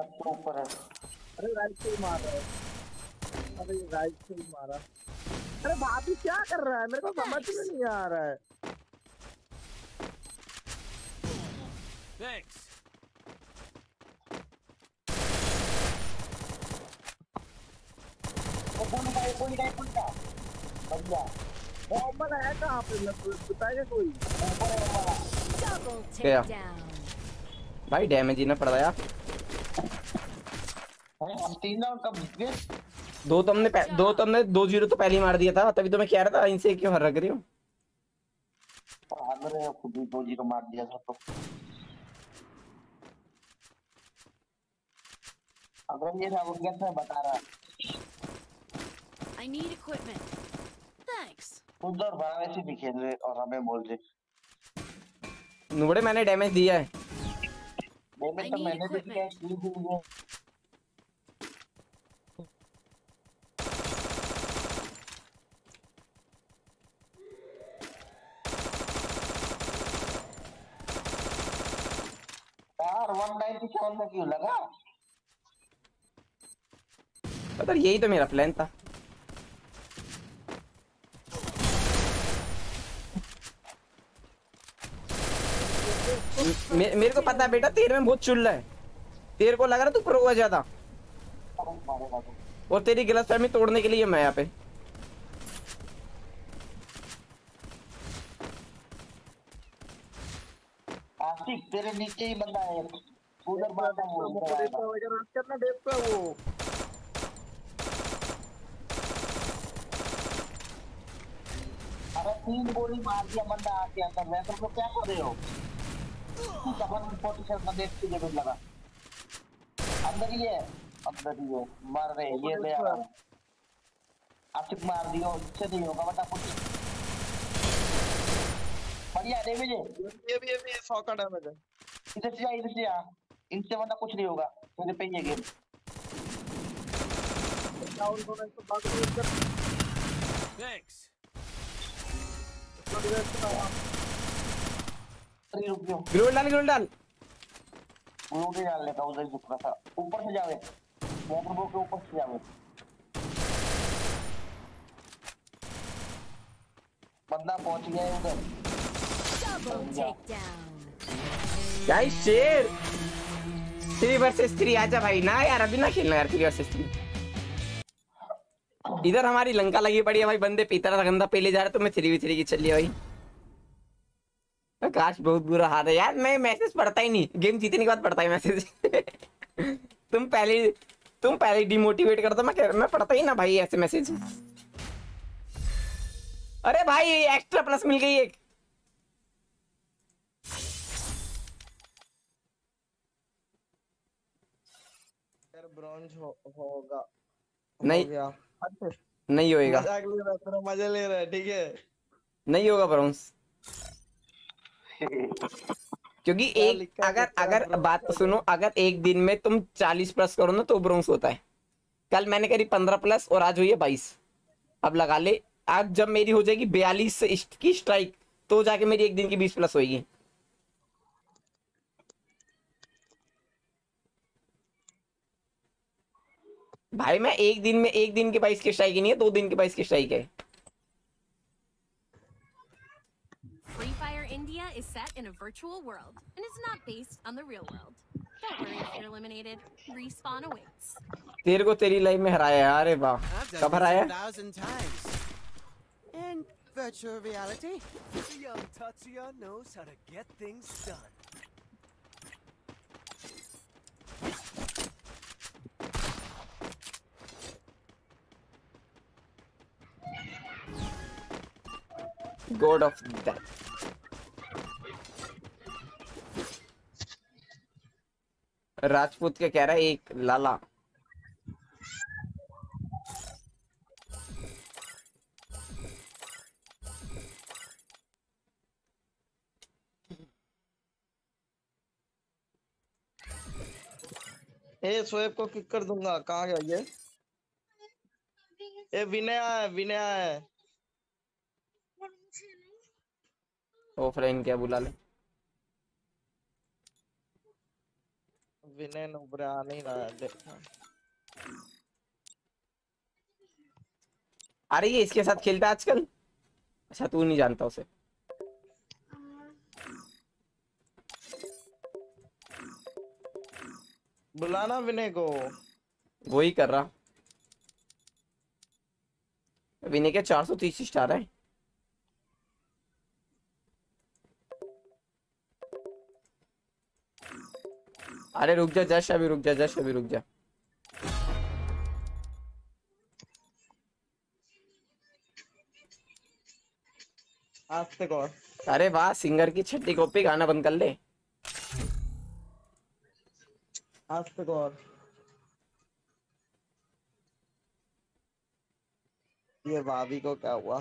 तो ऊपर है। अरे राइट से मार रहा है अरे राइट से मारा। अरे भाभी क्या कर रहा है मेरे को समझ में नहीं आ रहा है। थैंक्स कौन का बढ़िया बॉम्ब है कहां पे बताइए कोई क्या भाई डैमेज ही ना पड़ रहा यार। हम तीन राउंड कब जीत गए? दो तुमने 2-0 तो पहले ही मार दिया था तभी तो मैं कह रहा था इनसे क्यों हर रख रही हूं। हमने खुद ही 2-0 मार दिया था तो अगर ये सब कैसे बता रहा आई नीड इक्विपमेंट थैंक्स उधर भावे से भी खेल रहे और हमें बोल रहे नुबड़े मैंने डैमेज दिया है डैमेज तो मैंने भी दिया है। में क्यों लगा? पता यही तो मेरा प्लान था। मेरे को पता है बेटा तेरे में बहुत चुल्ला है तेरे को लग रहा तू प्रो है ज्यादा और तेरी गलतफहमी तोड़ने के लिए मैं यहाँ पे तेरे नीचे ही बंदा है उधर बात है वो वगैरह करना देख पे वो अरे 3 गोली मार दिया बंदा आके अंदर मैं तुमको क्या कर रहे हो तब पोजीशन में देख के जब लगा अंदर ही है मार रहे ये ले आशिक मार दियो इससे नहीं होगा बेटा कुछ बढ़िया डैमेज है ये भी 100 का डैमेज है। इधर से आ इनसे वरना कुछ नहीं होगा मेरे पे ये गेम डाउन हो गए तो भाग लो इधर थैंक्स ग्रेनेड डाल लेता हूं उधर झुक रहा था ऊपर से जावे मोटरबो के ऊपर से जावे बंदा पहुंच गया है उधर गाइस शेर 3 वर्सेस 3 आजा भाई ना यार अभी ना खेलना यार 3 वर्सेस 3 इधर हमारी लंका लगी पड़ी है भाई बंदे पितरा गंदा पहले जा रहा तो मैं 3v3 की चल लिया भाई। काश बहुत बुरा हाल है यार मैं मैसेज पढ़ता ही नहीं गेम जीतने के बाद पढ़ता ही मैसेज तुम पहले डिमोटिवेट करता मैं पढ़ता ही ना भाई ऐसे मैसेज। अरे भाई एक्स्ट्रा प्लस मिल गई एक ब्रॉन्ज होगा नहीं होएगा मजा ले रहा है ठीक है नहीं होगा ब्रॉन्ज क्योंकि एक अगर बात सुनो अगर एक दिन में तुम 40+ करो ना तो ब्रॉन्ज होता है। कल मैंने करी 15+ और आज हुई है 22 अब लगा ले आज जब मेरी हो जाएगी 42 की स्ट्राइक तो जाके मेरी एक दिन की 20+ होगी। भाई मैं एक दिन के 22 की स्ट्राइक ही नहीं है 2 दिन के 22 की स्ट्राइक है। Free Fire India is set in a virtual world and is not based on the real world. Don't worry if you're eliminated. Respawn awaits. तेरे को तेरी लाइफ में हराया अरे वाह कब हराया? In virtual reality. Young Tatsuya knows how to get things done. god of death. Rajput क्या कह रहा है एक लाला। ए सोएब को किक कर दूंगा, कहाँ गया ये? ए विनय है, विनय है। ओ फ्रेंड क्या बुला ले, विनय ऊपर आ नहीं रहा देखना। अरे ये इसके साथ खेलता है आजकल। अच्छा तू नहीं जानता उसे। बुलाना विनय को, वो ही कर रहा। विनय के 430 स्टार है। अरे रुक जा जश, अभी रुक जा जश, अभी रुक जा। आस्ते को। अरे वाह सिंगर की छठी कॉपी, गाना बंद कर ले। आस्ते को। ये भाभी को क्या हुआ?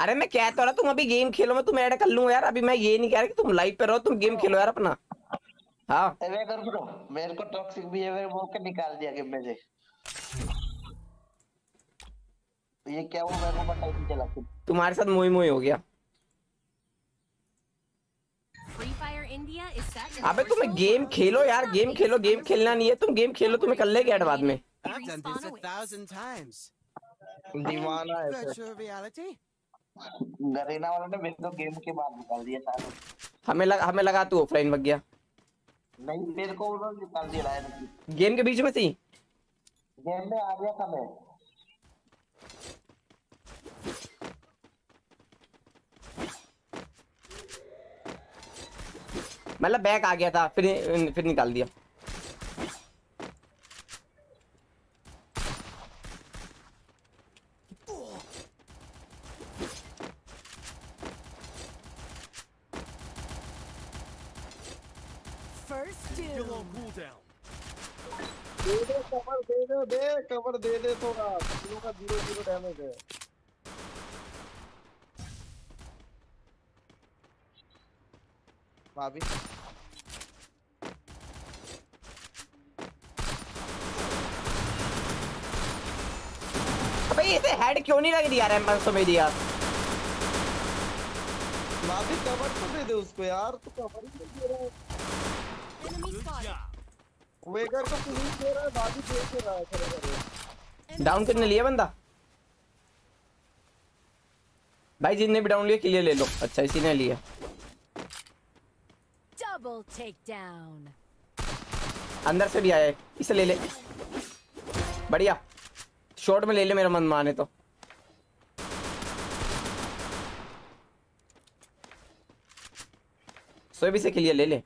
अरे मैं कहता रहा तुम अभी गेम खेलो, मैं तुम्हें ऐड कर लूंगा यार। अभी मैं ये नहीं कह रहा कि तुम लाइव पे रहो, तुम गेम खेलो यार अपना। हाँ मेरे को टॉक्सिक बिहेवियर वो के निकाल दिया गेम में से। ये क्या हुआ मेरे को पता ही नहीं चला, तुम्हारे साथ मोई मोई हो गया। अबे तुम्हें गेम खेलो यार, गेम खेलो। गेम खेलना नहीं है, तुम गेम खेलो, तुम्हें कर लेंगे ऐड बाद में। दीवाना है गरीना वाला ने मेरे को गेम के बाद निकाल दिया सारे। हमें लगा तू ऑफलाइन भाग गया। नहीं मेरे को उन्होंने निकाल दिया डायरेक्ट गेम के बीच में से ही। गेम में आ गया था मैं। मतलब बैक आ गया था, फिर निकाल दिया। कवर दे दे थोड़ा, का 0-0 डैमेज है। भाभी भाई इसे हेड क्यों नहीं लग रही यार? M500 में दिया। भाभी कवर तो दे दे उसको यार, तो कवर ही नहीं दे रहा है। वेगर को पुलिस दे रहा है, बाकी देख रहा है सर। डाउन करने लिया बंदा भाई, जिसने भी डाउन लिया क्लियर ले लो। अच्छा इसी ने लिया। Double take down. अंदर से भी आया है, इसे ले ले। बढ़िया शॉट में ले ले, मेरा मन माने तो। सोए भी से क्लियर ले ले।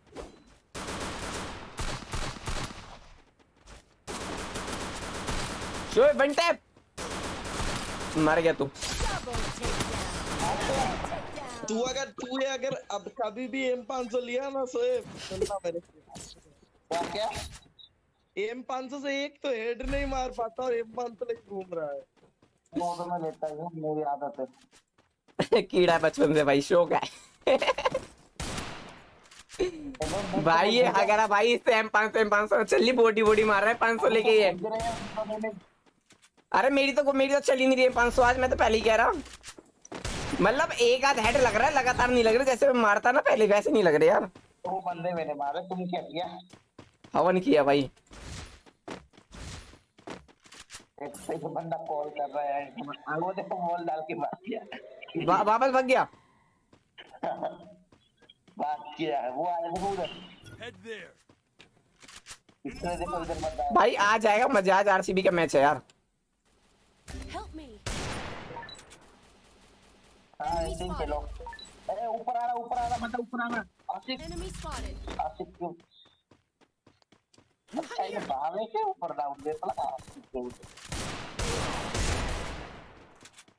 वन टैप मार गया तू। तू अगर अब कभी भी M500 लिया ना सोएब, क्या M500 से एक तो हेड नहीं मार पाता और M500 लेके घूम रहा है। तो मैं लेता हूं, मेरी आदत है। कीड़ा बचपन से भाई, शौक है। भाई ये हगारा भाई, इससे M500 चली बॉडी मार रहा है 500 लेके ये। अरे मेरी तो चली नहीं रही है 500 आज। मैं तो पहले ही कह रहा, मतलब एक आध हेड लग रहा है, लगातार नहीं लग रहा। जैसे मैं मारता ना पहले, वैसे नहीं लग रहे यार। वो बंदे मैंने मारे, तुम क्या किया? हवन किया भाई। एक से तो बंदा कॉल कर रहा है, वो देखो मॉल डाल के भाग गया, वापस भाग गया। बात किया है वो आया देखो उधर भाई। आ जाएगा मजा, आज RCB का मैच है यार। चलो अरे ऊपर आ रहा मतलब ऊपर आना।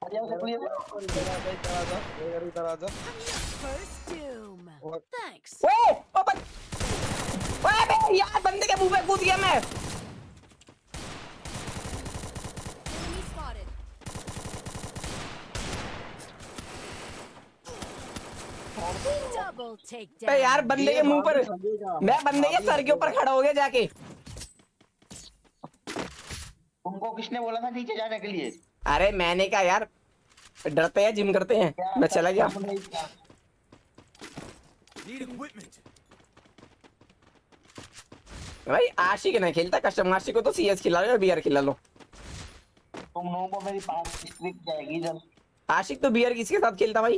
यार बंदे के मुंह पे कूद गया मैं। यार बंदे के मुंह पर, मैं बंदे के सर के ऊपर खड़ा हो गया जाके। तुमको किसने बोला था नीचे जाने के लिए? अरे मैंने कहा यार डरते हैं जिम करते हैं, मैं चला गया। भाई आशिक नहीं खेलता कस्टम, आशिक को तो सीएस खिला लो या बीआर खिला लो। तुम लोगों को मेरी पास स्ट्रिक जाएगी जब। आशिक तो बीआर किसके साथ खेलता भाई?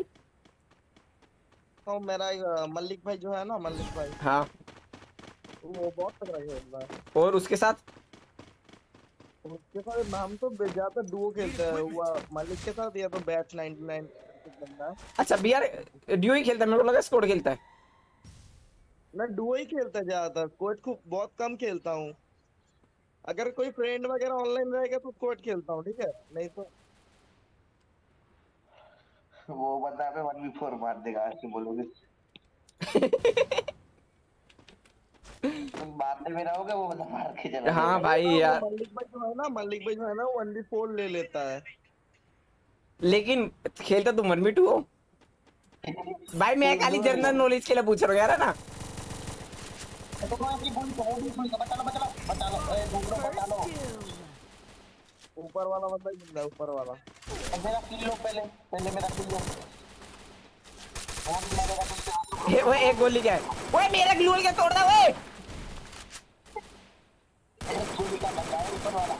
तो मेरा मलिक भाई जो है ना, मलिक भाई हाँ वो बहुत तगड़ा खेलता है। और उसके साथ हम तो ज्यादा डुओ खेलते हैं, हुआ मलिक के साथ या तो बैच 99 बंदा। अच्छा बीआर डुओ ही खेलता है, मेरे को लगा स्क्वाड खेलता है। मैं डुओ ही खेलता ज्यादातर, स्क्वाड को बहुत कम खेलता हूं। अगर कोई फ्रेंड वगैरह ऑनलाइन रहेगा तो स्क्वाड खेलता हूं, ठीक है, नहीं तो वो बंदा पे 1v4 मार देगा। ऐसे बोलोगे तुम बातें में रहोगे, वो बंदा मार के चला। हां भाई यार मलिक भाई जो है ना, मलिक भाई जो है ना 1v4 ले लेता है, लेकिन खेलता तुम 1v2 हो। भाई मैं खाली जनरल नॉलेज के लिए पूछ रहा हूं यार, है ना? तो कौन की बोल कहो भी कोई बता लो, बता लो ए दूसरा बता लो। ऊपर वाला बंदा जिंदा है, ऊपर वाला। मेरा किल लो पहले, पहले मेरा किल लो। और मारेगा तुझसे। ए ओए एक गोली क्या है? ओए मेरा ग्लू वॉल क्या तोड़ रहा है? ओए गोली का बंदा है ऊपर वाला।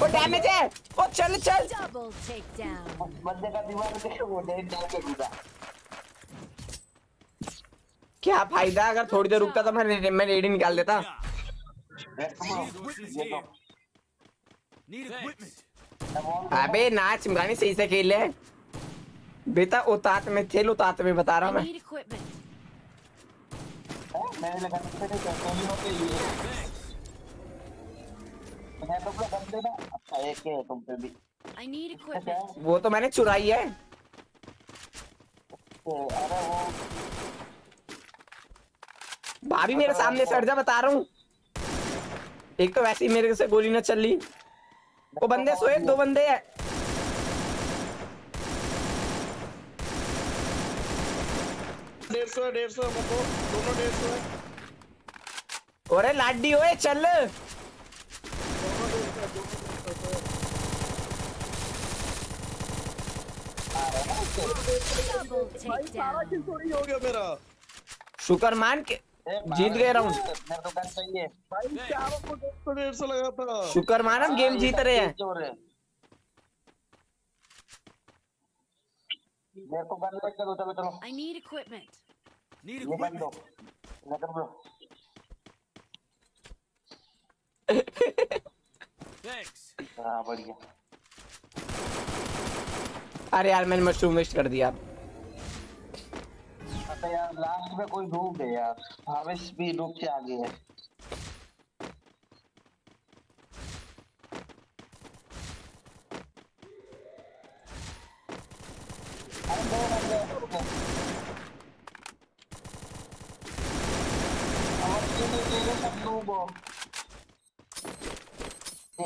वो डैमेज है। ओ चल चल बंदे का दीवार पे वो डेड डाल के घुसा। क्या फायदा, अगर थोड़ी देर रुकता तो मैं रेडी निकाल देता। अबे नाच गाने सही से खेले बेटा, उतात में खेल, उतात में बता रहा हूं मैं। वो तो मैंने चुराई है। भाभी मेरे सामने सट जा, बता रहा हूँ। एक तो वैसे ही मेरे से गोली न चल ली। वो बंदे सोए, दो बंदे हैं। डेढ़ सौ मतो, दोनों 150 है। ओरे लाडी ओए चल। भाई सारा किल चोरी हो गया मेरा। शुक्र मान के जीत गए राउंड। शुक्र मान हम गेम जीत रहे हैं। अरे यार मैंने मशरूम वेस्ट कर दिया यार, लास्ट में कोई डूब गया यार। हावेस भी डूब के आ गया है।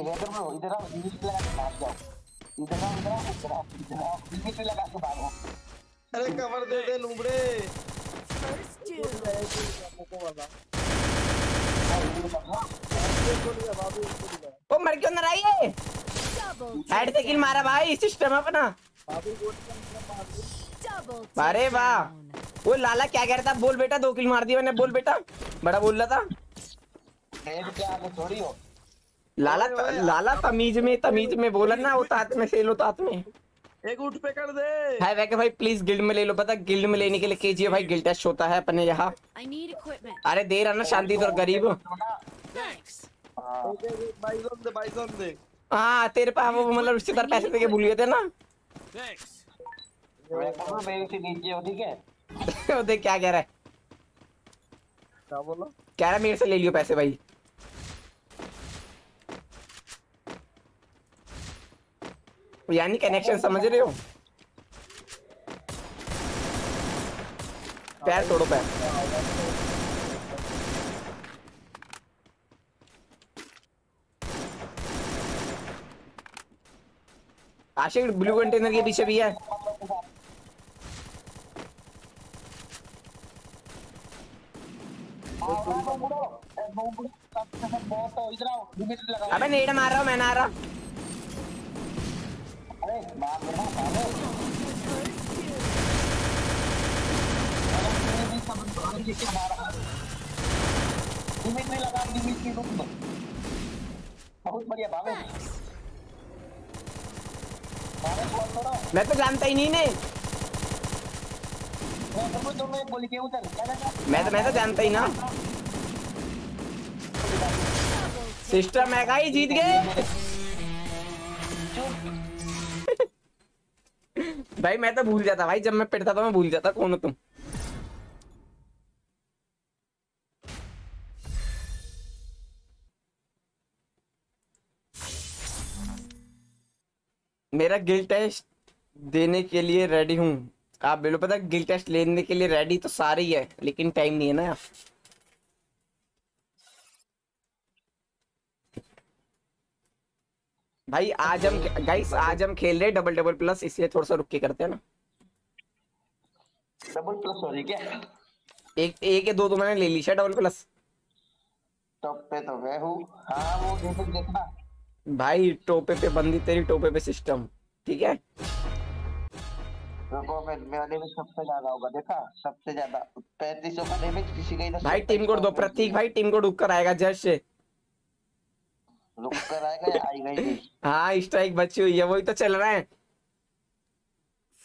इधर आओ, इधर लगा के भागो। अरे कवर दे दे नुबड़े। ओ मर क्यों ना आई? हेड से किल मारा भाई, सिस्टम अपना। अरे वाह, वो लाला क्या कह रहा था? बोल बेटा 2 किल मार दिया मैंने, बोल बेटा बड़ा बोल रहा था लाला। लाला तमीज में बोला ना, वो तात में खेलो, तात में। एक उठ पे कर दे। हाय वैके भाई प्लीज गिल्ड में ले लो, पता गिल्ड में लेने के लिए केजीए भाई गिल्ड टेस्ट होता है अपने यहाँ। अरे दे रहा ना शांति तो गरीब। बाइजन दे। हाँ तेरे पास वो मतलब रिश्तेदार पैसे देके भूल गए थे ना। वो देख क्या कह रहा है, क्या बोला? कह रहा मेरे से ले लियो पैसे भाई। यानी कनेक्शन समझ रहे हो। पैर तोड़ो पैर। आशिक ब्लू कंटेनर के पीछे भी है। अबे नेड मार रहा हूँ मैं, ना रहा। बहुत बढ़िया भागो। मैं तो जानता ही नहीं ने। मैं तो जानता ही ना। सिस्टर महंगाई जीत गए। भाई मैं तो भूल जाता, भाई जब मैं पिटता था मैं भूल जाता कौन हो तुम। मेरा गिल टेस्ट देने के लिए रेडी हूँ। आप बिल्कुल पता गिल टेस्ट लेने के लिए रेडी तो सारे ही है, लेकिन टाइम नहीं है ना यार। भाई आज हम खेल रहे डबल डबल प्लस, इसलिए थोड़ा सा रुक के करते हैं ना। डबल प्लस हो रही क्या? एक या दो तो मैंने ले ली शायद डबल प्लस। टॉप पे तो मैं हूँ। हाँ वो देखना। भाई टोपे पे बंदी तेरी, टोपे पे सिस्टम। ठीक है रुको, मैंने भी सबसे ज्यादा होगा देखा, सबसे ज्यादा 3500 का डैमेज किसी का। भाई टीम कोड दो प्रतीक, भाई टीम कोड ऊपर आएगा जज से। हाँ स्ट्राइक बची हुई है, वही तो चल रहा है।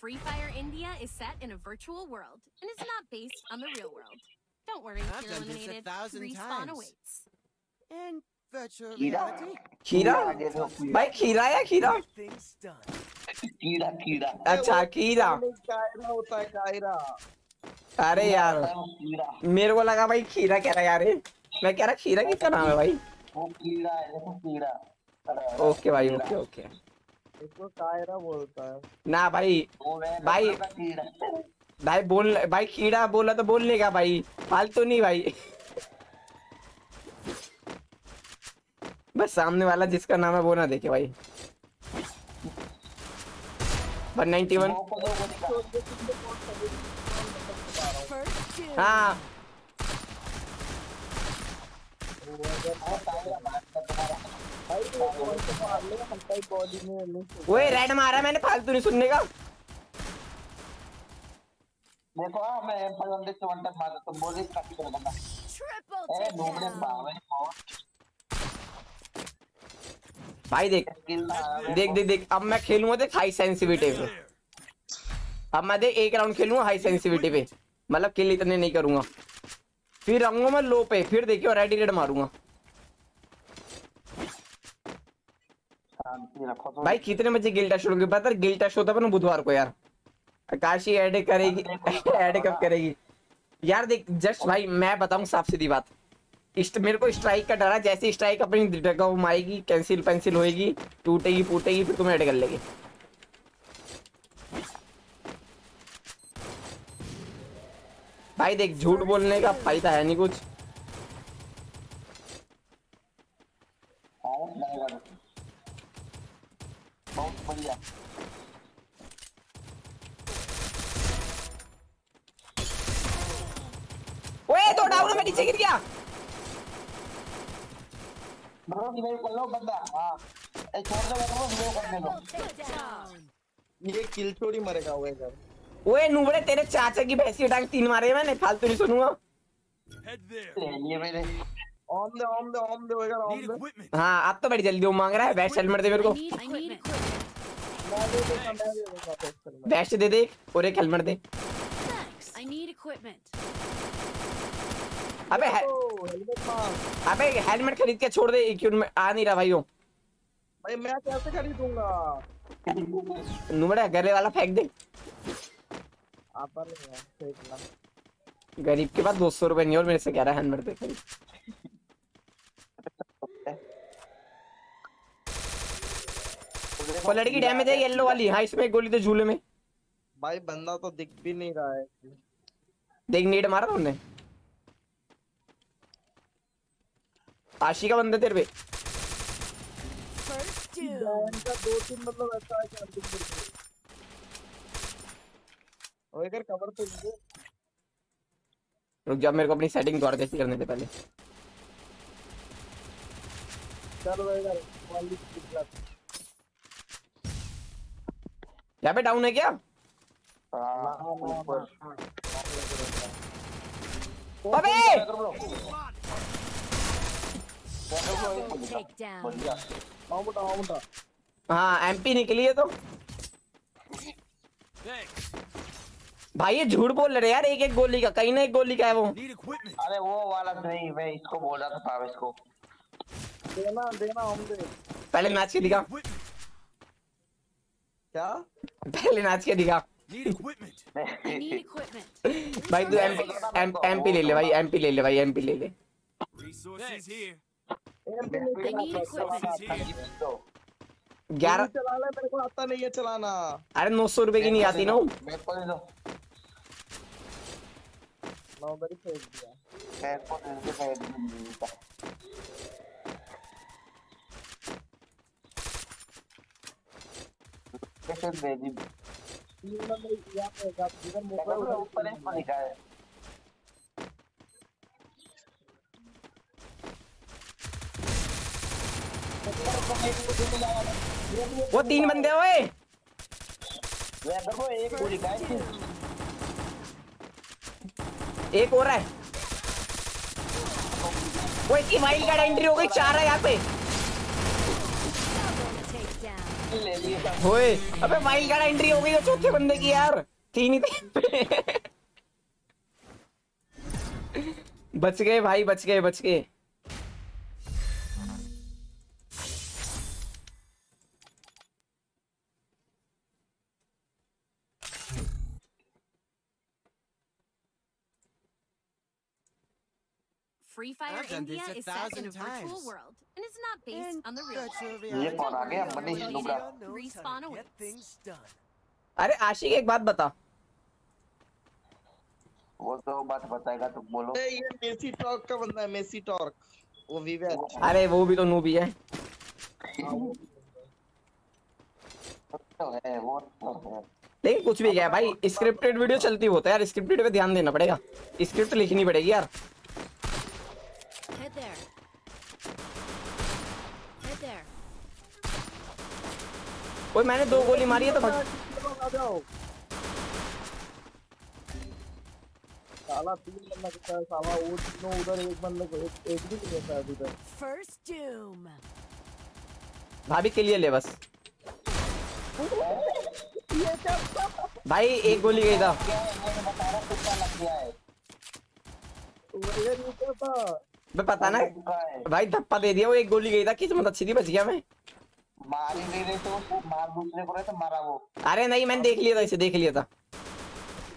Free Fire India is set in a virtual world and is not based on the real world. Don't worry, you're eliminated. Respawn awaits. And virtual reality. खीरा? भाई खीरा या खीरा? खीरा। अच्छा खीरा। अरे यार मेरे को लगा भाई खीरा कह रहा यार, मैं कह रहा खीरा किसका नाम है भाई। कीड़ा है देखो, कीड़ा। ओके भाई ओके ओके। इसको कायरा बोलता है ना भाई। भाई भाई बोल, भाई कीड़ा बोला तो बोल लेगा भाई, फालतू नहीं भाई। बस सामने वाला जिसका नाम है वो ना देखे भाई। 191। हाँ ओए रेड मारा मैंने, फालतू नहीं सुनने का। देखो मैं एम500 से वन टैप मारा तो बोल रही काफी कर बंदा। ए घूमने मारे भाई। देख अब मैं खेलूंगा देख हाई सेंसिटिविटी पे। अब मैं देख एक राउंड खेलूंगा हाई सेंसिटिविटी पे, मतलब किल इतने नहीं करूंगा, फिर आऊंगा मैं लो पे, फिर देखियो रेडी रेड मारूंगा। भाई कितने बजे गिल्टा शो होगी पता है? गिल्टा शो था पर बुधवार को यार। आकाशी ऐड करेगी, ऐड कब करेगी यार? देख जस्ट भाई मैं बताऊं साफ सीधी बात, मेरे को स्ट्राइक का डरा, जैसे स्ट्राइक अपनी जगह घुमाएगी कैंसिल पेंसिल होएगी, टूटेगी फूटेगी, फिर तुम्हें ऐड कर लेगी। भाई देख झूठ बोलने का फायदा है नहीं कुछ। बहुत बढ़िया। ओए तो डाउन में नीचे गिर गया। कर लो बंदा। एक छोड़ ये किल छोड़ी मरेगा वो इधर। ओए नुबड़े तेरे चाचा की भैंसी उठा के 3 मारे मैंने, फालतू नहीं सुनूंगा। हाँ आप तो बड़ी जल्दी वो मांग रहा है, बेस्ट हेलमेट दे मेरे को। बेस्ट दे दे और एक हेलमेट दे। अबे हेलमेट खरीद के छोड़ दे, आ नहीं रहा भाई वो। भाई मैं कैसे खरीदूंगा? नुबड़े गले वाला फेंक दे। गरीब के पास 200 रुपए नहीं और मेरे से कह रहा है हेलमेट पे खरीद। वो लड़की डैमेज है येलो वाली। हाँ इसमें एक गोली तो झूले में। भाई बंदा तो दिख भी नहीं रहा है। देख नीड मारा तुमने आशी का बंदा तेरे पे। दो तीन मतलब ऐसा है कर कवर तो दे। रुक जा मेरे को अपनी सेटिंग द्वारा कैसे करने से पहले चल भाई पे डाउन है क्या? ऊपर अबे हाँ एमपी निकली है तो भाई ये झूठ बोल रहे यार। एक एक गोली का कहीं ना एक गोली का है वो। अरे वो वाला नहीं मैं इसको बोल रहा था इसको देना देना पहले नाच के दिखा। क्या पहले नाच के दिखा भाई तू एमपी ले ले भाई एमपी ले ले भाई एमपी ले ले। ग्यारह चलाना मेरे को आता नहीं है चलाना। अरे 900 रुपए की नहीं आती ना। वो 3 बंदे होए एक हो रहा है वो इसकी वाइल्ड कार्ड एंट्री हो गई। 4 है यहाँ पे होए। अबे वाइल्ड कार्ड एंट्री हो गई चौथे बंदे की यार। 3 ही थे बच गए भाई बच गए बच गए। Free Fire India is set in a virtual world and is not based on the real world. ये कौन आ गया बड़ी नुबरा रिस्पॉन अवे। अरे आशिक एक बात बता। वो तो बात बताएगा तो बोलो। ये मेसी टॉर्क का बंदा है मेसी टॉर्क वो वीवेज। अरे वो भी तो नूबी है। वो लेकिन कुछ भी क्या भाई स्क्रिप्टेड वीडियो चलती होता है यार। स्क्रिप्टेड पे ध्यान देना पड़ेगा स्क्रिप्ट लिखनी पड़ेगी यार। ओए मैंने 2 गोली मारी है तो भग साला 3 बंदा कितना साला वो तीनों उधर एक बंदे को एक भी नहीं देता अभी तक। फर्स्ट डूम भाभी के लिए ले बस। ये सब भाई एक गोली गई था मैंने बता रहा कुत्ता लग गया है वो ये ऊपर था मैं पता ना भाई धप्पा दे दिया। वो एक गोली गई था किस्मत अच्छी थी बच गया मैं। मार नहीं रहे तो उसको मार दूसरे को रहे तो मारा वो। अरे नहीं मैंने देख लिया था इसे देख लिया था।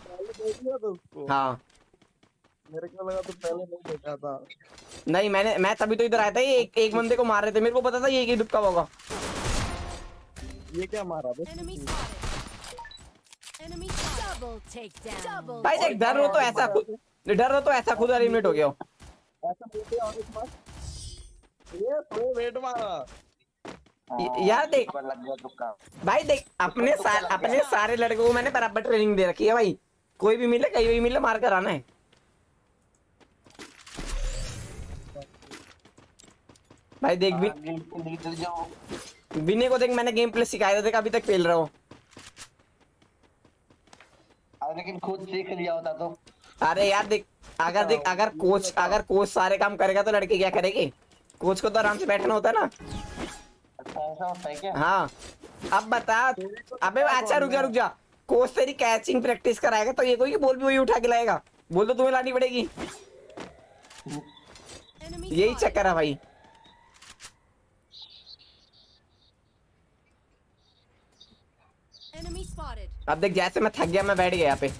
पहले देख लिया था उसको। हाँ मेरे को लगा तो पहले नहीं देखा था। नहीं मैंने मैं तभी तो इधर आया था। ये एक बंदे को मार रहे थे मेरे को पता था ये दुबका होगा। ये क्या मारा भाई देख डर रहो तो ऐसा खुद डर रहो तो ऐसा खुद एलिमिनेट हो गया यार। देख भाई देख अपने सारे लड़कों को मैंने बराबर ट्रेनिंग दे रखी है भाई। कोई भी मिले कहीं भी मिले मार कर आना है। भाई देख विनय को देख मैंने गेम प्ले सिखाया था देख अभी तक खेल रहा हूँ। लेकिन खुद सीख लिया होता तो। अरे यार देख अगर कोच सारे काम करेगा तो लड़के क्या करेगी। कोच को तो आराम से बैठना होता है ना। हाँ अब बता। अबे अच्छा रुक जा कोच तेरी कैचिंग प्रैक्टिस कराएगा तो ये कोई बोल भी वही उठा के लाएगा। बोल तो तुम्हें लानी पड़ेगी। यही चक्कर है भाई। अब देख जैसे मैं थक गया मैं बैठ गया यहाँ पे।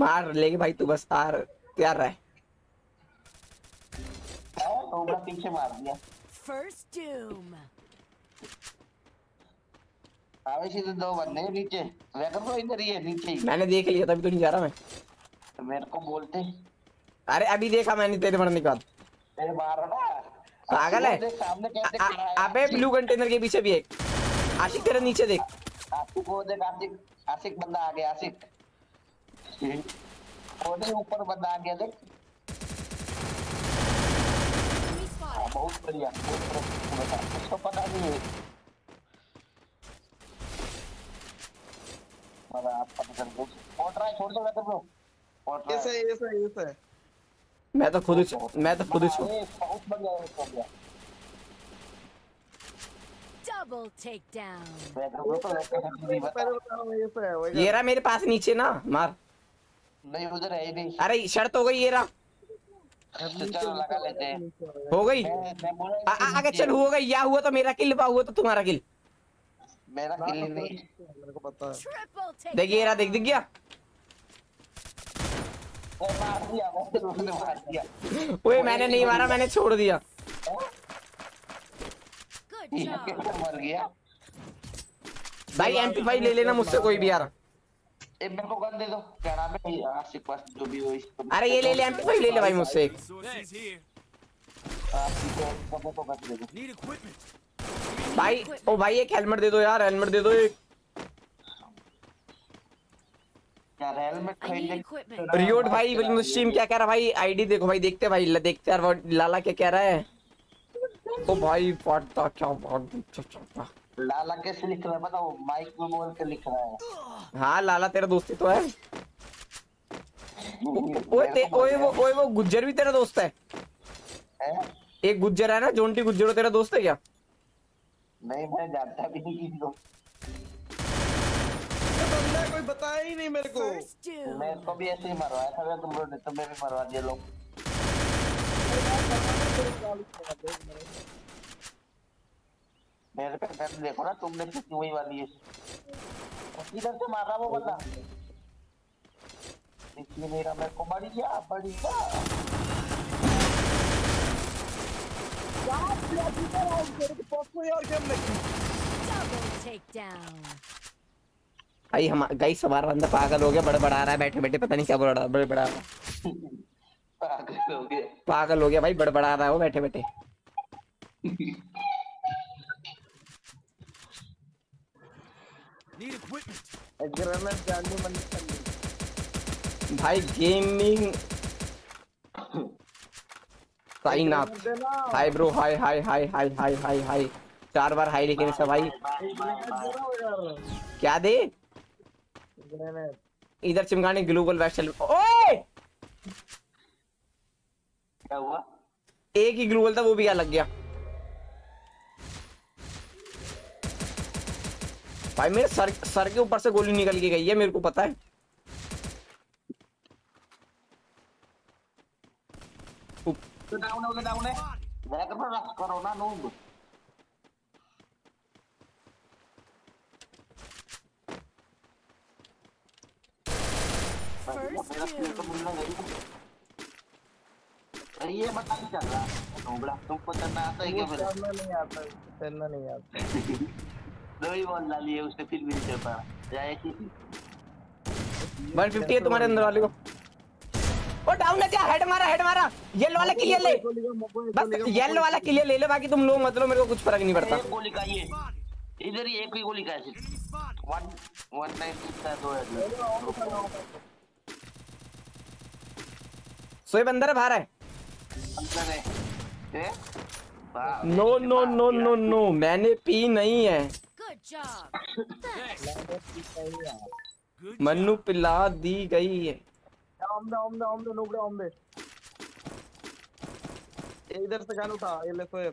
मार लेगी भाई तू बस यार तैयार रहे। रोबड़ा पीछे मार दिया। फर्स्ट डूम आवेशी तो दो बंदे नीचे, मैं तो इधर ही है नीचे ही। मैंने देख लिया तभी तो नहीं जा रहा मैं, मेरे को बोलते। अरे अभी देखा मैंने तेरे मरने के बाद, तेरे मारा ना पागल है सामने कैसे खड़ा है। अबे ब्लू कंटेनर के पीछे भी एक आशिक, तेरे नीचे देख आशिक, वो देख आशिक, आशिक बंदा आ गया आशिक, कोने ऊपर बंदा आ गया देख। बहुत बढ़िया, उसको पता नहीं है वाला आप कर दो और ट्राई छोड़ दो कर दो। ऐसा ऐसा ऐसा मैं तो खुद ही बहुत बढ़िया हो गया। Double take down. ये रहा मेरे पास नीचे ना, मार नहीं उधर है ही नहीं। अरे शर्त हो गई ये रहा, चलो लगा लेते हैं। हो गई आगे चल, हो गई या हुआ तो मेरा किल, बा हुआ तो तुम्हारा किल। मेरा किल नहीं मेरे को पता है, देख ये रहा देख दिख गया। ओए मैंने नहीं मारा, मैंने छोड़ दिया। मर गया भाई। MP5 ले लेना मुझसे कोई भी यार। मेरे को गन दे दो क्या नाम है आशिक पास जो भी हो। अरे ये ले ले MP5 ले ले भाई मुझसे। भाई ओ भाई एक हेलमेट दे दो यार, हेलमेट दे दो एक यार, हेलमेट खरीद। रियोट भाई मुस्लिम क्या कह रहा भाई, आईडी देखो भाई, देखते भाई देखते यार लाला क्या कह रहा है। ओ भाई पढ़ता क्या पढ़ता लाला, कैसे लिख रहा है बताओ, माइक में बोल के लिख रहा है। हां लाला तेरा दोस्त ही तो है। ओए वो गुज्जर भी तेरा दोस्त है एक गुज्जर है ना जोंटी गुज्जर, तेरा दोस्त है क्या? नहीं मैं जानता भी नहीं किसको, बंदा कोई बताया ही नहीं मेरे को। मैं इसको भी ऐसे ही मरवाया था, तुम लोगों ने तो मेरे मरवा दिया लोग। मेरे पे गन देखो ना, तुमने कितनी हुई वाली है। किधर से मारा वो बंदा, इसलिए मेरा मेरे को बढ़िया। भाई हम गाइस हमारा बंदा पागल हो गया, बड़बड़ा रहा है बैठे बैठे, पता नहीं क्या बड़बड़ा रहा है। पागल हो गया भाई, बड़बड़ा रहा है वो बैठे बैठे। भाई gaming sign up. Hi bro, hi hi hi hi hi hi hi 4 बार हाय लिखने से भाई क्या दे। इधर चिमगाने ग्लोबल वेस्टल। ओए क्या हुआ, एक ही ग्लोबल था वो भी क्या लग गया भाई। मेरे सर के ऊपर से गोली निकल के गई है, मेरे को पता है। डाउन है बैक पर रख करो ना नूब। ये बता नहीं चल रहा नोबड़ा, तुमको चलना आता है क्या? चलना नहीं आता दो ही बॉल डाली है उसने फिर भी नहीं चल पा जाए कि 150 है तुम्हारे अंदर वाले को। ओ डाउन है क्या? हेड मारा येलो वाला क्लियर ले, बस येलो वाला क्लियर ले ले, बाकी तुम लो मत लो मेरे को कुछ फर्क नहीं पड़ता। गोली का ये इधर ही एक ही गोली का है। 196 का दो है। सोए बंदर बाहर है, अंदर है। नो मैंने पी नहीं है। मन्नू पिला दी गई है। ओम दे इधर से गाना उठा ये ले। सोए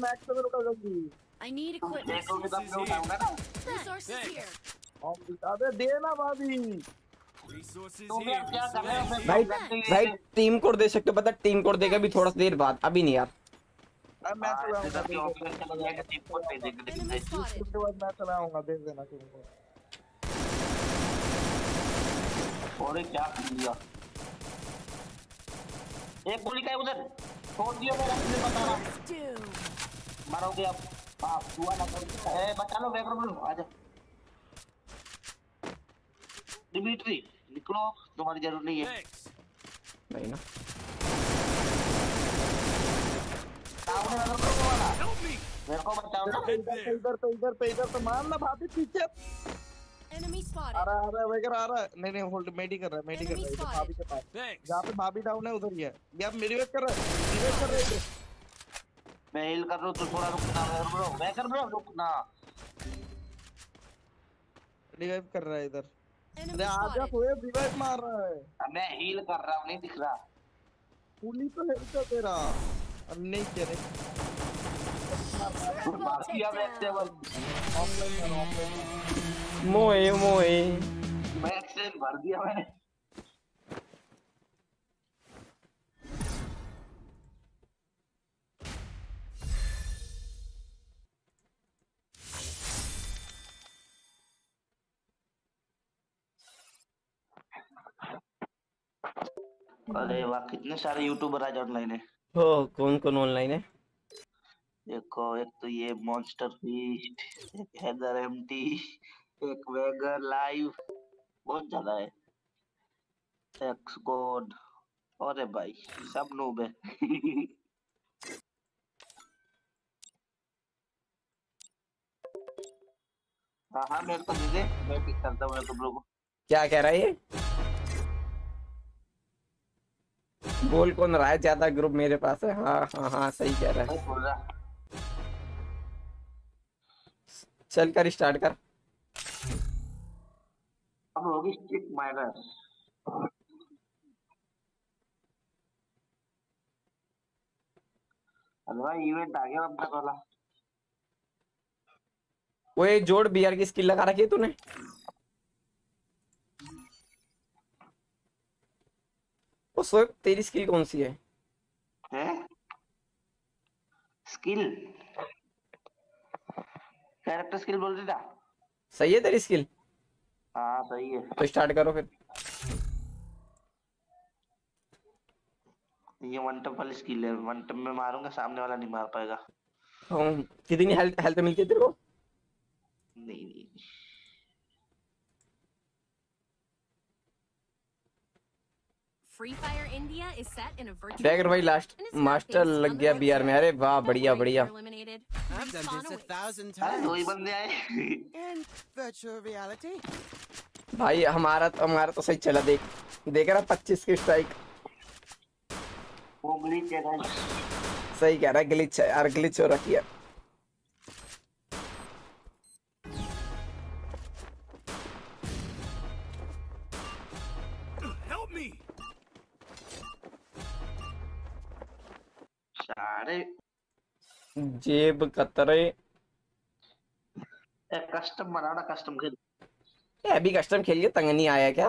मैक्स में रुका जल्दी। I need equipment. अबे देना भाभी भाई टीम कोड दे सकते हो, पता टीम कोड देगा भी थोड़ा देर बाद, अभी नहीं यार। मैं चला आऊंगा, दे देना टीम कोड। अरे क्या किया, एक गोली का उधर छोड़ दियो, मेरा मुझे बता रहा मारोगे आप। आप दुआ ना करो, ए बचा लो बैकग्राउंड आ जा डिमिट्री, निकलो तुम्हारी जरूरत नहीं है। नहीं ना डाउन है मेरे को वाला, मेरे को मत डाउन ना। इधर तो मारना भाभी पीछे। एनिमी स्पॉटेड आ रहा है वगैरह आ रहा है। नहीं होल्ड मेडी कर रहा है, मेडी कर रहा है भाभी के पास। जहां पे भाभी डाउन है उधर ही है। ये अब मेरी वेट कर रहा है इधर। मैं हील कर रहा हूं, तू थोड़ा रुकना ब्रो, मैं कर ब्रो रुकना। रिवाइव कर रहा है इधर, अरे आजा कोई रिवाइव मार रहा है। मैं हील कर रहा हूं, नहीं दिख रहा पूरी तो हेल्थ तो तेरा अब नहीं करे। तू बाकी अब एक्सेबल ऑफलाइन मोए मैं एक्सेल भर दिया मैंने। अरे वाह कितने सारे यूट्यूबर आज ऑनलाइन है। ओ कौन ऑनलाइन है देखो, एक तो ये मॉन्स्टर फीस्ट, एक हैदर एमटी, एक वेगर लाइव, बहुत ज्यादा है एक्स गॉड। अरे भाई सब नूब है। हाँ मेरे को दे, मैं पिक करता हूँ तुम लोगों को। क्या कह रहा है ये बोल, कौन रहा है ज्यादा ग्रुप मेरे पास है। हाँ सही कह रहा है, चल कर स्टार्ट कर। अब होगी स्टिक माइनस। भाई इवेंट आ गया अब तक वाला। ओए जोड़ बीआर की स्किल लगा रखी है तूने। तेरी स्किल कौन सी है? स्किल कैरेक्टर स्किल बोल रही था। सही है तेरी स्किल? हाँ सही है। तो स्टार्ट करो फिर। ये वन टैप वाली स्किल है, वन टैप में मारूंगा सामने वाला नहीं मार पाएगा। कितनी हेल्थ मिलती है तेरे को? नहीं Free Fire India is set in a virtual Dagger भाई लास्ट मास्टर लग गया बीआर में। अरे वाह बढ़िया। दो ही बंदे आए भाई। हमारा तो सही चला, देख रहा 25 की स्ट्राइक। वो ग्लिच है गाइस, सही कह रहा ग्लिच है यार, ग्लिच हो रखी है। जेब कतरे कस्टम बनाना, कस्टम खेल। अभी कस्टम खेल के तंग नहीं आया क्या?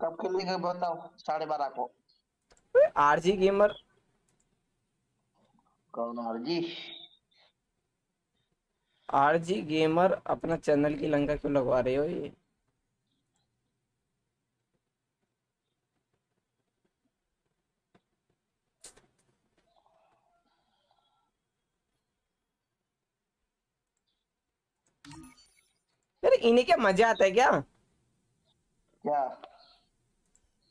कब खेलेंगे बताओ? 12:30 को। आरजी गेमर कौन? आरजी गेमर अपना चैनल की लंका क्यों लगवा रहे हो? ये इन्हें क्या मजा आता है क्या?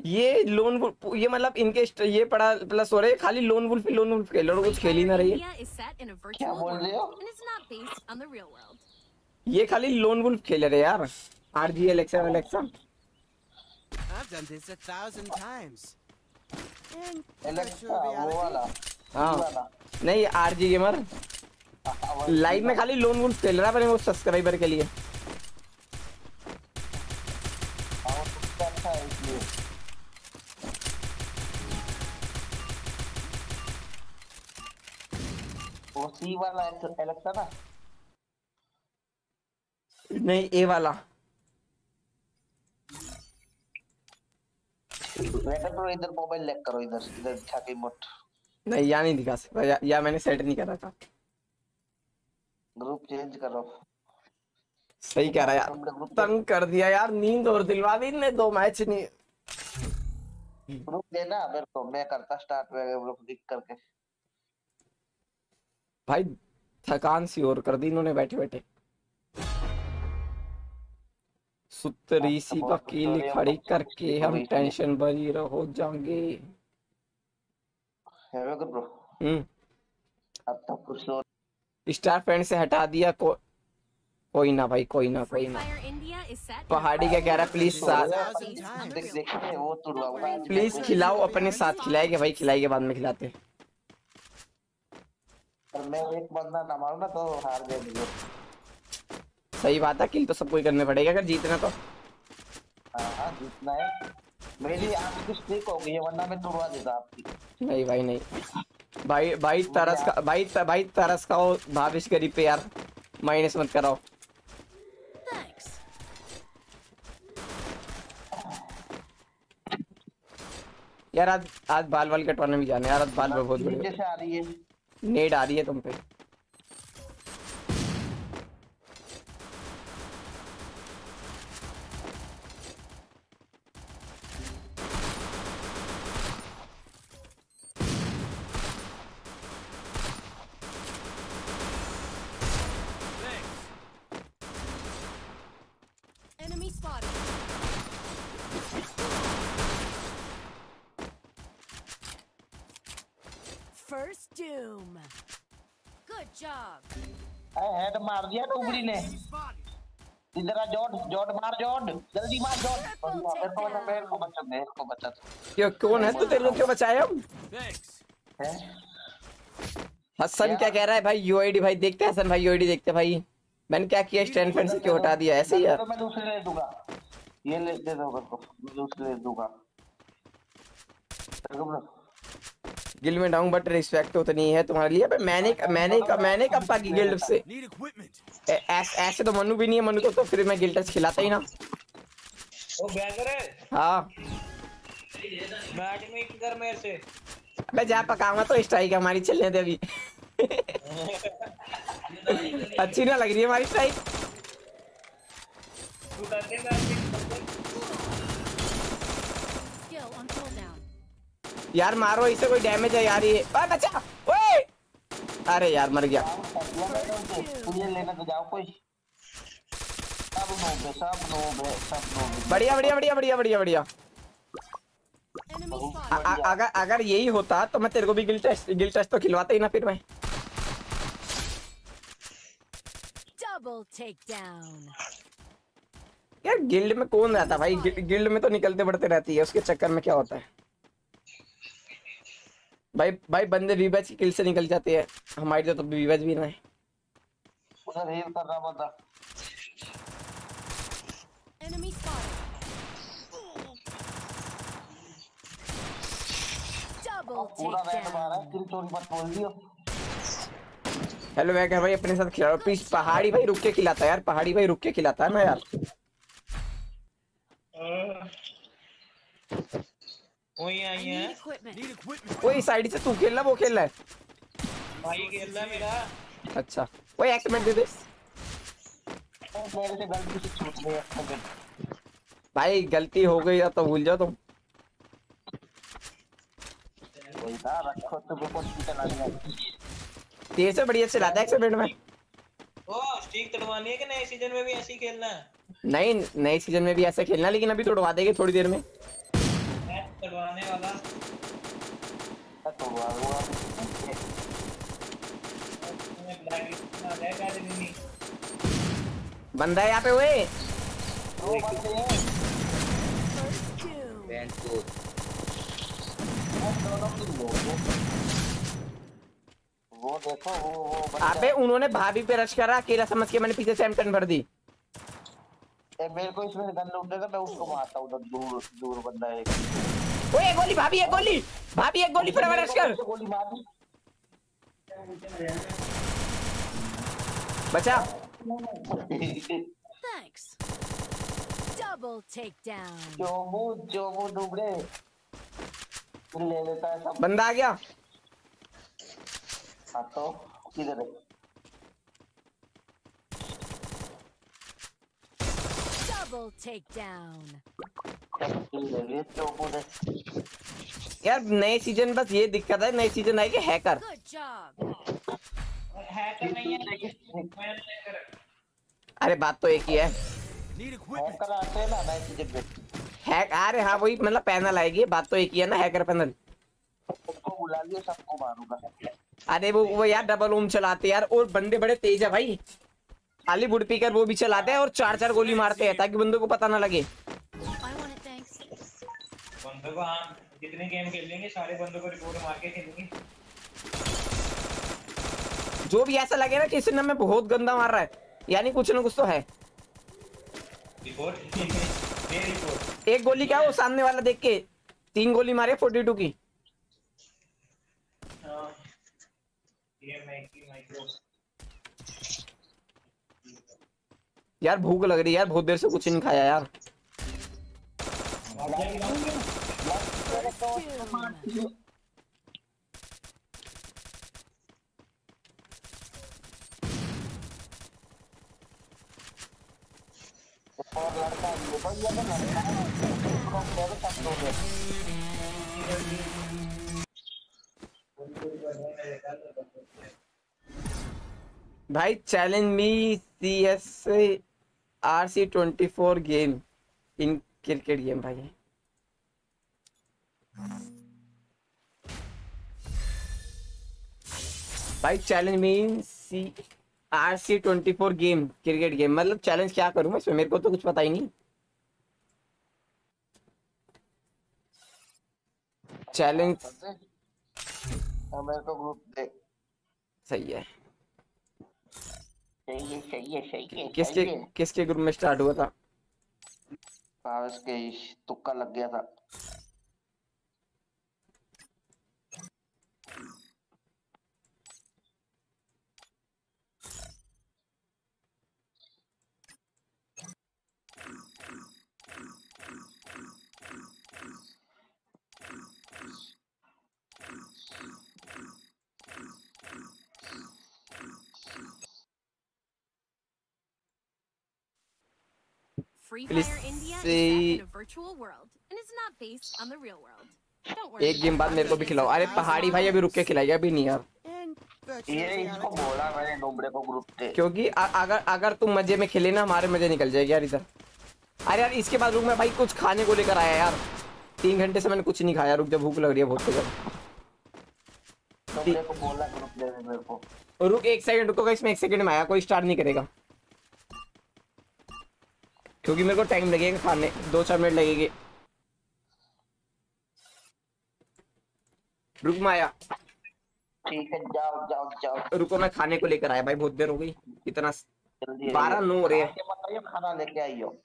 ये लोन वुल्फ, ये मतलब इनके ये पड़ा प्लस हो रहे, खाली लोन वुल्फ खेल और कुछ खेल ही ना रही है। क्या बोल रहे हो? ये खाली लोन वुल्फ खेल रहे यार। आरजी एलेक्सा वो वाला। हां नहीं आरजी गेमर लाइव में खाली लोन वुल्फ खेल रहा है, पर वो सब्सक्राइबर के लिए। सी वाला एलेक्सा ना, नहीं ए वाला। इधर मोबाइल लैग करो, इधर छाके मोट नहीं, या नहीं दिखा सकता, या मैंने सेट नहीं करा था। ग्रुप चेंज करो। सही कह रहा यार, तंग कर दिया यार, नींद और दिलवा दी ने, दो मैच नहीं ग्रुप देना अगर तो मैं करता स्टार्ट क्लिक करके। भाई थकान सी और कर दी इन्होंने बैठे बैठे। सुतरी सी का कील खड़ी करके हम टेंशन भरी रहो जाएंगे। अब तो कुछ और स्टार फ्रेंड से हटा दिया को, कोई ना भाई, कोई ना कोई ना। पहाड़ी क्या कह रहा है, प्लीज साथ प्लीज खिलाओ, अपने साथ खिलाएंगे भाई, खिलाएंगे बाद में खिलाते। मैं एक बंदा ना मारूं ना तो हार जाएंगे। सही बात है, किल तो सबको ही करने पड़ेगा अगर जीतना तो। हां जीतना है। मेरी आपकी स्ट्रिक हो गई है वरना मैं तुड़वा देता आपकी। नहीं भाई नहीं भाई, भाई तरस का भाई तरस का हो भाविश गरीब पे यार, माइनस मत कराओ। यार आज बाल बाल कटवाने भी जाने यार, आज बाल बाल बहुत बढ़िया जैसे आ रही है, नेड आ रही है तुम पे। मार दिया टोकरी ने, इधर आ जोड़ जोड़ मार जोड़, जल्दी मार जोड़। मेरे को बचा, मेरे को बचा। क्यों कौन है तू, तेरे को क्यों बचाया हम? हसन क्या कह रहा है भाई, यूआईडी भाई देखते हैं, हसन भाई यूआईडी देखते हैं भाई। मैंने क्या किया, स्टैंड फ्रेंड से क्यों हटा दिया ऐसे ही यार। मैं दूसरे ले दूंगा, ये ले दे दो उसको, मैं दूसरे ले दूंगा। गिल्ड में डाउन बट रिस्पेक्ट उतनी है तुम्हारे लिए। मैंने कब पाकी गिल्ड से, ऐसे तो मनु भी नहीं है, मनु को तो फिर मैं गिल्ड टच खिलाता ही ना। ओ बैगर है। हां बैट में किधर मेरे से, अबे जा पकाऊंगा तो स्ट्राइक हमारी चलने दे अभी। अच्छी ना लग रही है हमारी स्ट्राइक। तू करने में यार, मारो इसे, कोई डैमेज है यार ये। अच्छा ओए, अरे यार मर गया। लेना तो जाओ कोई। सब बढ़िया बढ़िया बढ़िया बढ़िया बढ़िया बढ़िया। अगर यही होता तो मैं तेरे को भी गिल्ड टच तो खिलवाता ही ना फिर मैं। यार गिल्ड में कौन रहता भाई, गिल्ड में तो निकलते बढ़ते रहती है, उसके चक्कर में क्या होता है भाई। भाई बंदे वीबैच की किल से निकल जाते हैं, हमारी तो वीबैच भी ना है। उधर हील कर रहा बंदा। Enemy spotted. पूरा बैट मारा है, किल चोरी मत बोल दियो। हेलो वैगर भाई, अपने साथ खिलाओ प्लीज। पहाड़ी भाई रुक के खिलाता है यार, पहाड़ी भाई रुक के खिलाता है ना यार। ओए साइड से तू खेल रहा, वो खेल रहा है भाई, खेल रहा मेरा। अच्छा ओए एक मिनट दे दे भाई, गलती हो गई या तो भूल जाओ तुम। तेज से बढ़िया चलाता है एक मिनट में। ओ स्टिक तोड़वानी है कि नए सीजन में भी ऐसे ही खेलना है? नहीं, नए सीजन में भी ऐसे खेलना, लेकिन अभी तोड़वा देंगे थोड़ी देर में। करवाने वाला बंदा यहाँ पे हुए वो देखो अबे उन्होंने भाभी पे रश करा अकेला समझ के, मैंने पीछे से एमटन भर दी। मेरे को इसमें गन लूट देगा, मैं उसको मारता हूं। दूर दूर बंदा है। ओए गोली भाभी, एक गोली भाभी, एक गोली पर रश कर, गोली मार दी। बचा। थैंक्स। Double take down. जो वो डूबे ले लेता है सब। बंदा आ गया। हां तो किधर है? Double takedown. यार नए सीजन बस ये दिक्कत है, नए सीजन आएगा हैकर। हैकर नहीं है। अरे बात तो एक ही है। हैकर आते हैं ना नए सीजन पे। हैक आ रहे हाँ वही मतलब पैनल आएगी, बात तो एक ही है ना हैकर पैनल। सबको बुला लियो सबको मारूंगा। अरे वो यार डबल ओम चलाते यार और बंदे बड़े तेज है भाई। खाली बुड पीकर वो भी चलाते हैं और 4-4 गोली मारते हैं ताकि बंदों को पता ना लगे। बंदों को हम कितने गेम खेल लेंगे, सारे बंदों को रिपोर्ट मार के खेलेंगे। जो भी ऐसा लगे ना कि इसने हमें बहुत गंदा मार रहा है यानी कुछ ना कुछ तो है। रिपोर्ट एक गोली क्या वो सामने वाला देख के 3 गोली मारे 42 की। यार भूख लग रही है यार, बहुत देर से कुछ नहीं खाया यार। भाई challenge me CS RC 24 game in cricket game भाई। भाई challenge mean CRC 24 game cricket game, मतलब चैलेंज क्या करूं मैं इसमें, मेरे को तो कुछ पता ही नहीं। चैलेंज मेरे को ग्रुप दे। सही है सही है। किसके ग्रुप में स्टार्ट हुआ था? पावस के तुक्का लग गया था। Free Fire India is set in a virtual world and is not based on the real world. Don't worry. एक गेम बाद मेरे को भी खिलाओ। अरे पहाड़ी भाई अभी रुक के खिलाएगा अभी नहीं यार। ये इसको बोला मैंने नोबड़े को ग्रुप पे, क्योंकि अगर तुम मजे में खेले ना हमारे मजे निकल जाएगी यार इधर। अरे यार इसके बाद रुक मैं भाई कुछ खाने को लेकर आया यार। 3 घंटे से मैंने कुछ नहीं खाया, रुक जब भूख लग रही है बहुत तेज। नोबड़े को बोला ग्रुप दे मेरे को। रुक 1 सेकंड रुको गाइस, मैं 1 सेकंड में आया, कोई स्टार्ट नहीं करेगा क्योंकि मेरे को टाइम लगेगा खाने, 2-4 मिनट लगेंगे। रुक माया ठीक है, जाओ। रुको मैं खाने को लेकर आया भाई, बहुत देर हो गई। इतना 12:09 हो रहे हैं। बताइए खाना लेके आइयो।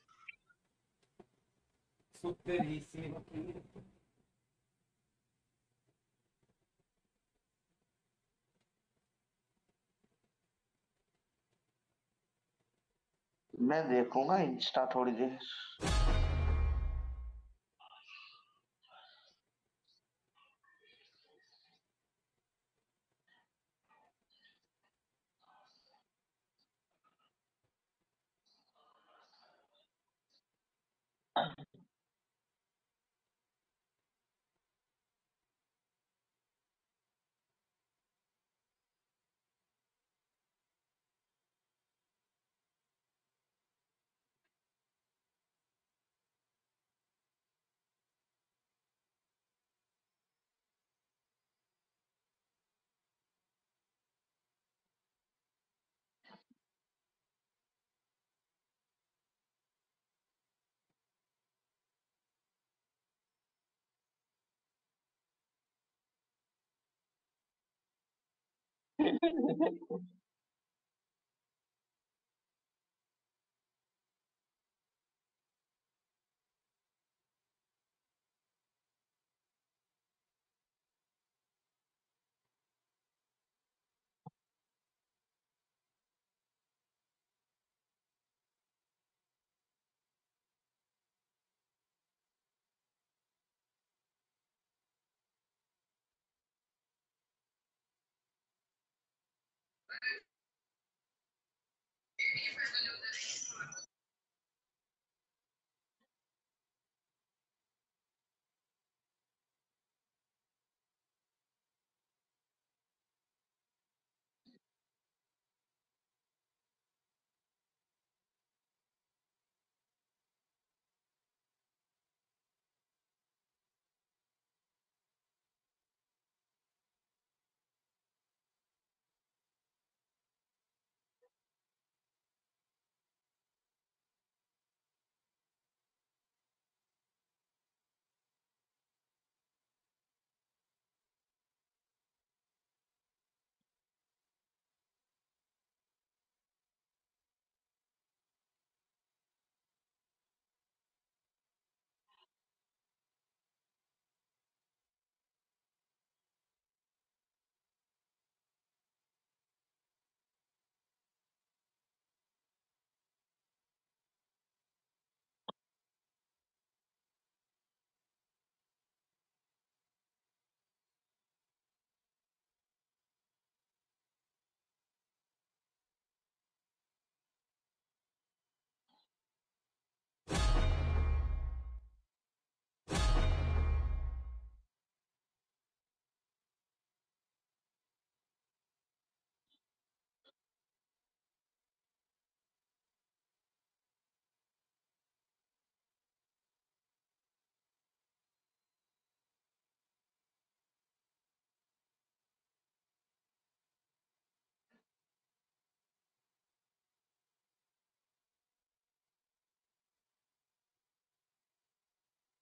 मैं देखूंगा इंस्टा थोड़ी देर।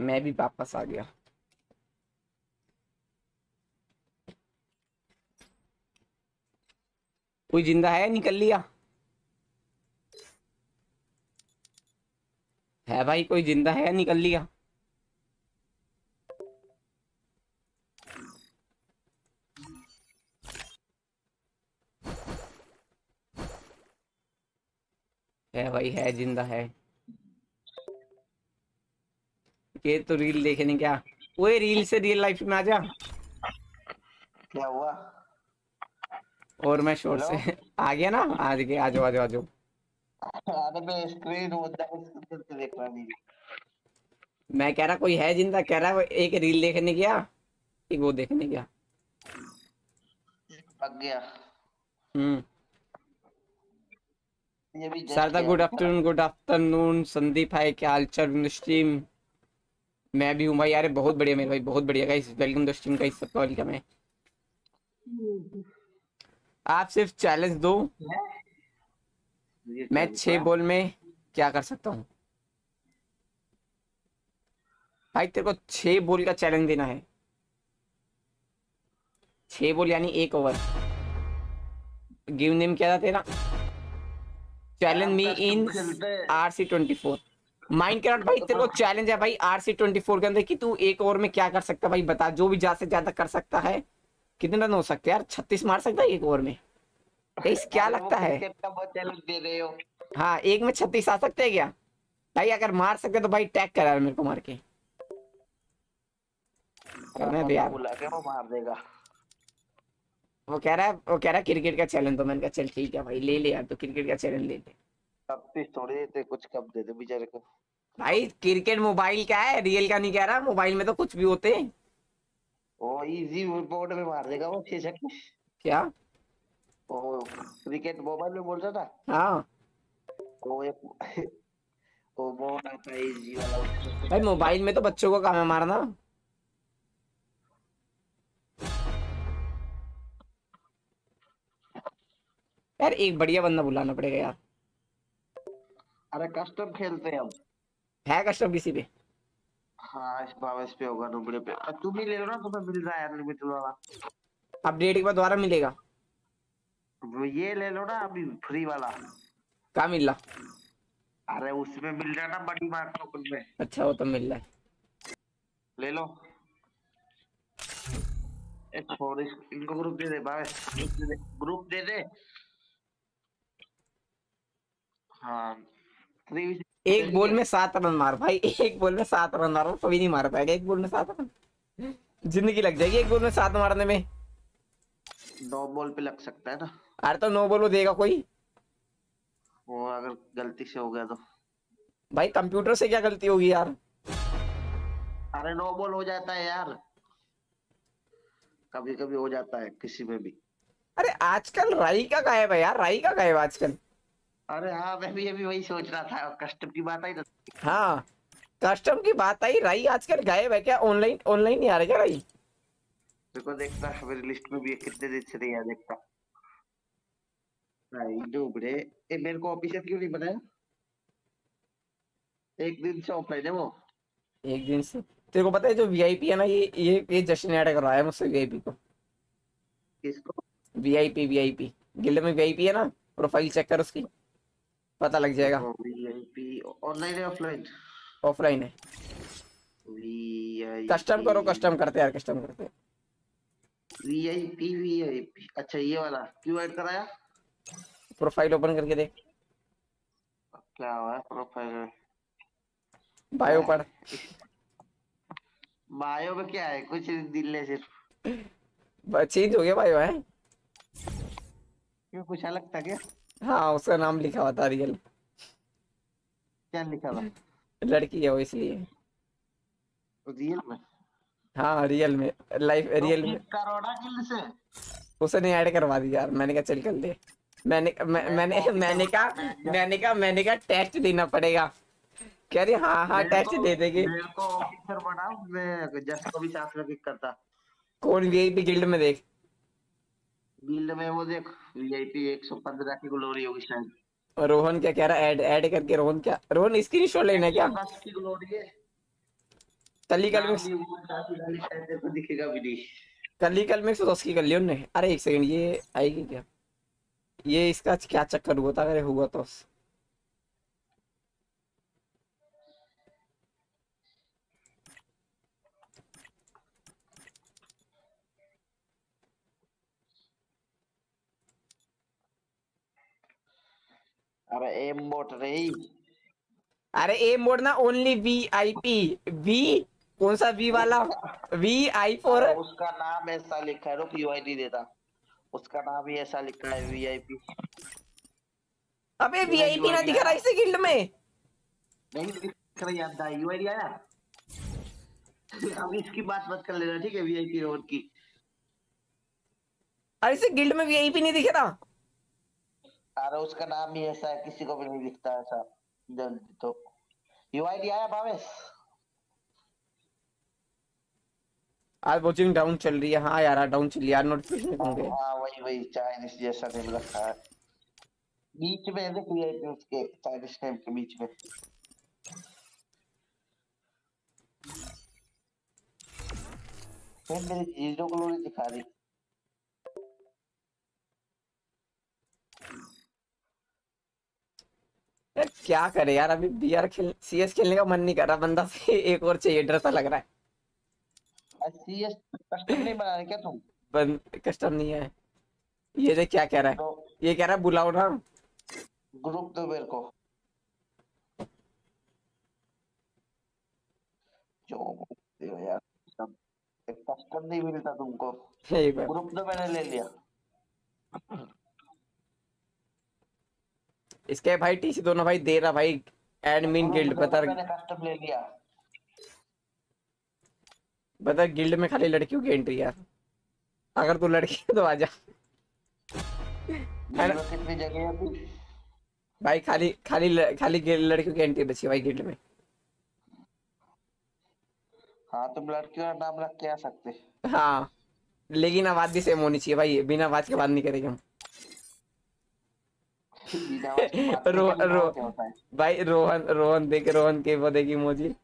मैं भी वापस आ गया। कोई जिंदा है? निकल लिया है भाई, कोई जिंदा है? निकल लिया। है भाई, है जिंदा है। ये तो रील देखने क्या, ओए रील से रियल लाइफ में आ जा। क्या हुआ? और मैं शोर से आ गया ना, आज के आ जाओ आ जाओ आ जाओ। अरे मैं स्क्रीन होता है इसको देख रहा नहीं। मैं कह रहा कोई है जिंदा, कह रहा एक रील देखने गया, एक वो देखने गया, पक गया। Sharda good afternoon. Good afternoon Sandeep भाई, क्या हालचाल स्ट्रीम? मैं भी हूँ भाई। यार बहुत बढ़िया मेरे भाई, बहुत बढ़िया guys. Welcome to stream guys, सबका वेलकम है। आप सिर्फ चैलेंज दो, मैं 6 बॉल में क्या कर सकता हूँ भाई। तेरे को 6 बॉल का चैलेंज देना है। 6 बॉल यानी 1 ओवर। गिव नेम क्या था तेरा? Challenge me in RC24 Minecraft. भाई तेरे को चैलेंज है भाई RC24 के अंदर कि तू 1 ओवर में क्या कर सकता है भाई, बता। जो भी ज्यादा से ज्यादा कर सकता है। कितने रन हो सकते हैं यार? 36 मार सकता है 1 ओवर में। क्या लगता है? दे रहे हो। हाँ, 1 में 36 आ सकते हैं क्या भाई? अगर मार सकते तो भाई टैग करा मेरे को, मार के करने दे यार। वो मार देगा। वो कह रहा क्रिकेट का चैलेंज। तो मैंने कहा चल ठीक है भाई, ले ले यार। तो क्रिकेट का चैलेंज ले ले। कुछ कम दे दे बेचारे को भाई। क्रिकेट मोबाइल का है, रियल का नहीं कह रहा। मोबाइल में तो कुछ भी होते हैं। वो इजी बोर्ड में मार देगा वो 6 छक्के। क्या वो क्रिकेट मोबाइल में बोल रहा था? हाँ वो बोर्ड आता है इजी वाला भाई। मोबाइल में तो बच्चों को काम है मारना। यार एक बढ़िया बंदा बुलाना पड़ेगा यार। अरे कस्टम खेलते हैं हम। है कस्टम किसी पे? हाँ इस बार इस पे होगा, नुबड़े पे। तू भी ले लो ना, तुम्हें मिल रहा है अनलिमिटेड वाला। अपडेट के बाद दोबारा मिलेगा। वो ये ले लो ना अभी फ्री वाला। क्या मिल रहा? अरे उसमें मिल रहा ना बड़ी मार्क टोकन में। अच्छा वो तो मिल रहा है, ले लो। एक और इनको ग्रुप दे दे भाई, ग्रुप दे दे। हाँ 1 बॉल में 7 रन मार भाई। 1 बॉल में 7 रन मारो, कभी नहीं मार पाएगा 1 बॉल में 7 रन। जिंदगी लग जाएगी 1 बॉल में 7 मारने में। 9 बॉल पे लग सकता है ना। अरे तो 9 बॉल वो देगा कोई, वो अगर गलती से हो गया तो भाई। कंप्यूटर से क्या गलती होगी यार? अरे 9 बॉल हो जाता है यार, कभी कभी हो जाता है किसी में भी। अरे आजकल राई का गायब है यार, राई का गायब आजकल। अरे हाँ मैं भी अभी वही सोच रहा था, कस्टम की बात आई। हाँ कस्टम की बात आई, राई आजकल गायब है क्या? ऑनलाइन नहीं आ रहा क्या राई? देखो देखता है मेरी लिस्ट में भी कितने दिन से नहीं आ। देखता राई डूबड़े। ये मेरे को ऑफिशियल क्यों नहीं बताया? 1 दिन से ऑफलाइन है वो। 1 दिन से? तेरे को पता है जो वीआईपी है ना, ये जश्न ऐड करवाया है मुझसे वीआईपी को। किसको? वीआईपी गिल्ड में वीआईपी है ना, प्रोफाइल चेक कर उसकी, पता लग जाएगा। ऑनलाइन है ऑफलाइन? ऑफलाइन है। कस्टम करो, कस्टम करते यार, कस्टम करते। वीआईपी अच्छा ये वाला क्यों ऐड कराया? प्रोफाइल ओपन करके देख क्या हुआ है। प्रोफाइल बायो पर, बायो में क्या है? कुछ दिल है सिर्फ, चेंज हो गया बायो है क्यों? कुछ अलग था क्या? हाँ उसका नाम लिखा हुआ था रियल। क्या लिखा हुआ? लड़की है वो इसलिए। रियल में? हाँ रियल में, लाइफ रियल में। करोड़ा किल से उसने ऐड करवा दिया यार। मैंने कहा चल कर दे। मैंने कहा टेस्ट देना पड़ेगा। कह रही हाँ टेस्ट दे देगी। मेरे को ऑफिसर बनाओ, मैं जस्ट को भी साथ में पिक करता। कौन? वीआईपी गिल्ड में देख, गिल्ड में वो देख वीआईपी 115 की ग्लोरी होगी शायद। और रोहन क्या कह रहा है? ऐड करके रोहन क्या? रोहन स्क्रीनशॉट लेना है क्या? 115 की ग्लोरी है। कल ही कल में 110 की कर ली उन्होंने। अरे एक सेकंड ये आएगी क्या? ये इसका क्या चक्कर हुआ था? अगर हुआ तो अरे एम मोड रही, अरे एम मोड ना ओनली वीआईपी। वी कौन सा वी वाला? वी आई फॉर, उसका नाम ऐसा लिखा है, रुक यूआईडी देता, उसका नाम ही ऐसा लिखा है वीआईपी। अबे वीआईपी ना दिख रहा इस गिल्ड में, नहीं दिख रहा, याद आया यूआईडी आया। अब इसकी बात मत कर लेना ठीक है, वीआईपी और की। अरे इस गिल्ड में वीआईपी नहीं दिख रहा, अरे उसका नाम ही ऐसा है, किसी को भी नहीं दिखता ऐसा जल्दी। तो यूआईडी आया भावेश, आज वॉचिंग डाउन चल रही है। हाँ यार डाउन चल रही है, नोटिफिकेशन होंगे। हाँ वही वही चाइनीस जैसा नेम रखा है बीच में, ऐसे यूआईडी उसके चाइनीस नेम के बीच में। फिर मेरी जीरो ग्लोरी दिखा रही, क्या करे यार। अभी बीआर सीएस खेलने का मन नहीं कर रहा, बंदा से एक और चाहिए, डर सा लग रहा है। सीएस कस्टम नहीं बना रहे क्या तुम? कस्टम नहीं है। ये देख क्या कह रहा है, तो ये कह रहा है बुलाओ ना ग्रुप दो मेरे को। जो यार कस्टम नहीं मिलता तुमको, ग्रुप तो मैंने ले लिया। इसके भाई टीसी दोनों भाई दे रहा भाई, एडमिन गिल्ड कस्टम ले लिया। बता गिल्ड में खाली लड़कियों की एंट्री यार, अगर तू लड़की है तो आजा। कितनी जगह है अभी भाई? खाली खाली खाली लड़कियों की एंट्री बची भाई गिल्ड में। हाँ तुम लड़कियों का नाम रख के आ सकते। हाँ लेकिन आवाज भी सेम होनी चाहिए भाई, बिना आवाज के बात नहीं करेंगे हम। भाई रोहन रोहन देख, रोहन के वो देखी मोजी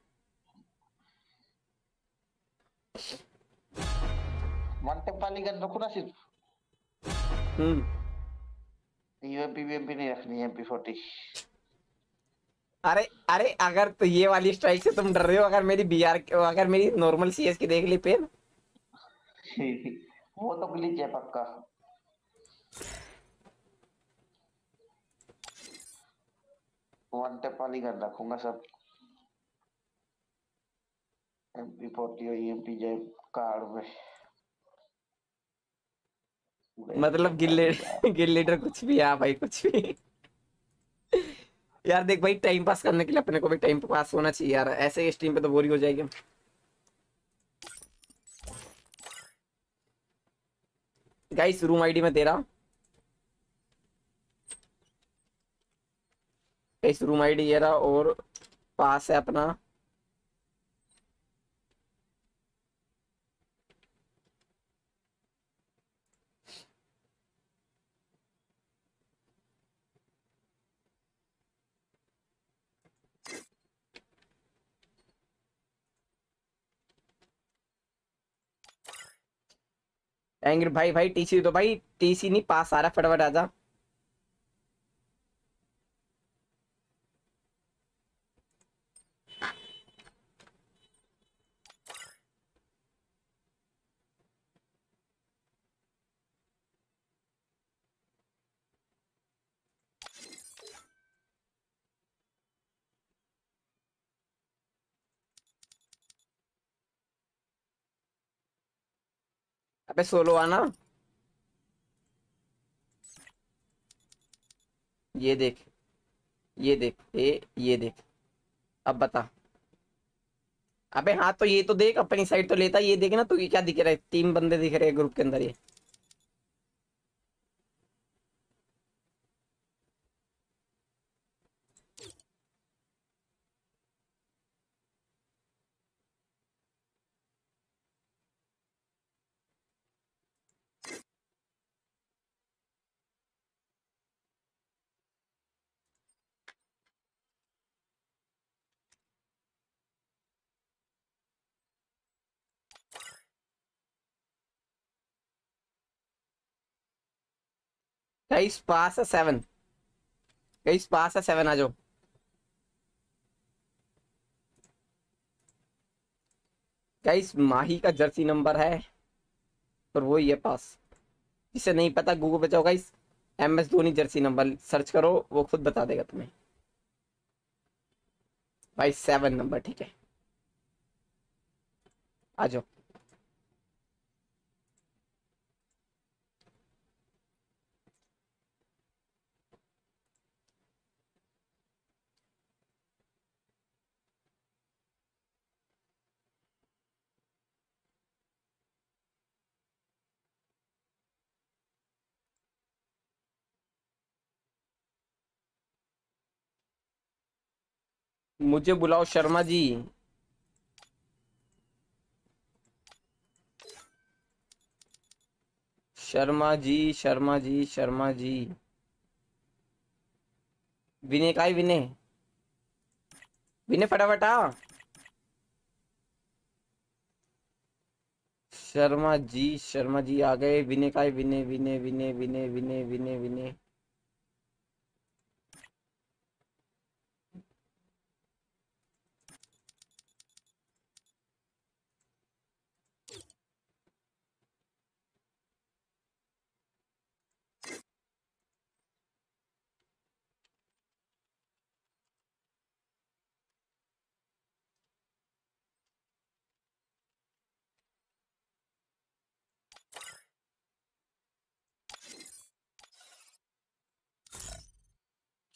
ना सिर्फ। यूएमपी नहीं रखनी है, MP40। अरे अरे अगर तो ये वाली स्ट्राइक से तुम डर रहे हो, अगर मेरी बीआर, अगर मेरी नॉर्मल सीएस की देख ली पेन वो तो ग्लिच है पक्का। वन टैप वाली कर रखूंगा सब, MP40 और EMP जैब कार्ड में। मतलब गिल लीडर कुछ भी है भाई, कुछ भी। यार देख भाई टाइम पास करने के लिए अपने को भी टाइम पास होना चाहिए यार, ऐसे स्ट्रीम पे तो बोरिंग हो जाएगी। गाइस रूम आईडी में दे रहा हूँ, इस रूम आईडी ये रहा, और पास है अपना एंग्री भाई। भाई टीसी तो भाई, टीसी नहीं पास आ रहा, फटाफट आजा। अबे सोलो आना, ये देख ये देख ये देख, अब बता। अबे हाँ तो ये तो देख अपनी साइड तो लेता, ये देख ना तू, ये क्या दिख रहा है? 3 बंदे दिख रहे हैं ग्रुप के अंदर। ये गाइस पास है 7, गाइस पास है 7, आ जाओ। गाइस माही का जर्सी नंबर है और वो ही है पास, जिसे नहीं पता गूगल पे जाओ guys, MS Dhoni jersey number search करो, वो खुद बता देगा तुम्हें भाई 7 नंबर। ठीक है आ जाओ। मुझे बुलाओ शर्मा जी। शर्मा जी, शर्मा जी, शर्मा जी। विनय का ही विनय, विनय फटाफट आ। शर्मा जी, शर्मा जी आ गए। विनय का ही Vinay, Vinay Vinay Vinay Vinay Vinay Vinay.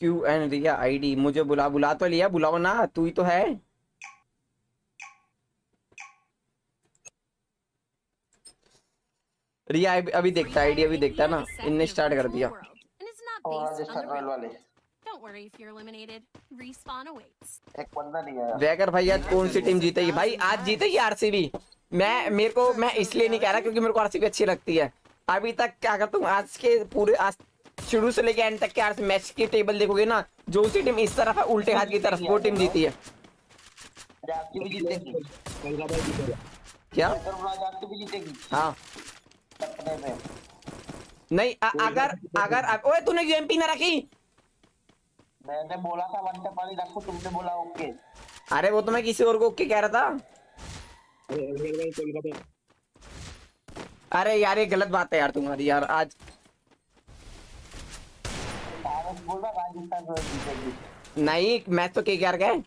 Q and Riya ID, मुझे बुला, बुला तो लिया, बुलाओ ना, तू ही तो है। रिया अभी देखता है आईडी, अभी देखता है ना, इनने स्टार्ट कर दिया। वैगर भाई आज कौन सी टीम जीतेगी? भाई आज जीतेगी आरसीबी। मैं इसलिए नहीं कह रहा क्योंकि मेरे को आरसीबी अच्छी लगती है। अभी तक क्या करता हूँ, आज के पूरे शुरू से लेके एंड तक के मैच की टेबल देखोगे ना, जो उसी टीम इस तरफ है उल्टे हाथ की तरफ, वो टीम जीती है। क्या हाँ नहीं, अगर अगर ओए तूने यूएमपी ना रखी, मैंने बोला था वन टैप वाली रखो, तुमने बोला ओके। अरे वो तो मैं किसी और को ओके कह रहा था। अरे यार ये गलत बात है यार तुम्हारी यार। आज नहीं मैच तो KKR का है।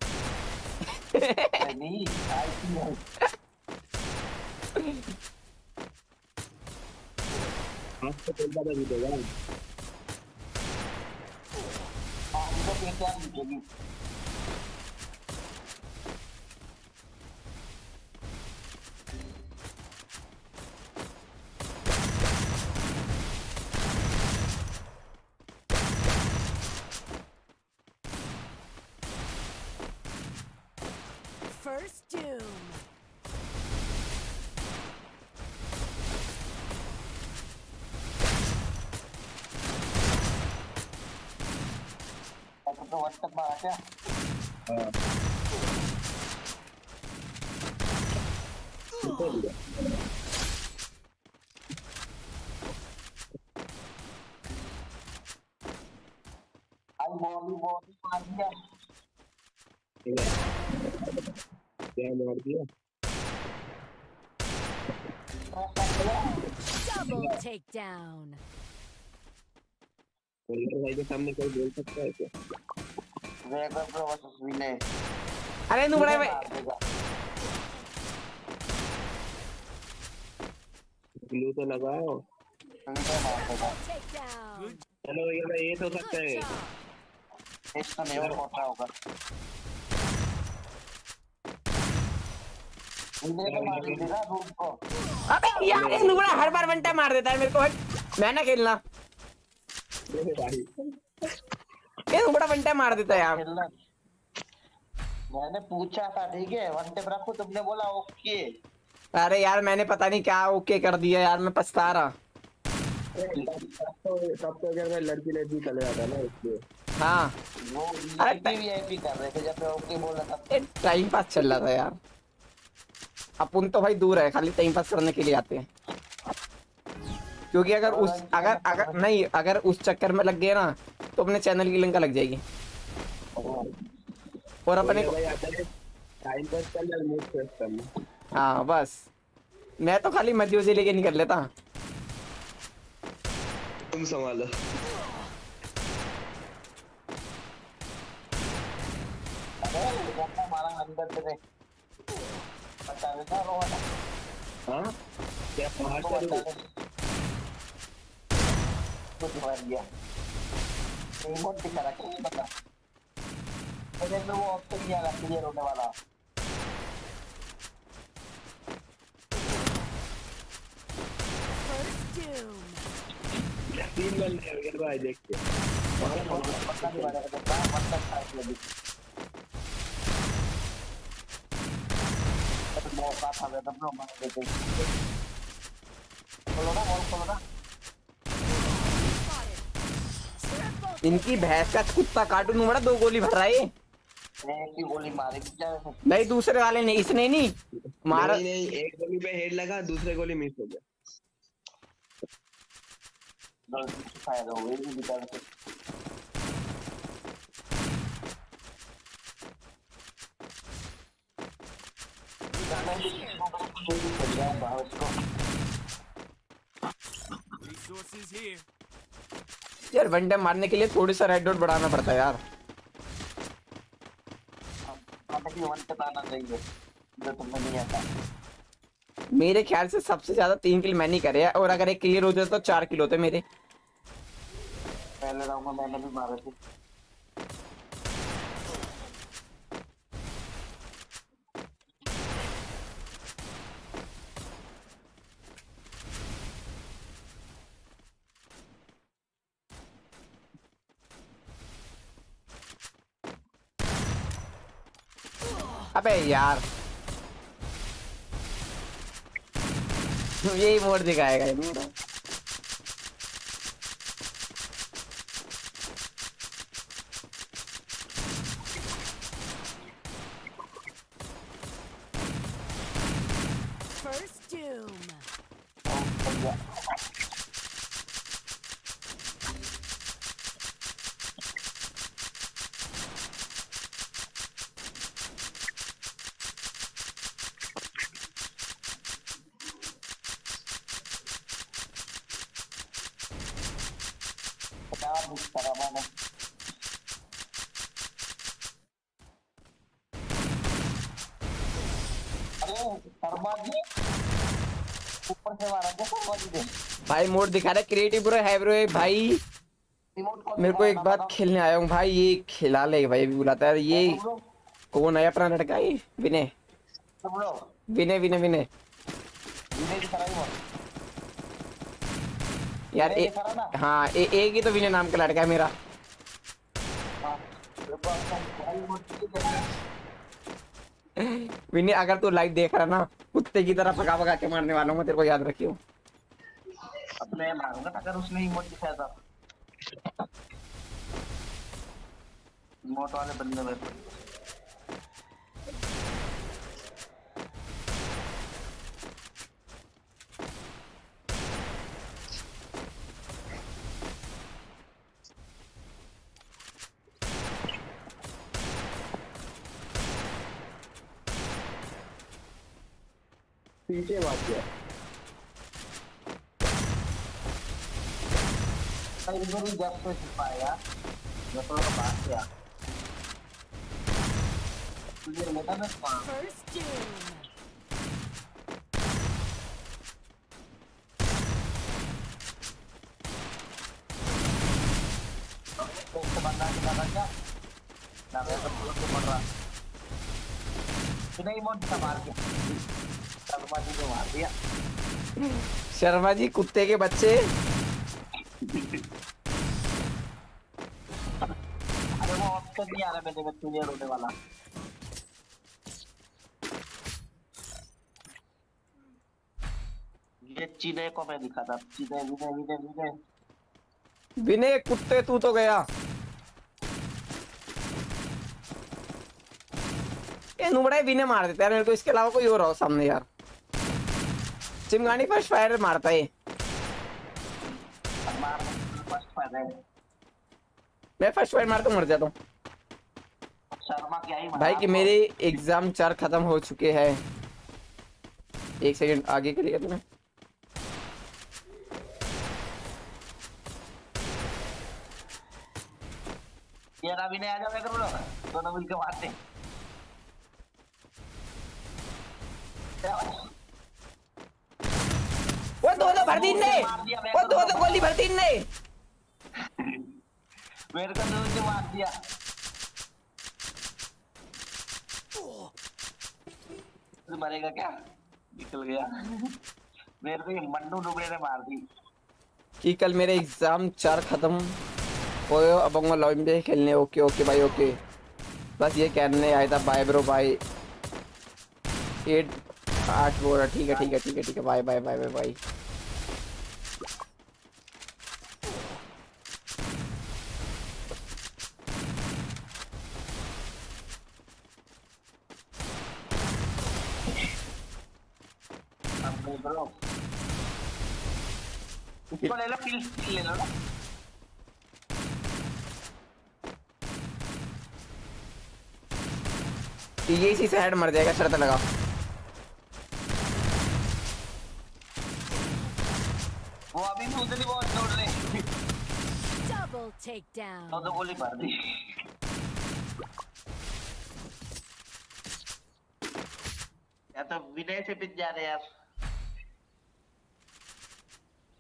Double takedown. भाई के सामने कोई बोल सकता है क्या? अरे नुबड़ा भाई ग्लू तो लगाओ। चलो ये तो सकता है, इसका नेवर होता होगा। अबे यार ये नुबड़ा हर बार वनटा मार देता है मेरे को, मैं ना खेलना। ये बड़ा वनटे मार देता है यार। मैंने पूछा था ठीक है वनटे रखो, तुमने बोला ओके। अरे यार मैंने पता नहीं क्या ओके कर दिया यार, मैं पछता रहा। तो अगर मैं लड़की चले जाता ना इसलिए। हाँ वो वीआईपी कर रहे थे जब मैं ओके बोला था। टाइम पास चल रहा था यार, अपन तो भाई दूर है, खाली टाइम पास करने के लिए आते हैं। क्योंकि अगर उस चक्कर में लग गए ना तो अपने चैनल की लिंक लग जाएगी और अपने हाँ बस मैं तो खाली मध्य से लेके निकल लेता। तुम संभालो वाला तीन भाई देखते इनकी भैंस का कुत्ता कार्टून बड़ा दो गोली भराए गोली मारे नहीं दूसरे वाले ने इसने नहीं मारा नहीं एक गोली पे हेड लगा दूसरे गोली मिस हो गया यार वन टाइम मारने के लिए थोड़ी सा रेड डॉट बढ़ाना पड़ता है यार मेरे ख्याल से सबसे ज्यादा 3 किल मैंने करे हैं और अगर 1 क्लियर हो जाए तो 4 किल होते मेरे। पहले राउंड में मैंने भी मारे थे। अबे यार यही मोड़ दिखाएगा मेरा भाई मोड दिखा रहा है क्रिएटिव पूरा है भाई। मेरे को एक बात खेलने आया हूँ भाई ये खिला ले भाई अभी बुलाता है ये कौन है अपना लड़का ये विनय विनय विनय विनय यार हाँ एक ही तो विनय नाम का लड़का है मेरा विनय अगर तू लाइव देख रहा ना कुत्ते की तरह भगा भगा के मारने वाला हूँ मैं तेरे को याद रखियो अपने मारूंगा अगर उसने इमोट दिखाया था इमोट वाले बंदे में पीछे बात है जब से छिपाया शर्मा जी कुत्ते के बच्चे नहीं आ रहा मेरे में क्लियर होने वाला ये चीने को मैं दिखा था चीने विनय विनय विनय विनय कुत्ते तू तो गया ये नुबड़ा विनय मार देता है मेरे को इसके अलावा कोई और हो सामने यार चिमगानी फर्स्ट फायर मारता है मैं फर्स्ट फायर मार तो मर जाता हूँ भाई कि मेरे एग्जाम 4 खत्म हो चुके हैं। 1 सेकंड आगे के लिए तुम्हें यार अभी नहीं आ जाओ, मैं कर रहा हूँ दोनों मिलकर मारते हैं। वो दो भरतीन ने वो दो गोली भरतीन ने मेरे को दो से मार दिया। तो मरेगा क्या? निकल गया मेरे को मन्नू डुबड़े ने मार दी कि कल मेरे एग्जाम 4 खत्म हो गए, अब हम लॉबी में खेलने। ओके ओके भाई ओके, बस ये कहने आया था। बाय ब्रो बाय 8 बोल रहा। ठीक है ठीक है ठीक है ठीक है bye bye bye bye bye. इसको ले लो, किल ले लो ना। ये इसी से हेड मर जाएगा, शर्त लगाओ। वो अभी भी उधर ही बहुत दौड़ रहे हैं। Double take down. और तो गोली मार दी। या तो विनय से पिट जा रहे यार।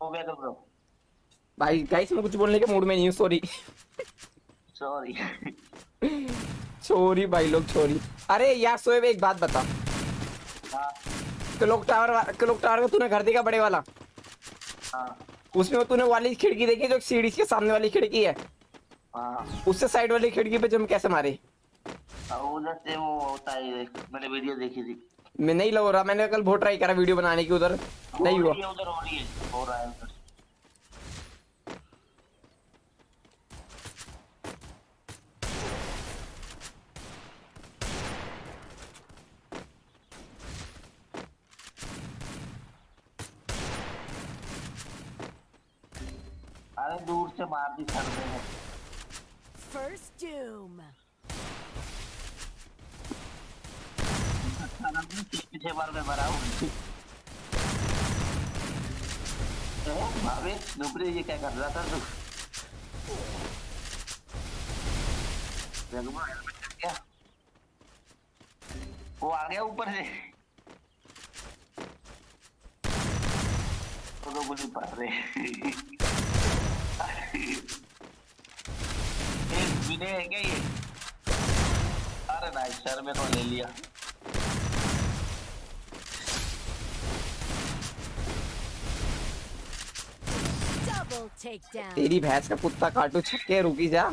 हो गया तो ब्रो। भाई गाइस मैं कुछ बोलने के मूड में नहीं हूँ, सॉरी। सॉरी। सॉरी भाई लोग सॉरी। अरे यार सोएब एक बात बता। हाँ। क्लॉक टावर का तूने घर देखा बड़े वाला? उसमें वो तूने वाली खिड़की देखी जो सीढ़ी के सामने वाली खिड़की है? उससे साइड वाली खिड़की पे जम कैसे मारे? उधर से वो होता है, मैंने वीडियो देखी थी। मैं नहीं लग रहा, मैंने कल बहुत ट्राई करा वीडियो बनाने की, उधर नहीं हुआ। उधर हो रही है, हो रहा है उधर। अरे दूर से मार दी सर में। फर्स्ट डूम पीछे बार में भरा हूं। भावे नुपरे ये क्या कर रहा था तू? जगमा क्या? वो आ गया ऊपर से। तो लोग गोली मार रहे। विनय है क्या ये? अरे भाई सर में तो ले लिया। Double take down. तेरी भैंस का कुत्ता काटू, छक्के रुकी जा।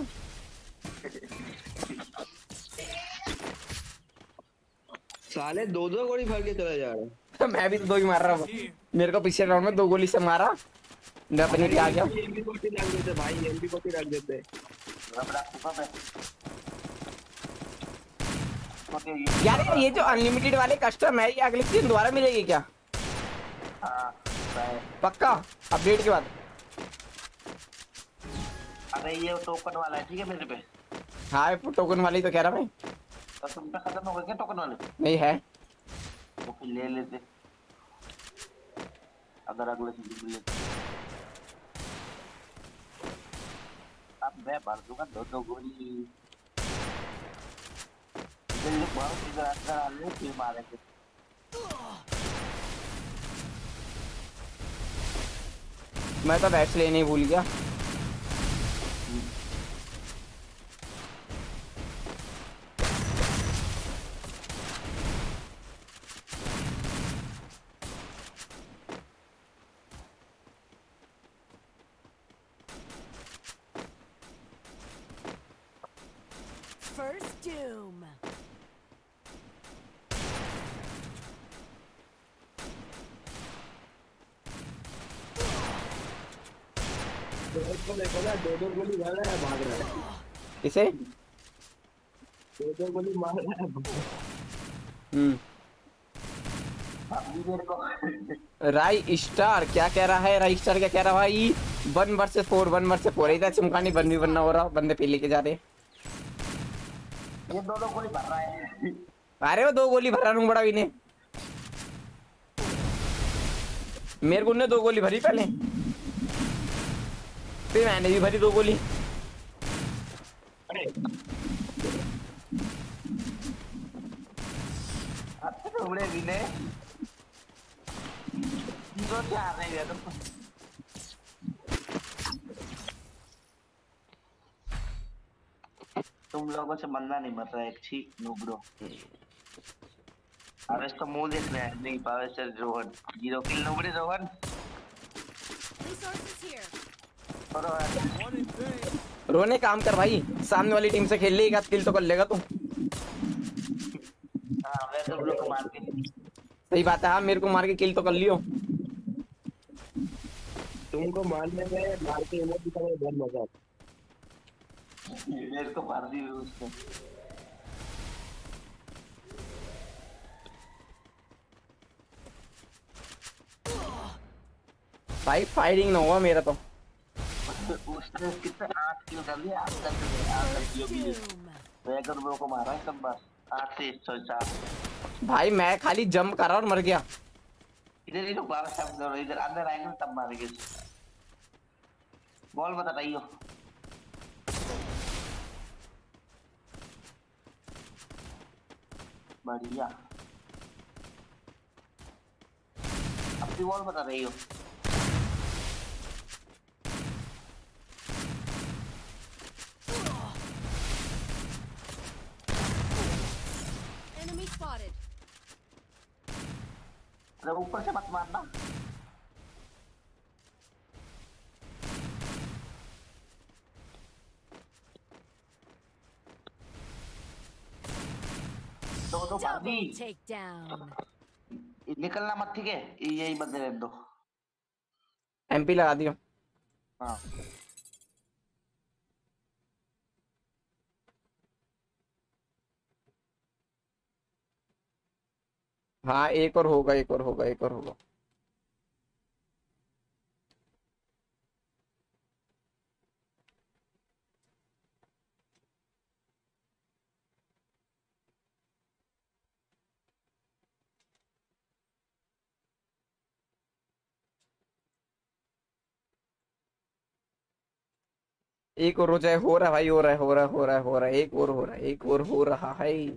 साले 2-2 गोली भर के चला जा रहा है। मैं भी 2 ही मार रहा हूँ। मेरे को पिछले राउंड में 2 गोली से मारा। ना पता नहीं आ गया। एमपी को रख देते भाई, एमपी को रख देते। यार ये जो अनलिमिटेड वाले कस्टम है, ये अगले सीजन दोबारा मिलेगी क्या? पक्का अपडेट के बाद। अरे ये टोकन वाला है, ठीक है मेरे पे। हाँ टोकन वाली तो कह रहा मैं। तो तुम पे खत्म हो गए क्या टोकन वाले? नहीं है, तो फिर ले लेते अगर अगले सीजन मिले। अब मैं मार दूंगा 2-2 गोली। इधर लोग बहुत इधर अंदर आ रहे हैं, फिर मारेंगे। मैं तो बैच लेने ही भूल गया। दो गोली मार रहा है, भाग रहा है। किसे? दो गोली मार रहा है। राइस्टार क्या कह रहा है? राइस्टार क्या कह रहा है भाई? 1 वर्सेस 4 इधर चमकानी बन भी बनना हो रहा, बंदे पीले के जा रहे। ये दो गोली भर रहा है। अरे वो दो गोली भरा रहा हूं बड़ा भी ने। मेरे को ने दो गोली भरी पहले, फिर मैंने भी भरी दो गोली। अरे अब तो उड़े भी ने। दो क्या नहीं है तुम। तुम लोगों से बनना नहीं मर रहा है, ठीक नो ब्रो। अरे इसका मुंह देख रहा है नहीं पावर से Rohan. Zero kill no bro Rohan. रोने काम कर भाई, सामने वाली टीम से खेल लेगा किल तो कर लेगा तू। हां मैं तो ब्रो को मार के, सही बात है। हां मेरे को मार के किल तो कर लियो। तुमको मारने में मार के इमोजी का बहुत मजा आता है। मेरे को मार दी उसको। भाई फायरिंग ना हुआ मेरा तो। उसने कितने 8 किल कर लिए, 8 किल भी वैगर ब्रो को मारा सब बार 8 से 104। भाई मैं खाली जंप करा और मर गया। इधर ही तो बार सब जरूर इधर अंदर आएंगे तब मारेंगे। बॉल बता भाई हो बढ़िया। अपनी बॉल बता रही हो। Enemy spotted. अरे ऊपर से मत मारना। दो निकलना मत, ठीक है? यही बंदे रहने दो। एमपी लगा दियो। हाँ। हाँ एक और होगा, एक और होगा, एक और होगा। एक और हो जाए। हो रहा भाई, हो रहा है। एक और हो रहा है, एक और हो रहा है।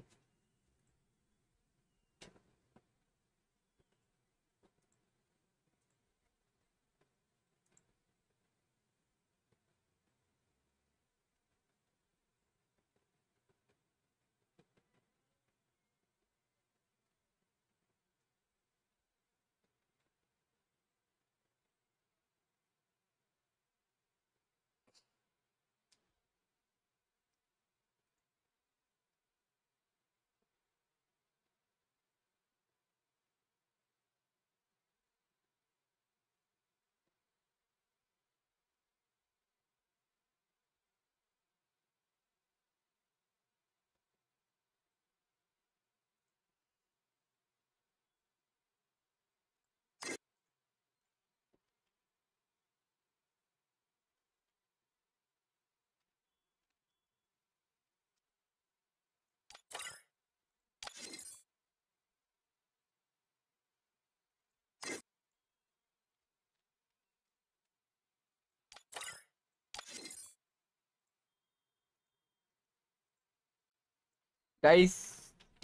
गाइस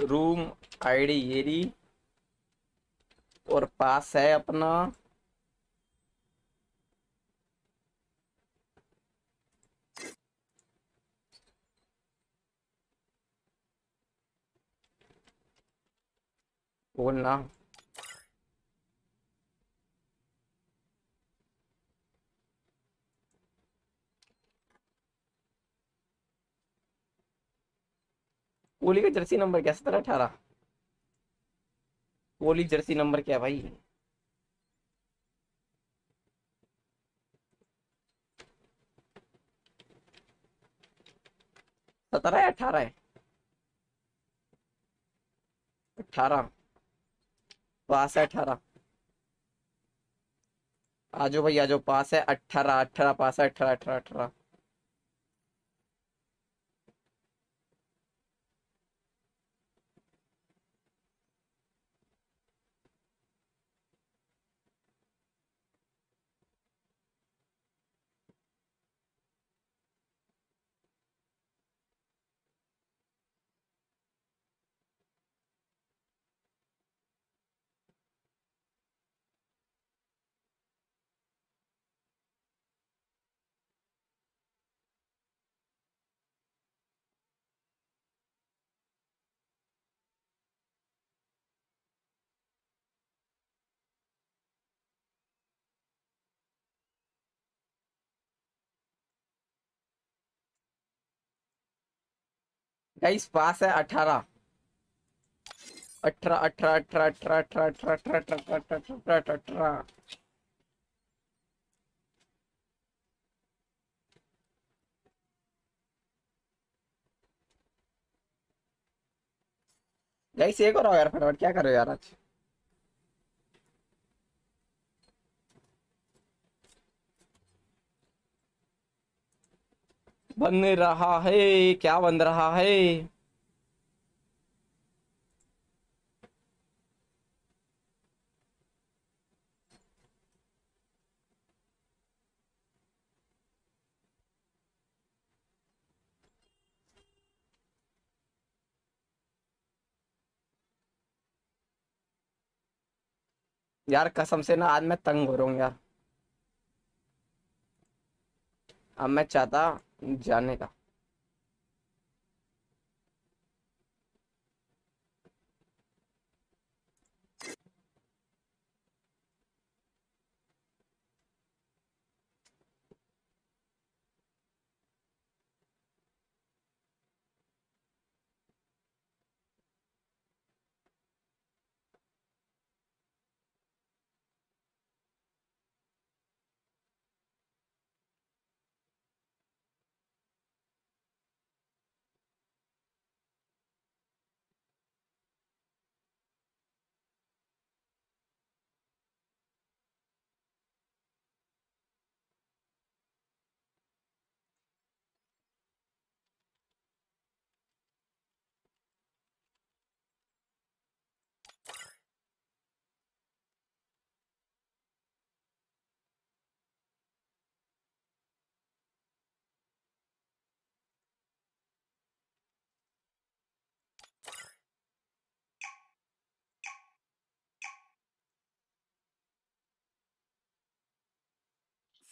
रूम आईडी येरी और पास है अपना। बोलना कोहली का जर्सी नंबर क्या? 17-18 कोहली जर्सी नंबर क्या भाई? सत्रह है 18 है 18 पास है 18। आज भाई आज पास है 18 पास है 18 गाइस पास है 18 गाइस एक और आओ यार फटाफट, क्या कर रहे हो यार आज। बन रहा है क्या, बन रहा है यार कसम से ना आज मैं तंग हो रहा हूँ यार। अब मैं चाहता जाने का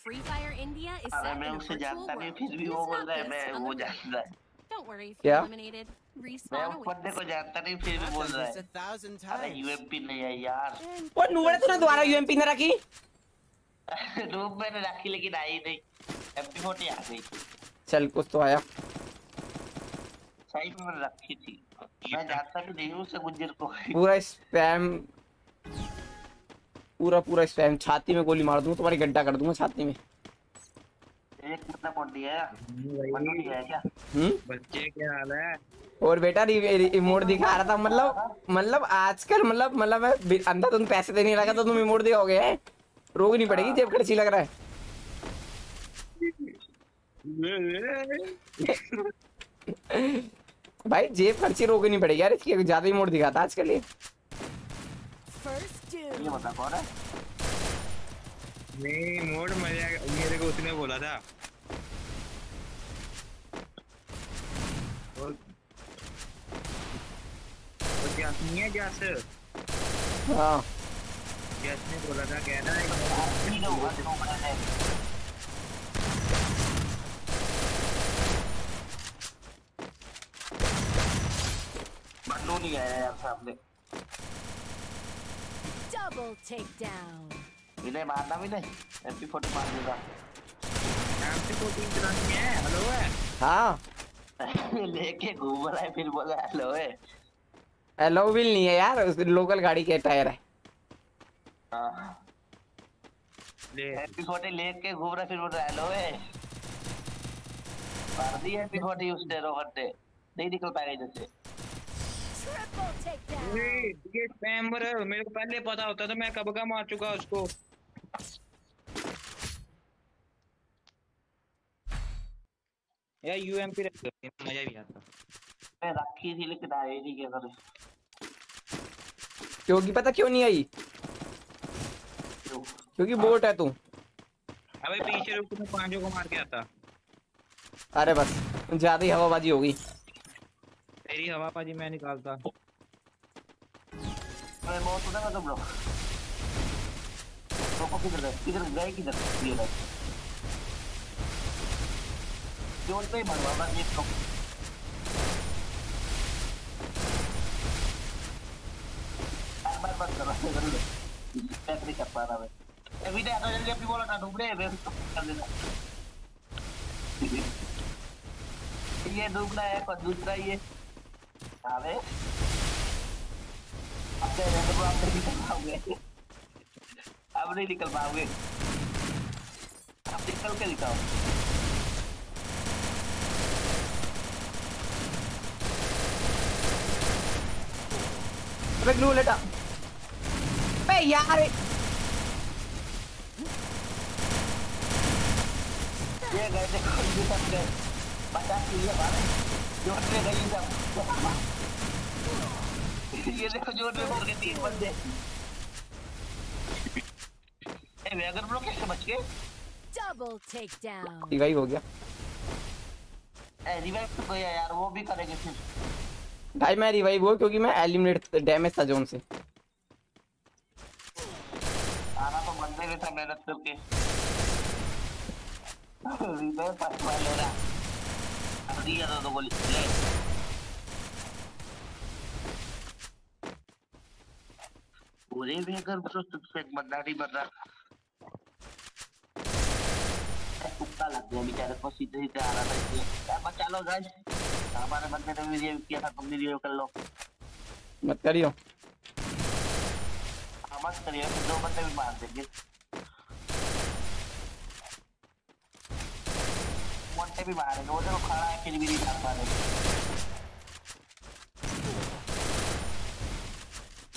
Free Fire India is set in a virtual world. He's not based on the ground. Don't worry if you're eliminated. Respawn awaits. 1,000 times. UMP नहीं है यार। वो नूबड़े तो ना दोबारा UMP ने रखी। नूब मैंने रखी लेकिन आई नहीं। MP40 आ गई। चल कुछ तो आया। सही में रखी थी। मैं जाता भी नहीं हूँ से गुजर को। पूरा स्पैम छाती में गोली मार दूंगा, तुम्हारी गड्ढा कर दूंगा छाती में। एक कितना पॉट दिया है, मनु ही है क्या? बच्चे क्या हाल है? और बेटा रिमोट दिखा रहा था, मतलब आजकल मतलब मैं अंधा, तुम पैसे देने लगा तो तुम रिमोट दिखाओगे है? रोक नहीं पड़ेगी, जेब खर्ची लग रहा है। भाई जेब खर्ची रोक नहीं पड़ेगी यार, इसकी ज्यादा रिमोट दिखाता आजकल। ये ये बता कौन है? नहीं मोड मजा, मेरे को उसने बोला था। और क्या नहीं है क्या सर? हाँ। क्या उसने बोला था कहना है कि नहीं होगा तो मजा नहीं। बंदू नहीं आया यार सामने। Double takedown. विनय मारना भी नहीं, MP40 मार देगा। MP40 चलानी है, हेलो है। हाँ। लेके घूम रहा है फिर बोला हेलो है। हेलो व्हील नहीं है यार, उस लोकल गाड़ी के टायर है। हाँ। ले MP40 लेके घूम रहा है फिर बोल रहा है हेलो है। मार दी MP40 उसने रोहटे, नहीं निकल पाएगा इधर से। ये स्पैमर है, मेरे को पहले पता होता तो मैं कब का मार चुका उसको। यार यूएमपी रखते मजा भी आता। मैं रखी थी लेकिन आई नहीं क्या करे क्योंकि पता क्यों नहीं आई क्योंकि बोट है तू। अबे पीछे रुक तू पांचों को मार के आता। अरे बस ज्यादा ही हवाबाजी होगी तेरी। हवाबाजी मैं निकालता। अरे मौत होता ना तुम लोग। तो किधर गए किधर ये लोग जोड़ पे मरवा बस ये लोग। बार बार कर रहा है मैं नहीं कर पा रहा मैं। अभी तो आता जल्दी अपनी बोला था डूब रहे हैं कर देना। ये डूबना है पर दूसरा ये अबे अब नहीं निकल पाओगे। अब नहीं निकल पाओगे। अब निकल के दिखाओ। अबे ग्लू लेटा। अबे यार ये गए देखो सब गए बता दिया बारे जोड़ पे गई सब। ये देखो जोड़ पे मार के तीन बंदे। ए वैगर ब्लॉक कैसे बच गए। Double take down. रिवाइव हो गया। ए रिवाइव तो गया यार वो भी करेंगे फिर। भाई मैं रिवाइव हुआ क्योंकि मैं एलिमिनेट डैमेज था जोन से। आना तो बंदे में था मेहनत करके। रिवाइव पास वाले रहा दिया था तो गोली ले। पूरे वेगर प्रोसेस से एक मदारी मर रहा। कुत्ता लग गया बेचारे को सीधे सीधे आ रहा था इसलिए। अब बचा लो गाइस। हमारे बंदे ने भी ये किया था तुम भी ये कर लो। मत करियो। मत करियो दो बंदे भी मार देंगे। मोटे भी मारे वो देखो खड़ा है फिर भी नहीं मार पा रहे।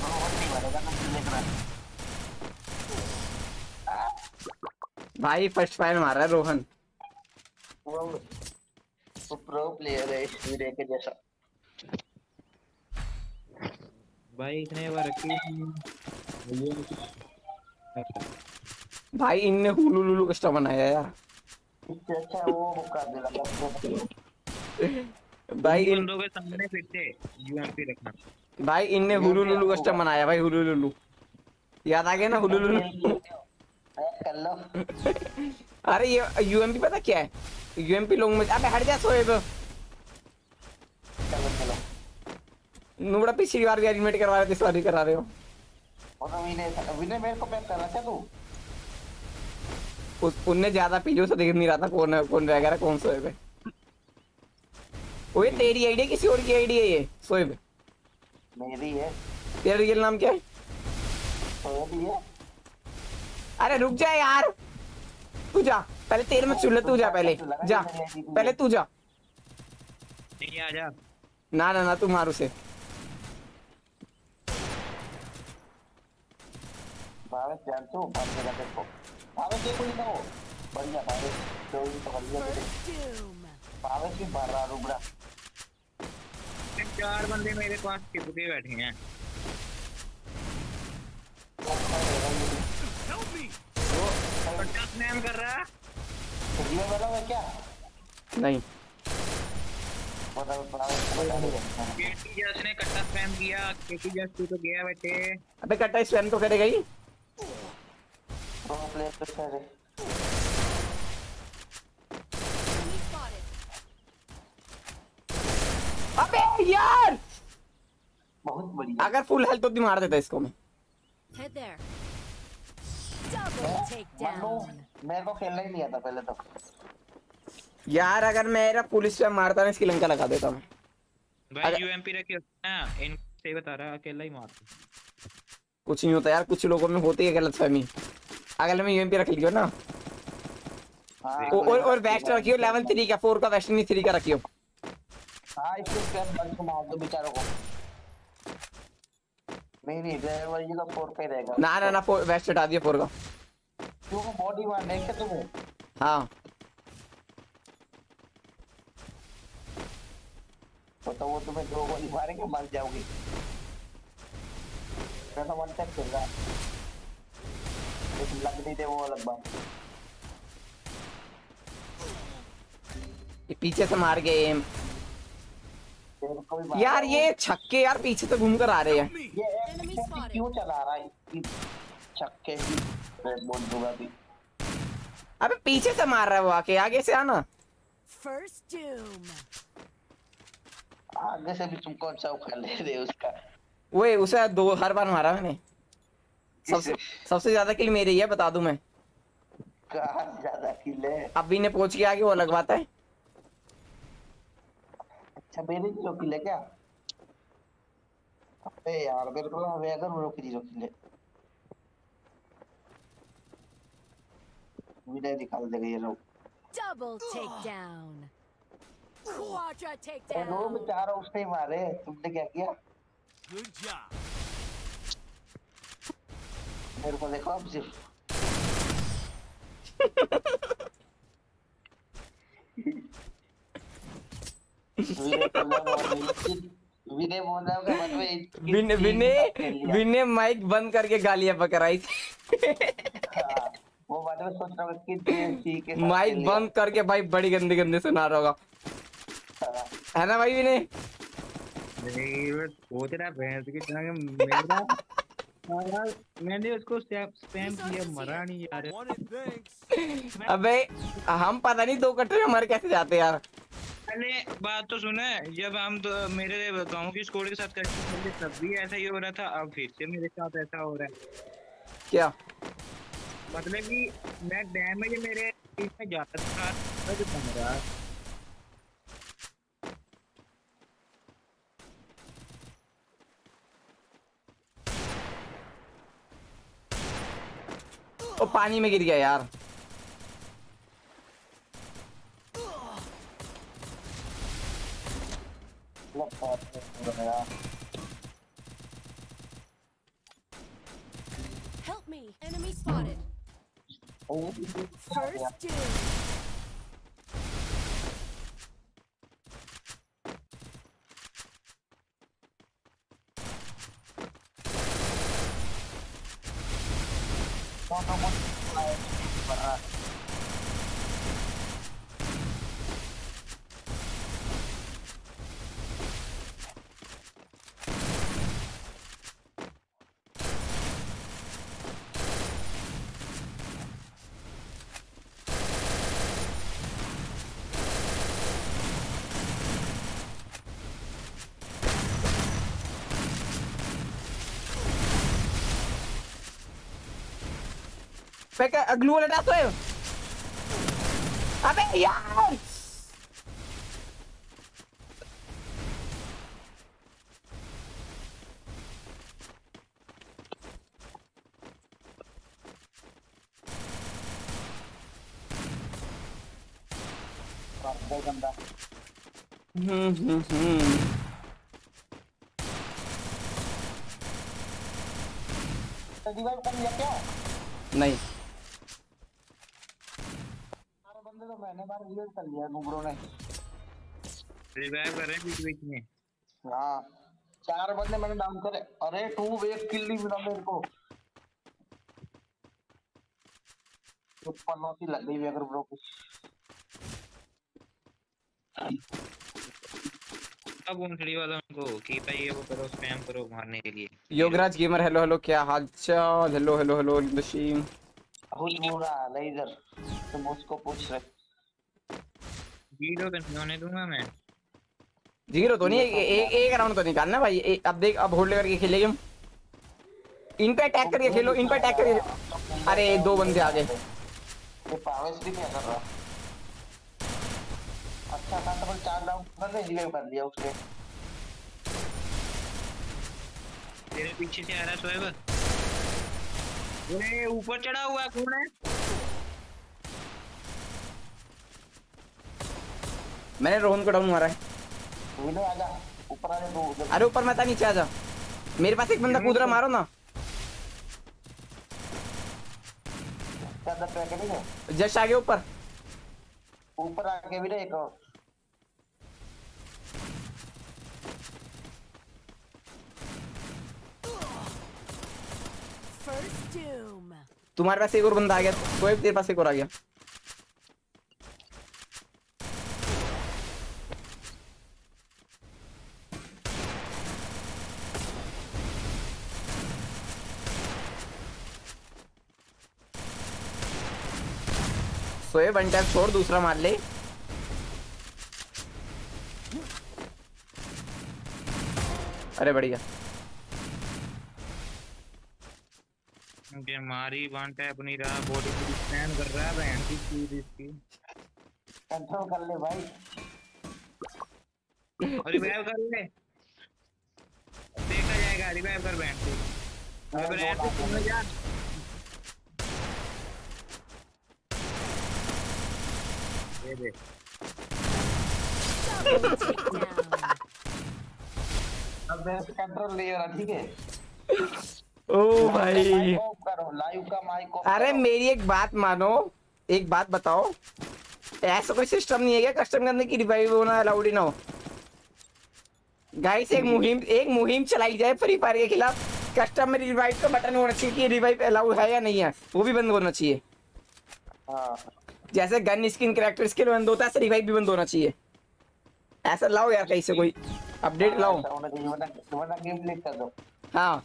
वो नहीं मारेगा तो देख रहा है भाई। फर्स्ट फायर मारा रोहन वो प्रो प्लेयर है इस वीडियो के जैसा। भाई इतने बार रखी भाई इनने हुलू लुलू कष्ट बनाया यार। अच्छा वो कर देगा तो भाई इन लोगों के सामने फिरते यूएमपी रखना। भाई इनने हुलूलुलू कस्टम बनाया भाई। हुलूलुलू याद आ गया ना हुलूलुलू कर लो। अरे ये यूएमपी पता क्या है यूएमपी लोग में। अबे हट जा सोएब। चलो चलो नुबड़ा पिछली बार भी एलिमिनेट करवा रहे थे इस बार भी करा रहे हो। और विनय मेरे को पैक कर रहा था तू। उनने ज्यादा पीजो से दिख नहीं रहा था कौन है कौन वगैरह कौन सोएब है। ओए तेरी आईडी किसी और की आईडी है ये सोएब। मेरी है। तेरा रियल नाम क्या है सोएब है। अरे रुक जा यार तू जा पहले तेरे में चुल्ला तू जा पहले जा पहले तू जा। नहीं आ जा ना ना ना तू मार उसे। बाबा जान तू बात कर देखो भावे के कोई ना हो बढ़िया भावे तो ही बढ़िया भावे की बारा रुबड़ा। चार बंदे मेरे पास चिपके बैठे हैं। वो पट्टा स्नैम कर रहा है। ये वाला है क्या नहीं पता भावे। केटी जस ने कट्टा स्नैम किया। केटी जस तू तो गया बेटे। अबे कट्टा स्नैम तो करेगा ही अबे यार बहुत बढ़िया। अगर फुल हेल्थ तो मार देता इसको। मैं मेरे को खेलना ही नहीं आता पहले तो यार। अगर मेरा पुलिस पे मारता ना इसकी लंका लगा देता मैं। भाई यूएमपी रखे ना इनसे बता रहा अकेला ही मारता। कुछ नहीं होता यार कुछ लोगों में होती है गलतफहमी। अगले में यूएमपी रख लियो ना। और वेस्ट रखियो लेवल 3 का 4 का वेस्ट नहीं 3 का रखियो। हां इसको क्या बंद मार दो बेचारों को। नहीं नहीं लेवल ये का 4 का ही रहेगा। ना ना ना वेस्ट हटा दियो 4 का। क्यों बॉडी मारने के तुम्हें। हां तो वो तुम्हें दो गोली मारेंगे मर जाओगी। तो वन टैप चल रहा है, लग नहीं दे वो अलग बात। ये पीछे से मार गए एम यार, ये छक्के यार पीछे से घूम कर आ रहे हैं। ये क्यों चला रहा है छक्के की रेड बॉल दूंगा भी। अबे पीछे से मार रहा है वो, आके आगे से आना। फर्स्ट आगे से भी तुम कौन सा उखाड़ ले रहे हो उसका? वे उसे दो हर बार मारा मैंने, सबसे ज्यादा किल मेरी है बता दूं मैं। कहां ज्यादा किल है? अभी ने पहुंच के आगे वो अलग बात है। अच्छा मेरे भी लो किल है क्या? अबे यार मेरे को हवे अगर वो किल है मुझे निकाल देगा ये लोग। Double take down, quadra takedown. वो बेचारा उसने मारे, तुमने क्या किया? Good job. मेरे को देखो अब सिर्फ विनय बोला का मतलब विनय माइक बंद करके गालियां बकराई थी। वो बात में सोच रहा हूँ कि टीएमसी के माइक बंद करके भाई बड़ी गंदी गंदी सुना रहा होगा, है ना भाई विनय? मैंने उसको स्पैम किया, मरा नहीं यार। अबे हम पता नहीं दो कट्टे में मर कैसे जाते यार। पहले बात तो सुने, जब हम मेरे गाँव की स्कोर के साथ करते थे तब भी ऐसा ही हो रहा था, अब फिर से मेरे साथ ऐसा हो रहा है। क्या मतलब कि मैं डैमेज मेरे में जाता था तो मरा। वो पानी में गिर गया यार। Help me, enemy spotted. First kill. ग्लू लटा तो है। अबे यार क्या नहीं कर लिया गुबरों ने। रिवाइव कर रहे बीच बीच में। हां चार बंदे मैंने डाउन करे। अरे 2 वेव किल नहीं मिला मेरे को, तो पनौती लग गई अगर ब्रो को। अब उंगली वाला उनको कि भाई ये वो करो स्पैम करो मारने के लिए। योगराज गेमर हेलो हेलो, क्या हाल चाल? हेलो हेलो हेलो मशीन बहुत मोरा लेजर तुम उसको पूछ रहे। जीरो करने दूंगा मैं, जीरो तो नहीं, एक राउंड तो निकालना भाई। अब देख अब होल्ड करके खेलेंगे हम। इन पे अटैक करके खेलो, इन पे अटैक करके। अरे दो बंदे आ गए। ये पावेस भी क्या कर रहा? अच्छा खासा 4 राउंड कर ले, जीरो कर दिया उसने। तेरे पीछे से आ रहा सोएब। अरे ऊपर चढ़ा हुआ कौन है? मैंने रोहन को डाउन मारा है। विनय आजा ऊपर, आने दो। अरे ऊपर मत आ, नीचे आजा। मेरे पास एक बंदा कूद रहा, मारो ना। ज्यादा ट्रैक नहीं है, जस्ट आगे ऊपर ऊपर आके विनय को। तुम्हारे पास एक और बंदा आ गया, कोई तेरे पास एक और आ गया। सोए वन टैप छोड़, दूसरा मार ले। अरे बढ़िया, मारी वन टैप नहीं रहा, बॉडी पूरी स्टैंड कर रहा है बहन की सीरीज की। कंट्रोल कर ले भाई, रिवाइव कर ले, देखा जाएगा। रिवाइव कर बहन की, अब रेड पे मत जा। अब कंट्रोल ले रहा, ठीक है। ओ भाई लाइव का माइक ऑफ। अरे मेरी एक बात मानो, एक बात बताओ, ऐसा कोई सिस्टम नहीं है क्या कस्टम करने की, रिवाइव होना अलाउड ही ना हो? गाइस एक मुहिम चलाई जाए फ्री फायर के खिलाफ, कस्टम में रिवाइव का बटन होना चाहिए कि रिवाइव अलाउड है या नहीं है, वो भी बंद होना चाहिए। जैसे गन स्किन कैरेक्टर स्किल बंद होता है, ऐसे रिवाइव भी बंद होना चाहिए। ऐसा लाओ यार, कहीं से कोई अपडेट लाओ, वरना गेम ब्रेक कर दो। हां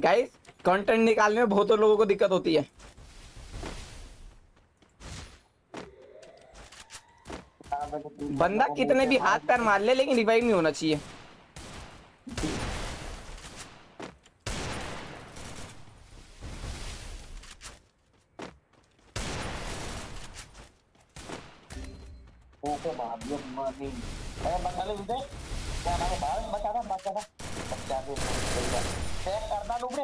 गाइस, कंटेंट निकालने में बहुत लोगों को दिक्कत होती है। बंदा कितने भी हाथ पैर मार ले, लेकिन रिवाइव नहीं होना चाहिए। ओके भाभी, अब मानी अरे बता ले उधर क्या नाम है भाई, बता दो चेक करना लुबड़े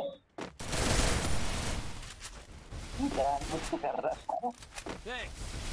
क्या कुछ कर रहा है।